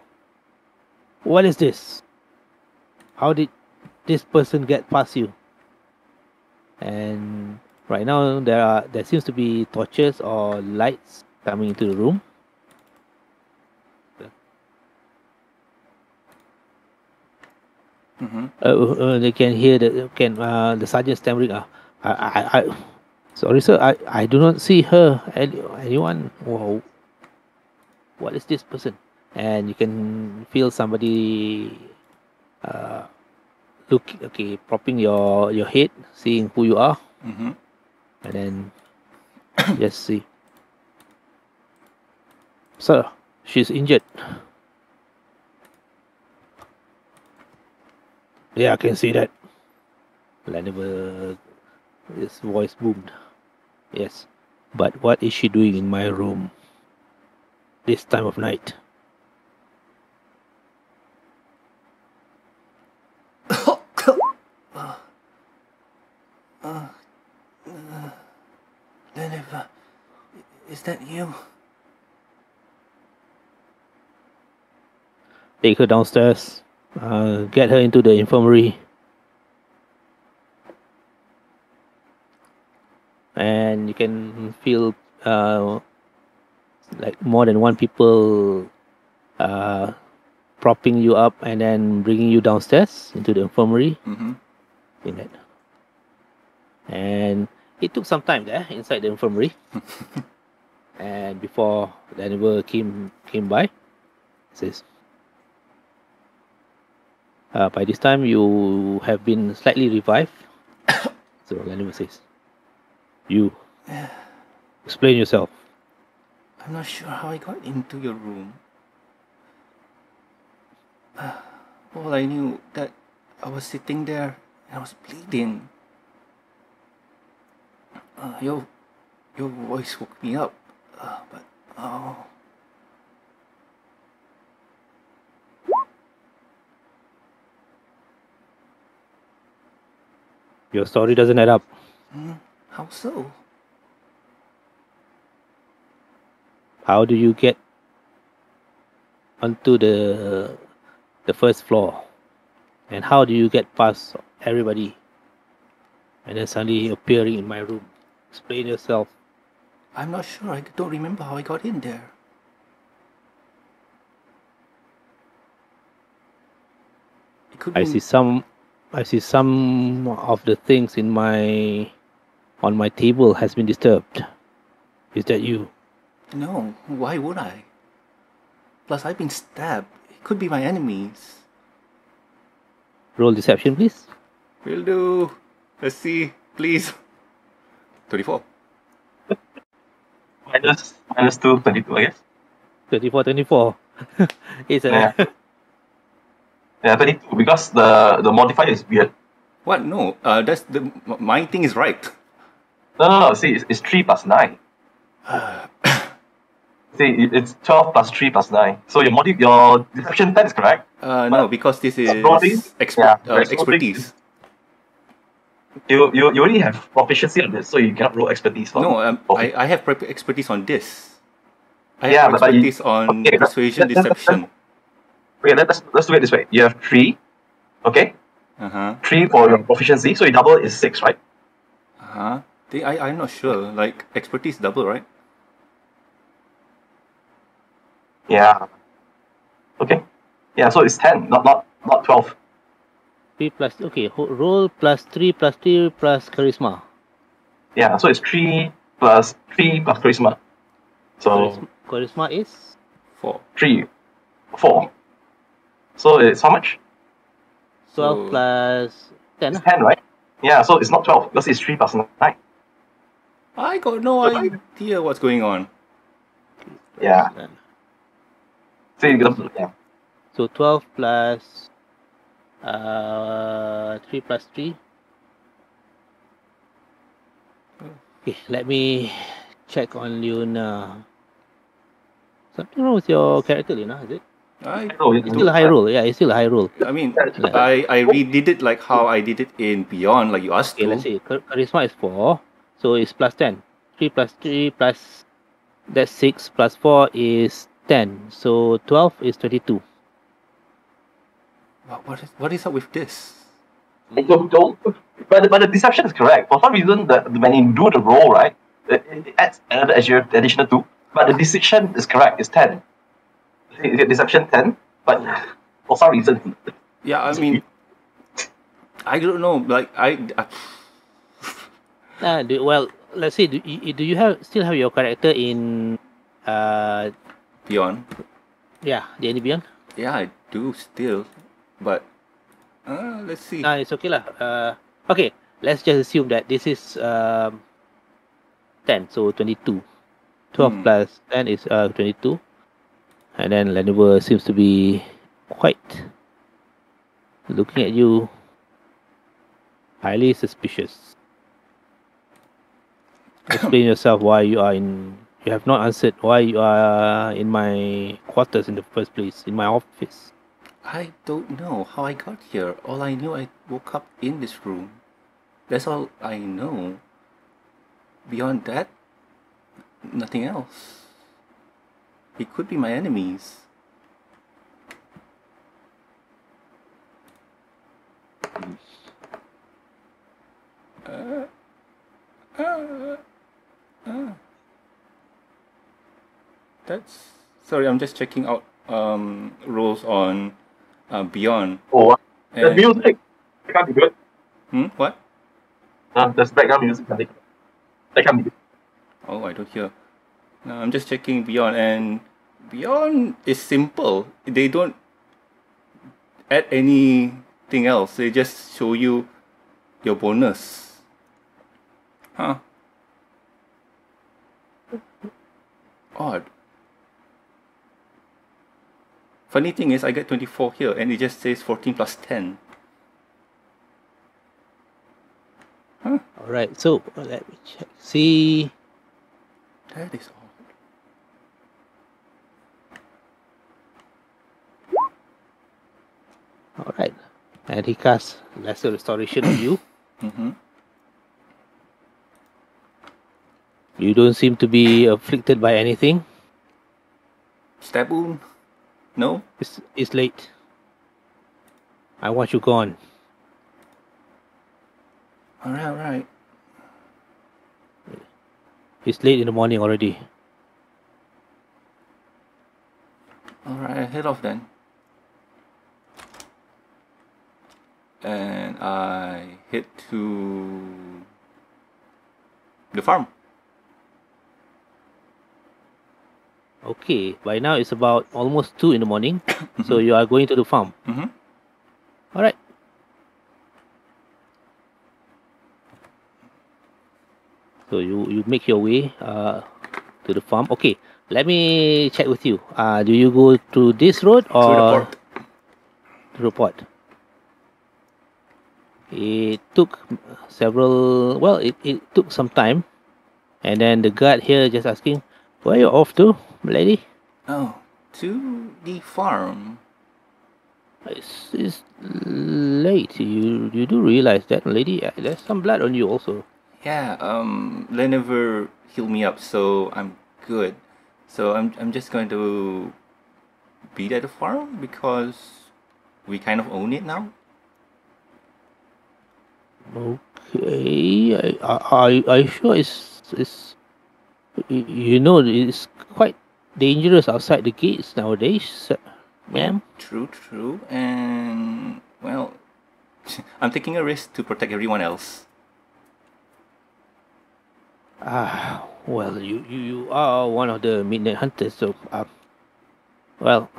What is this? How did this person get past you? And right now there seems to be torches or lights coming into the room. Mm-hmm. They can hear the sergeant stammering. Sorry, sir. I do not see her. Anyone? Whoa. What is this person? And you can feel somebody propping your head, seeing who you are, mm-hmm. and then just see. Sir, she's injured. Yeah, I can see that. Leniverse, his voice boomed. Yes, but what is she doing in my room this time of night? Leniverse, is that you? Take her downstairs. Get her into the infirmary. And you can feel like more than one people propping you up and then bringing you downstairs into the infirmary. Mm-hmm. In that. And it took some time there inside the infirmary. And before the animal came by, says, by this time, you have been slightly revived. So Leniverse says, "You explain yourself." I'm not sure how I got into your room. All I knew that I was sitting there and I was bleeding. Your voice woke me up, but oh. Your story doesn't add up. How so? How do you get onto the first floor? And how do you get past everybody? And then suddenly appearing in my room. Explain yourself. I'm not sure. I don't remember how I got in there. It could be... I see some of the things on my table has been disturbed. Is that you? No, why would I? Plus I've been stabbed. It could be my enemies. Roll deception, please. Will do. Let's see, please. 24. minus 2, 22, I guess. 24. It's a... Yeah, 22, because the modifier is weird. What? No, that's my thing is right. No, see, it's 3 plus 9. See, it's 12 plus 3 plus 9. So your deception 10 is correct. No, because this is expertise. You already have proficiency on this, so you cannot roll expertise. I have expertise on this. I have expertise on persuasion, deception. Okay, let's do it this way. You have 3, okay? 3 for your proficiency, so you double is 6, right? I'm not sure. Like, expertise double, right? Yeah. Okay. Yeah, so it's 10, not 12. 3 plus... Okay, roll plus 3 plus 3 plus charisma. Yeah, so it's 3 plus 3 plus charisma. So... Charisma is? 4. 3. 4. So it's how much? 12 plus 10. It's 10, right? Yeah, so it's not 12, because it's 3 plus 9. I got no idea what's going on. Yeah. So, so 12 plus 3 plus 3. Okay, let me check on Leona. Something wrong with your character, Leona, is it? It's still a high roll, yeah. It's still a high roll. I mean, I redid it like how I did it in Beyond, like you asked. Okay, let's see. Charisma is 4, so it's plus 10. 3 plus 3 plus that's 6 plus 4 is 10. So 12 is 22. What is up with this? Don't. But the deception is correct. For some reason, when you do the roll, right, it adds another additional 2. But the deception is correct. It's 10. Deception 10. But for some reason. Yeah, I mean, I don't know. Like well, let's see. Do you still have your character in Beyond? Yeah, the Any Beyond. Yeah, I do still, but. Let's see. It's okay lah. Okay, let's just assume that this is 10, so 22. 12 plus 10 is 22. And then Leniverse seems to be quite, looking at you, highly suspicious. Explain yourself why you are in... You have not answered why you are in my quarters in the first place, in my office. I don't know how I got here. All I knew, I woke up in this room. That's all I know. Beyond that, nothing else. It could be my enemies. That's... Sorry, I'm just checking out rolls on... Beyond. Oh, and the music can't be good. What? There's background music. That can't be good. Oh, I don't hear. No, I'm just checking Beyond, and Beyond is simple. They don't add anything else. They just show you your bonus. Huh? Odd. Funny thing is, I get 24 here, and it just says 14 plus 10. Huh? Alright, so let me check. See... That is all. Alright. And he casts Lesser Restoration on you. You don't seem to be afflicted by anything. Stab wound. No? It's late. I want you gone. Alright, alright. It's late in the morning already. Alright, I head off then. And I head to the farm. Okay, by now it's about almost 2 in the morning, so you are going to the farm. Alright. So you make your way to the farm. Okay, let me check with you. Do you go to this road or... To the port. It took several... Well, it took some time. And then the guard here just asking, where are you off to, lady? Oh, to the farm. It's late. You do realize that, lady? There's some blood on you also. Yeah. Leniverse healed me up, so I'm good. So I'm just going to be at the farm because we kind of own it now. Okay. Are you sure it's you know, it's quite dangerous outside the gates nowadays, ma'am. True. And, well, I'm taking a risk to protect everyone else. Well, you are one of the Midnight Hunters, so, well,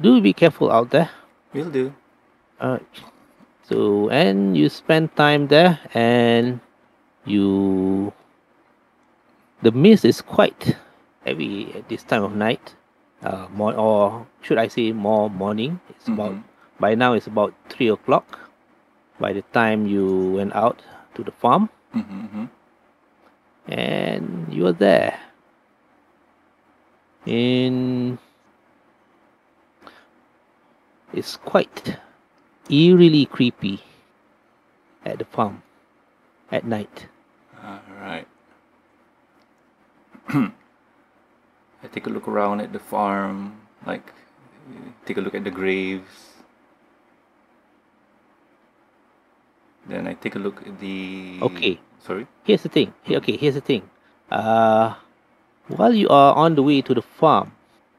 do be careful out there. Will do. So, and you spend time there, and you... The mist is quite heavy at this time of night, or should I say more morning. It's about, by now it's about 3 o'clock by the time you went out to the farm. And you were there in... It's quite eerily creepy at the farm at night. Alright. I take a look around at the farm, like take a look at the graves. Then I take a look at the... Okay. Sorry? Here's the thing. Okay, here's the thing. While you are on the way to the farm,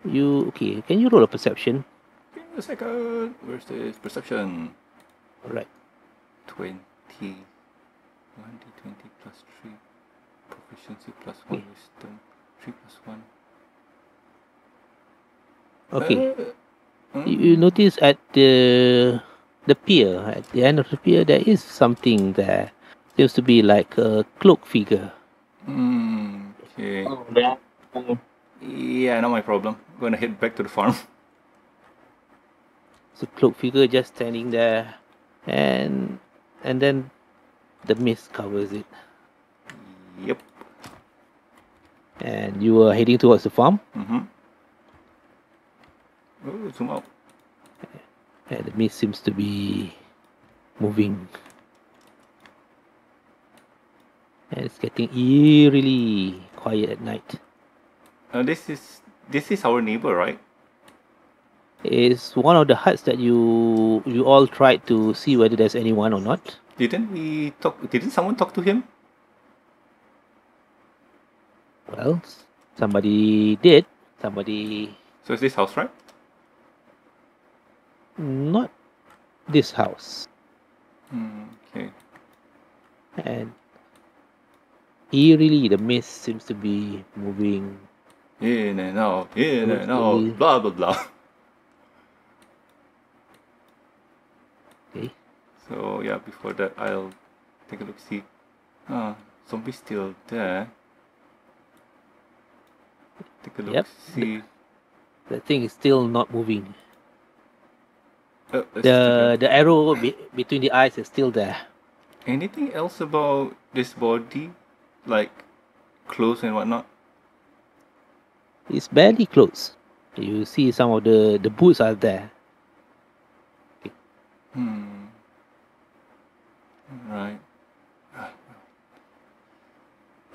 you... Okay, can you roll a perception? Give me a second. Where's the perception? Alright. 20. 1d20 plus 3. Proficiency plus 1. Okay. Wisdom. 3 plus 1. Okay. You notice at the pier, at the end of the pier, there is something there. Seems to be like a cloak figure. Okay. Yeah, not my problem. I'm gonna head back to the farm. It's a cloak figure just standing there, and then the mist covers it. Yep. And you were heading towards the farm? Mm-hmm. Oh, zoom out. And the mist seems to be moving. And it's getting eerily quiet at night. This is our neighbor, right? It's one of the huts that you all tried to see whether there's anyone or not. Didn't someone talk to him? Well, somebody did. Somebody. So it's this house, right? Not this house. Okay. And eerily, the mist seems to be moving. In and out, in and out, blah blah blah. Okay. So yeah, before that, I'll take a look, see. Zombie's still there. Take a look, see. The thing is still not moving. The arrow between the eyes is still there. Anything else about this body? Like clothes and whatnot? It's barely clothes. You see some of the boots are there. Okay. Right.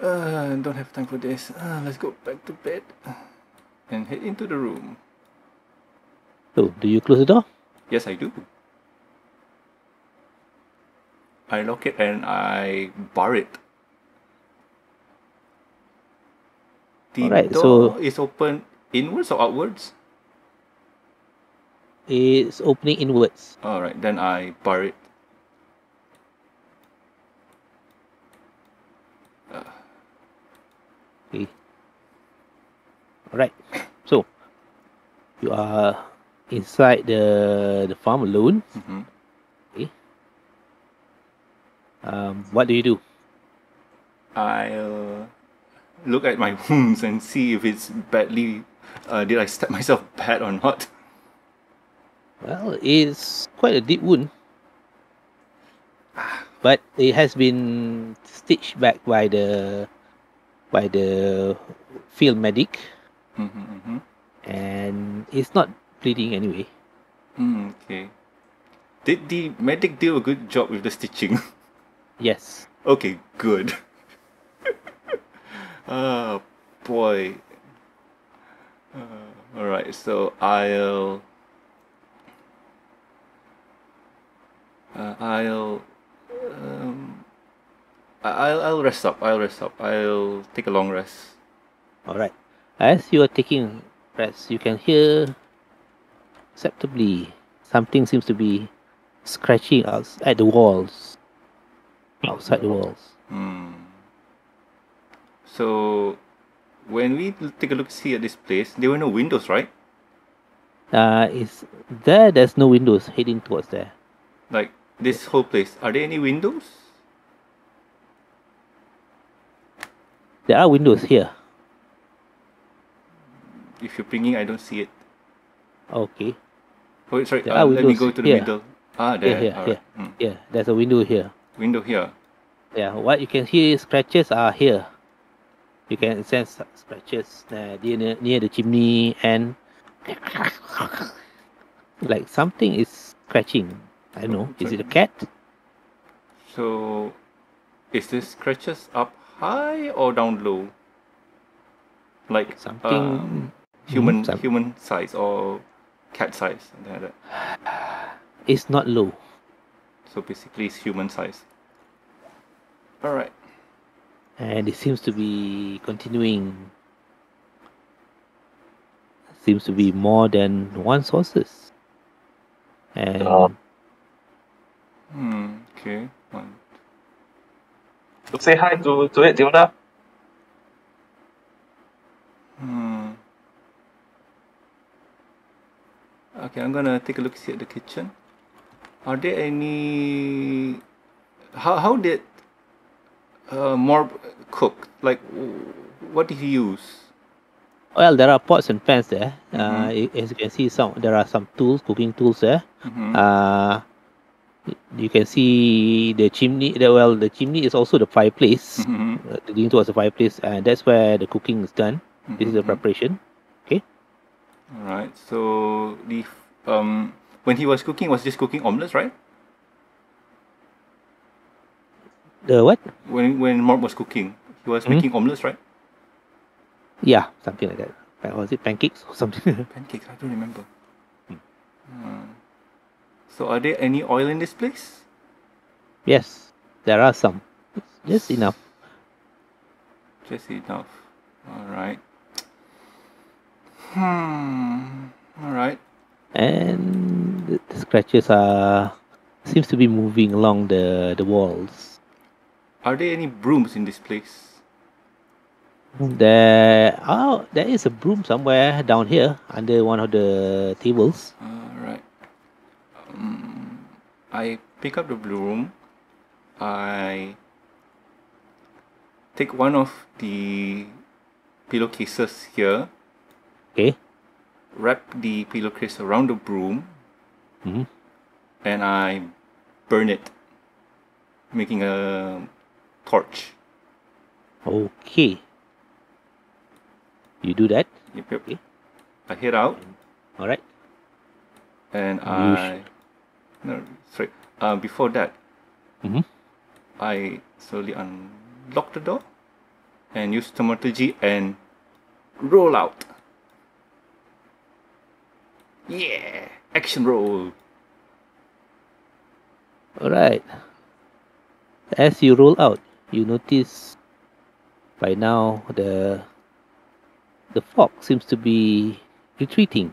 Don't have time for this. Let's go back to bed and head into the room. So, do you close the door? Yes, I do. I lock it and I bar it. The door is open inwards or outwards? It's opening inwards. Alright, then I bar it. Okay. Alright, so you are inside the farm alone. Mm-hmm. Okay. What do you do? I'll look at my wounds and see if it's badly... did I stab myself bad or not? Well, it's quite a deep wound. But it has been stitched back by the field medic. Mm-hmm, mm-hmm. And it's not bleeding anyway. Okay. Did the medic do a good job with the stitching? Yes. Okay, good. Oh boy. Alright, so I'll rest up. I'll take a long rest. Alright. As you are taking rest, you can hear perceptibly something seems to be scratching at the walls. Outside the walls. So, when we take a look see at this place, there were no windows, right? There's no windows heading towards there. Like, this whole place, are there any windows? There are windows here. If you're bringing, I don't see it. Okay. Oh, sorry, let me go to the middle. Ah, there. Yeah, there's a window here. Window here? Yeah, what you can hear is scratches are here. You can sense scratches near the chimney and like something is scratching. I don't know. Sorry. Is it a cat? So, is this scratches up high or down low? Like something human size or cat size, something like that. It's not low. So basically it's human size. Alright. And it seems to be continuing. Seems to be more than one sources. And okay. We'll say hi to it, Leona. Okay, I'm gonna take a look see at the kitchen. Are there any? How did Morb cook? Like, what did he use? Well, there are pots and pans there. As you can see, there are some tools, cooking tools there. You can see the chimney. The chimney is also the fireplace. Leading towards the fireplace, and that's where the cooking is done. This is the preparation. Okay. All right. So the when he was cooking, was just cooking omelets, right? The what? When Mark was cooking, he was making omelets, right? Yeah, something like that. Was it pancakes or something? Pancakes. I don't remember. So are there any oil in this place? Yes, there are some. Just enough. Just enough. Alright. Alright. And the scratches seems to be moving along the walls. Are there any brooms in this place? There is a broom somewhere down here under one of the tables. Alright. I pick up the broom. I take one of the pillowcases here. Okay. Wrap the pillowcase around the broom. And I burn it, making a torch. Okay. You do that? Yep, yep. Okay. I head out. Alright. And I... No, sorry. Before that, I slowly unlock the door and use thermaturgy and roll out. Yeah! Action roll! Alright. As you roll out, you notice by now the fog seems to be retreating.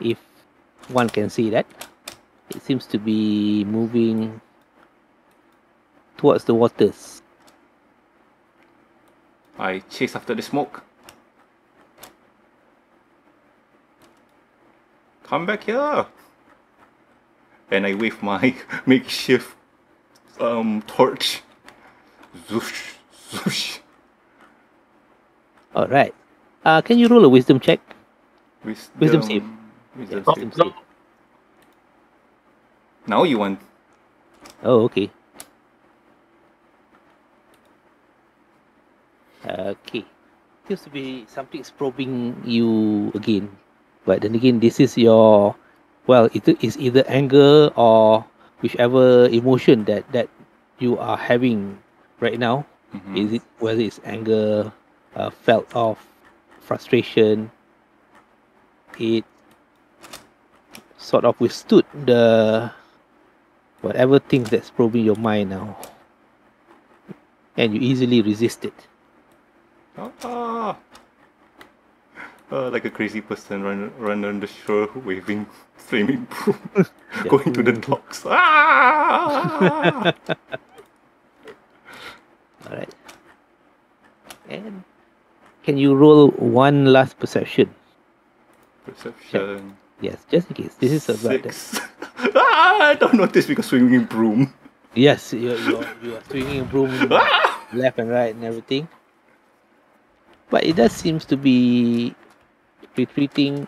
If one can see that. It seems to be moving towards the waters. I chase after the smoke. Come back here! And I wave my makeshift torch. Zoosh, zoosh. Alright. Can you roll a wisdom check? Wisdom save. Wisdom save. Now you want. Oh, okay. Okay. Seems to be something's probing you again. But then again, this is your... Well, it is either anger or whichever emotion that you are having right now. Is it, whether it's anger, felt of frustration, it sort of withstood the... Whatever things that's probing your mind now. And you easily resist it. Like a crazy person run on the shore waving flaming broom. Going to the docks. Alright. And can you roll one last perception? Perception. Yes, just in case. This is about that. I don't notice because swinging broom. Yes, you are swinging broom left and right and everything. But it does seems to be retreating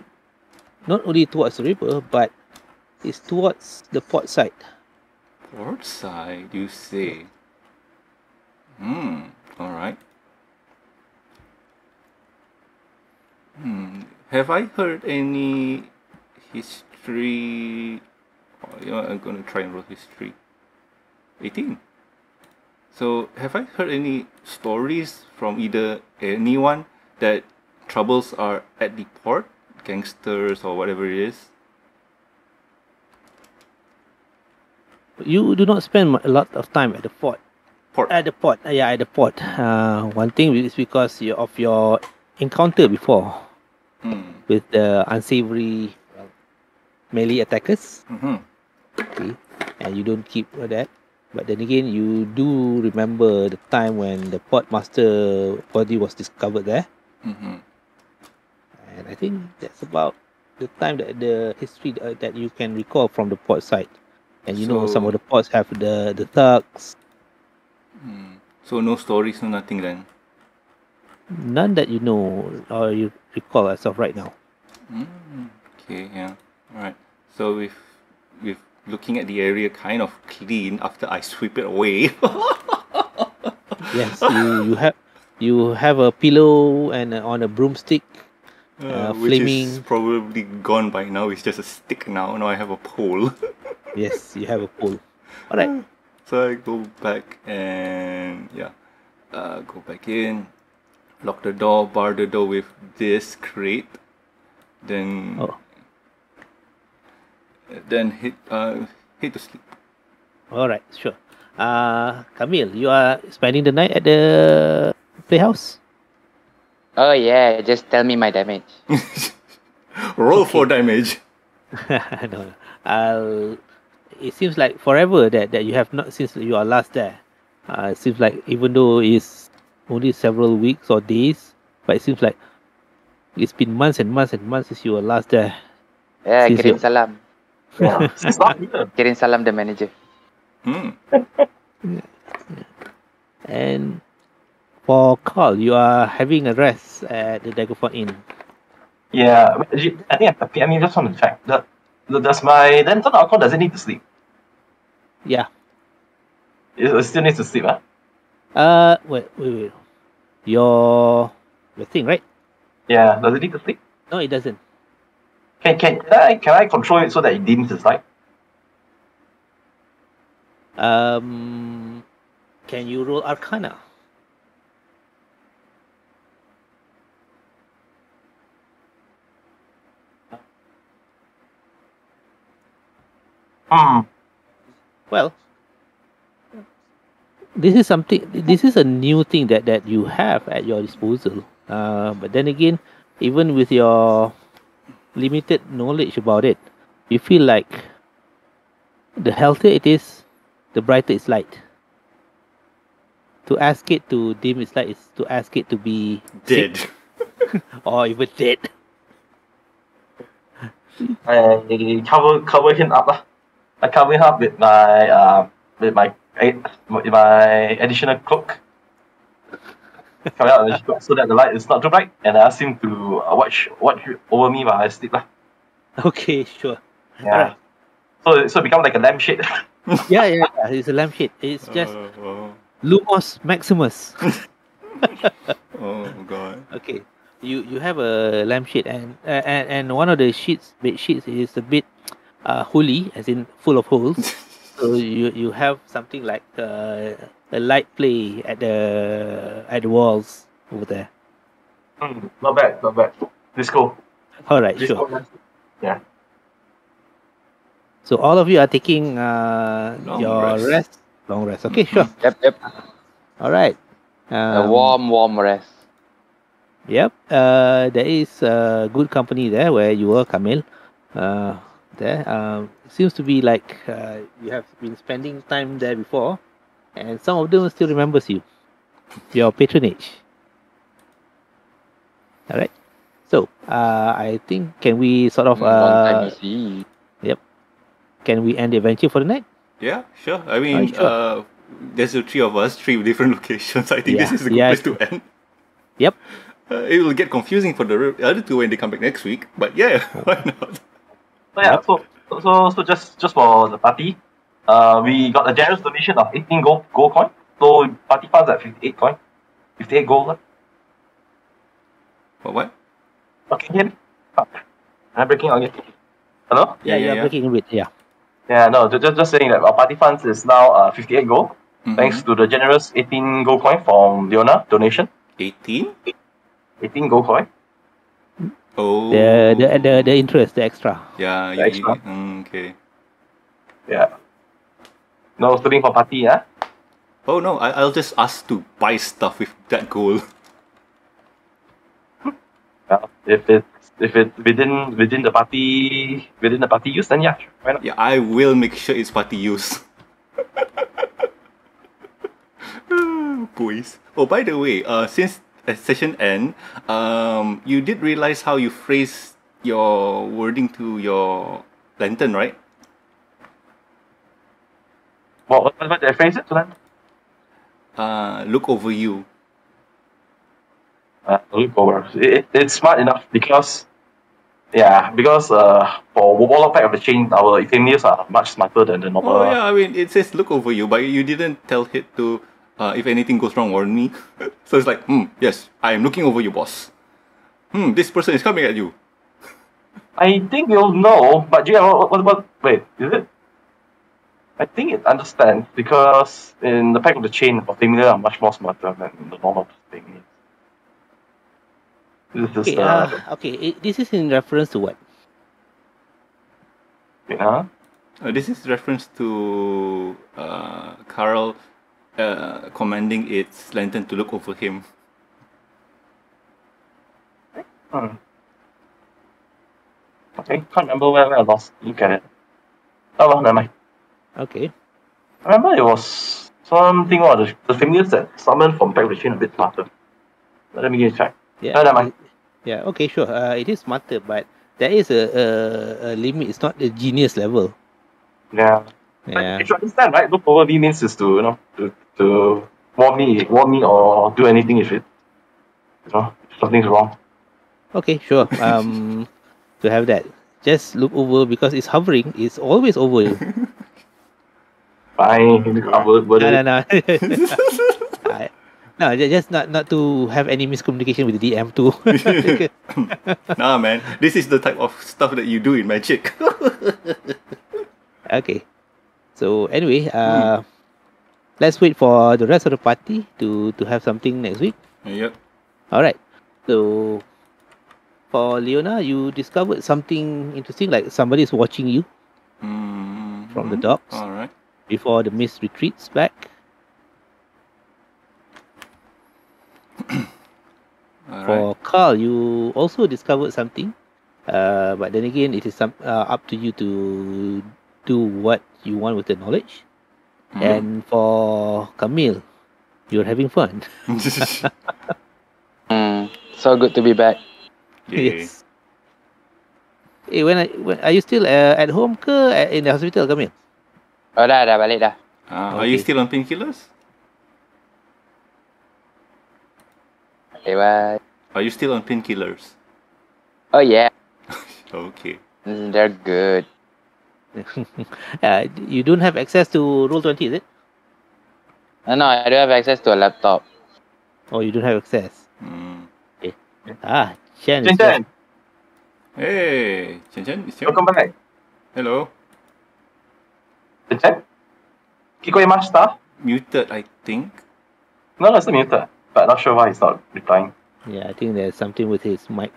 not only towards the river, but it's towards the port side. Port side, you say? Alright. Have I heard any history? You know, I'm gonna try and roll history. 18. So, have I heard any stories from either anyone that troubles are at the port? gangsters or whatever it is. You do not spend a lot of time at the port. One thing is because of your encounter before with the unsavory melee attackers. Okay. And you don't keep that. But then again, you do remember the time when the port master body was discovered there. And I think that's about the time that the history that you can recall from the port side. And you know, some of the ports have the thugs. So no stories, no nothing then? None that you know or you recall as of right now. Okay, yeah. Alright. So with looking at the area kind of clean after I sweep it away. Yes, you have a pillow and on a broomstick. Flaming. Which is probably gone by now. It's just a stick now. Now I have a pole. Yes, you have a pole. Alright. So I go back and go back in, lock the door, bar the door with this crate, then head to sleep. Alright, sure. Camille, you are spending the night at the playhouse? Oh yeah, just tell me my damage. Roll for damage. No. It seems like forever that you have not, since you are last there. It seems like even though it's only several weeks or days, but it seems like it's been months and months and months since you were last there. Yeah, Kirim Salam. Kirim Salam, the manager. And for Karl, you are having a rest at the Daggerford Inn. Yeah, I think I just want to check that. Does my lantern alcohol doesn't need to sleep? Yeah. It still needs to sleep, huh? Wait. Your thing, right? Yeah, does it need to sleep? No, it doesn't. Can I control it so that it didn't sleep? Can you roll Arcana? Well, this is a new thing that you have at your disposal. But then again, even with your limited knowledge about it, you feel like the healthier it is, the brighter its light. To ask it to dim its light is to ask it to be dead. Or even dead. Cover him up lah. I cover him up with my additional cloak. Cover up the cloak so that the light is not too bright, and I ask him to watch over me while I sleep lah. Okay, sure. Yeah. Right. So it becomes like a lampshade. Yeah. It's a lampshade. It's just Lumos Maximus. Oh god. Okay, you have a lampshade, and one of the bed sheets is a bit. Holy, as in full of holes. So you have something like a light play at the walls over there. Not bad. Let's go. Alright, sure. Go. Yeah. So all of you are taking long rest. Okay, sure. Yep. Alright. A warm rest. Yep. There is good company there where you were, Camille. There seems to be like you have been spending time there before, and some of them still remembers your patronage. All right, so I think can we sort of can we end the adventure for the night? Yeah, sure. I mean, there's the three of us, three different locations. I think this is a good place to end. Yep. It will get confusing for the other two when they come back next week. But yeah, why not? So just for the party, we got a generous donation of 18 gold coin. So party funds at 58 gold. What? Okay, hear me? I'm breaking on you. Hello? Yeah. Breaking in with no, just saying that our party funds is now 58 gold, thanks to the generous 18 gold coin from Leona donation. 18 gold coin. Oh. The interest, the extra. Yeah. The extra. Okay. Yeah. No stream for party, huh? Oh no, I'll just ask to buy stuff with that goal. Well, if it's within the party use, then yeah, why not? Yeah, I will make sure it's party use. Boys. Oh, by the way, since session end, you did realize how you phrase your wording to your lantern, right? What did I phrase it to lantern? Look over you. Look over. It's smart enough because, yeah, for Warlock Pack of the Chain, our insignias are much smarter than the normal. Oh yeah, I mean it says look over you, but you didn't tell it to. If anything goes wrong, warn me. So it's like, yes, I am looking over you, boss. This person is coming at you. I think you'll know, but you know, wait, is it? I think it understands because in the Pack of the Chain, Optimia are much more smarter than the normal thing. Okay, this is in reference to what? Yeah. This is reference to Karl commanding its lantern to look over him. Okay, can't remember where I lost. Look at it. Oh, never mind. Okay. I remember it was something about the familiars that summoned from Pack of the Chain a bit smarter. Let me get a check. Yeah. Oh, never mind. Yeah, okay, sure. It is smarter, but there is a limit. It's not the genius level. Yeah. Yeah. You should understand, right? Look over me means is to, you know, to warn me or do anything if it, you know, if something's wrong. Okay, sure. To have that. Just look over because it's hovering. It's always over you. Fine. No. No, just not to have any miscommunication with the DM too. Nah, man. This is the type of stuff that you do in Magic. Okay. So anyway, let's wait for the rest of the party to have something next week. Yep. Alright. So for Leona, you discovered something interesting, like somebody is watching you from the docks. Alright. Before the mist retreats back. All for right. Karl, you also discovered something. But then again, it is up to you to do what you want with the knowledge. And for Camille, you're having fun. So good to be back. Yay. Yes. Hey, when are you still at home ke in the hospital, Camille? Oh, dah balik dah. Are you still on painkillers? Okay, bye. Are you still on painkillers? Oh yeah. Okay. They're good. You don't have access to Roll 20, is it? No, I do have access to a laptop. Oh, you don't have access. Okay. Ah, Chen. Hey, Chen. Welcome back. Hello. Chen. Kiko, your mask stuff? Muted, I think. No, it's not muted. But not sure why he's not replying. Yeah, I think there's something with his mic.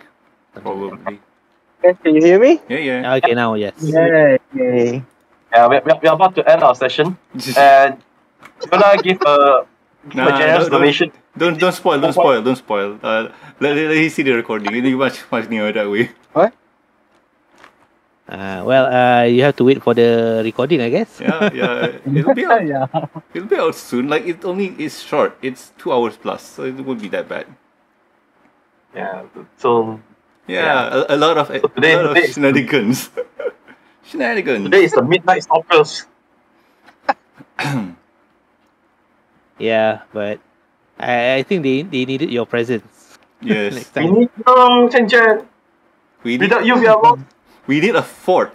Probably. Can you hear me? Yeah. Okay, now, yes. Yay. Yeah, we're about to end our session. And I'm gonna give a generous donation. Don't spoil. Let him see the recording. It's much nearer that way. What? You have to wait for the recording, I guess. Yeah. It'll be out. It'll be out soon. Like, it only is short. It's 2 hours plus, so it won't be that bad. Yeah, so... Yeah. A lot of shenanigans. Shenanigans. Today is the midnight stalkers. Yeah, but I think they needed your presence. Yes. We need you, Chen. Without you, we are lost. We need a fort.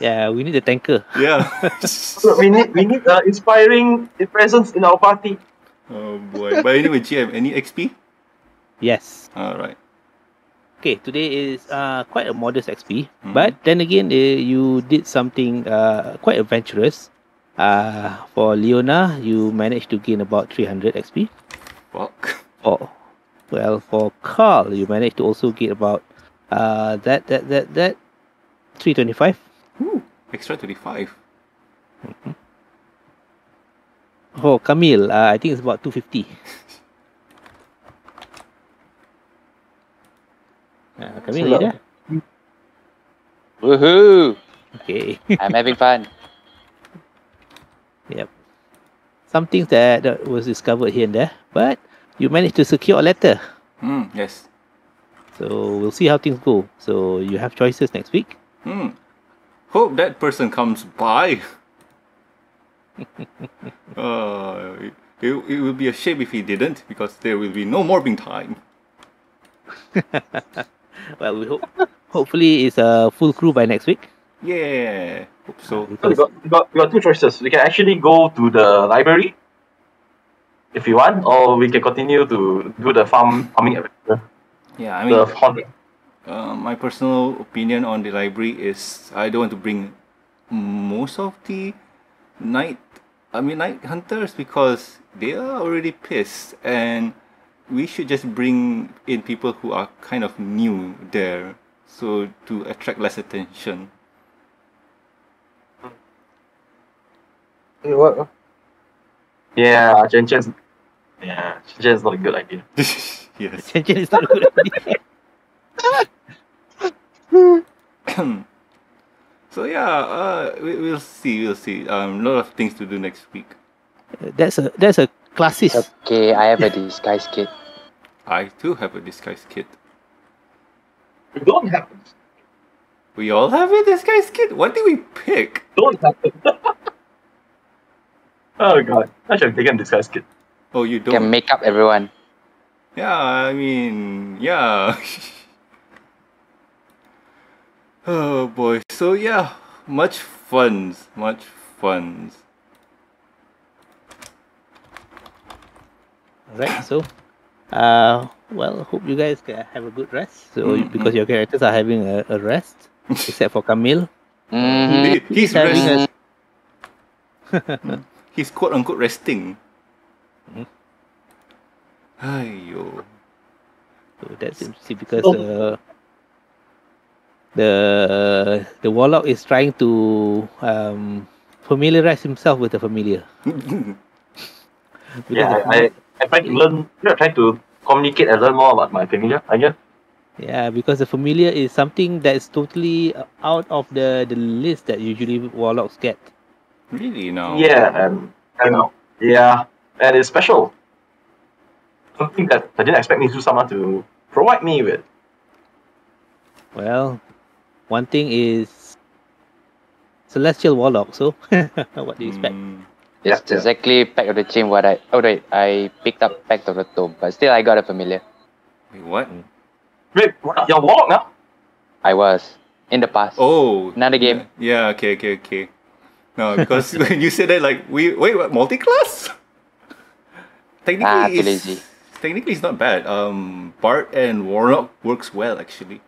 Yeah, we need a tanker. Yeah. we need an inspiring presence in our party. Oh boy! But anyway, GM, any XP? Yes. Alright. Okay, today is quite a modest XP. But then again, you did something quite adventurous. For Leona, you managed to gain about 300 XP. Fuck. Oh. Well, for Karl, you managed to also get about that 325. Ooh, extra 25. Mm-hmm. Oh, Camille, I think it's about 250. Camille, yeah. Woohoo! Okay. I'm having fun. Yep. Something that was discovered here and there, but you managed to secure a letter. Yes. So we'll see how things go. So you have choices next week. Hope that person comes by. It will be a shame if he didn't, because there will be no morbing time. Well, we hope. Hopefully, it's a full crew by next week. Yeah, hope so. We got two choices. We can actually go to the library if you want, or we can continue to do the farming adventure. Yeah, I mean, my personal opinion on the library is I don't want to bring most of the night hunters because they are already pissed, and we should just bring in people who are kind of new there, so to attract less attention. What? Yeah, Chen Chen is not a good idea. Yes, Chen Chen is not a good idea. So yeah, we'll see. Lot of things to do next week. That's a classist. Okay, I have a disguise kit. I too have a disguise kit. We don't have it. We all have a disguise kit. What did we pick? Don't have it. Oh god, I should have taken disguise kit. Oh, you don't. Can make up everyone. Yeah, I mean, yeah. Oh boy. So yeah, much fun. Right. So, well, hope you guys can have a good rest. So, because your characters are having a rest, except for Camille. He's resting. He's quote unquote resting. Aiyo. So that's because the warlock is trying to familiarize himself with the familiar. Yeah, I try to learn. I try to communicate and learn more about my familiar, I guess. Yeah, because the familiar is something that is totally out of the list that usually warlocks get. Really? No. Yeah, I know. Yeah, and it's special. Something that I didn't expect someone to provide me with. Well, one thing is celestial warlock. So, what do you expect? It's exactly Pact of the Chain what I... Oh wait, I picked up Pact of the Tome, but still I got a familiar. Wait, what? Wait, you're warlock now? I was. In the past. Oh. Another game. Yeah, okay. No, because when you said that, like, wait, what, multi-class? Technically, it's not bad. Bard and warlock works well, actually.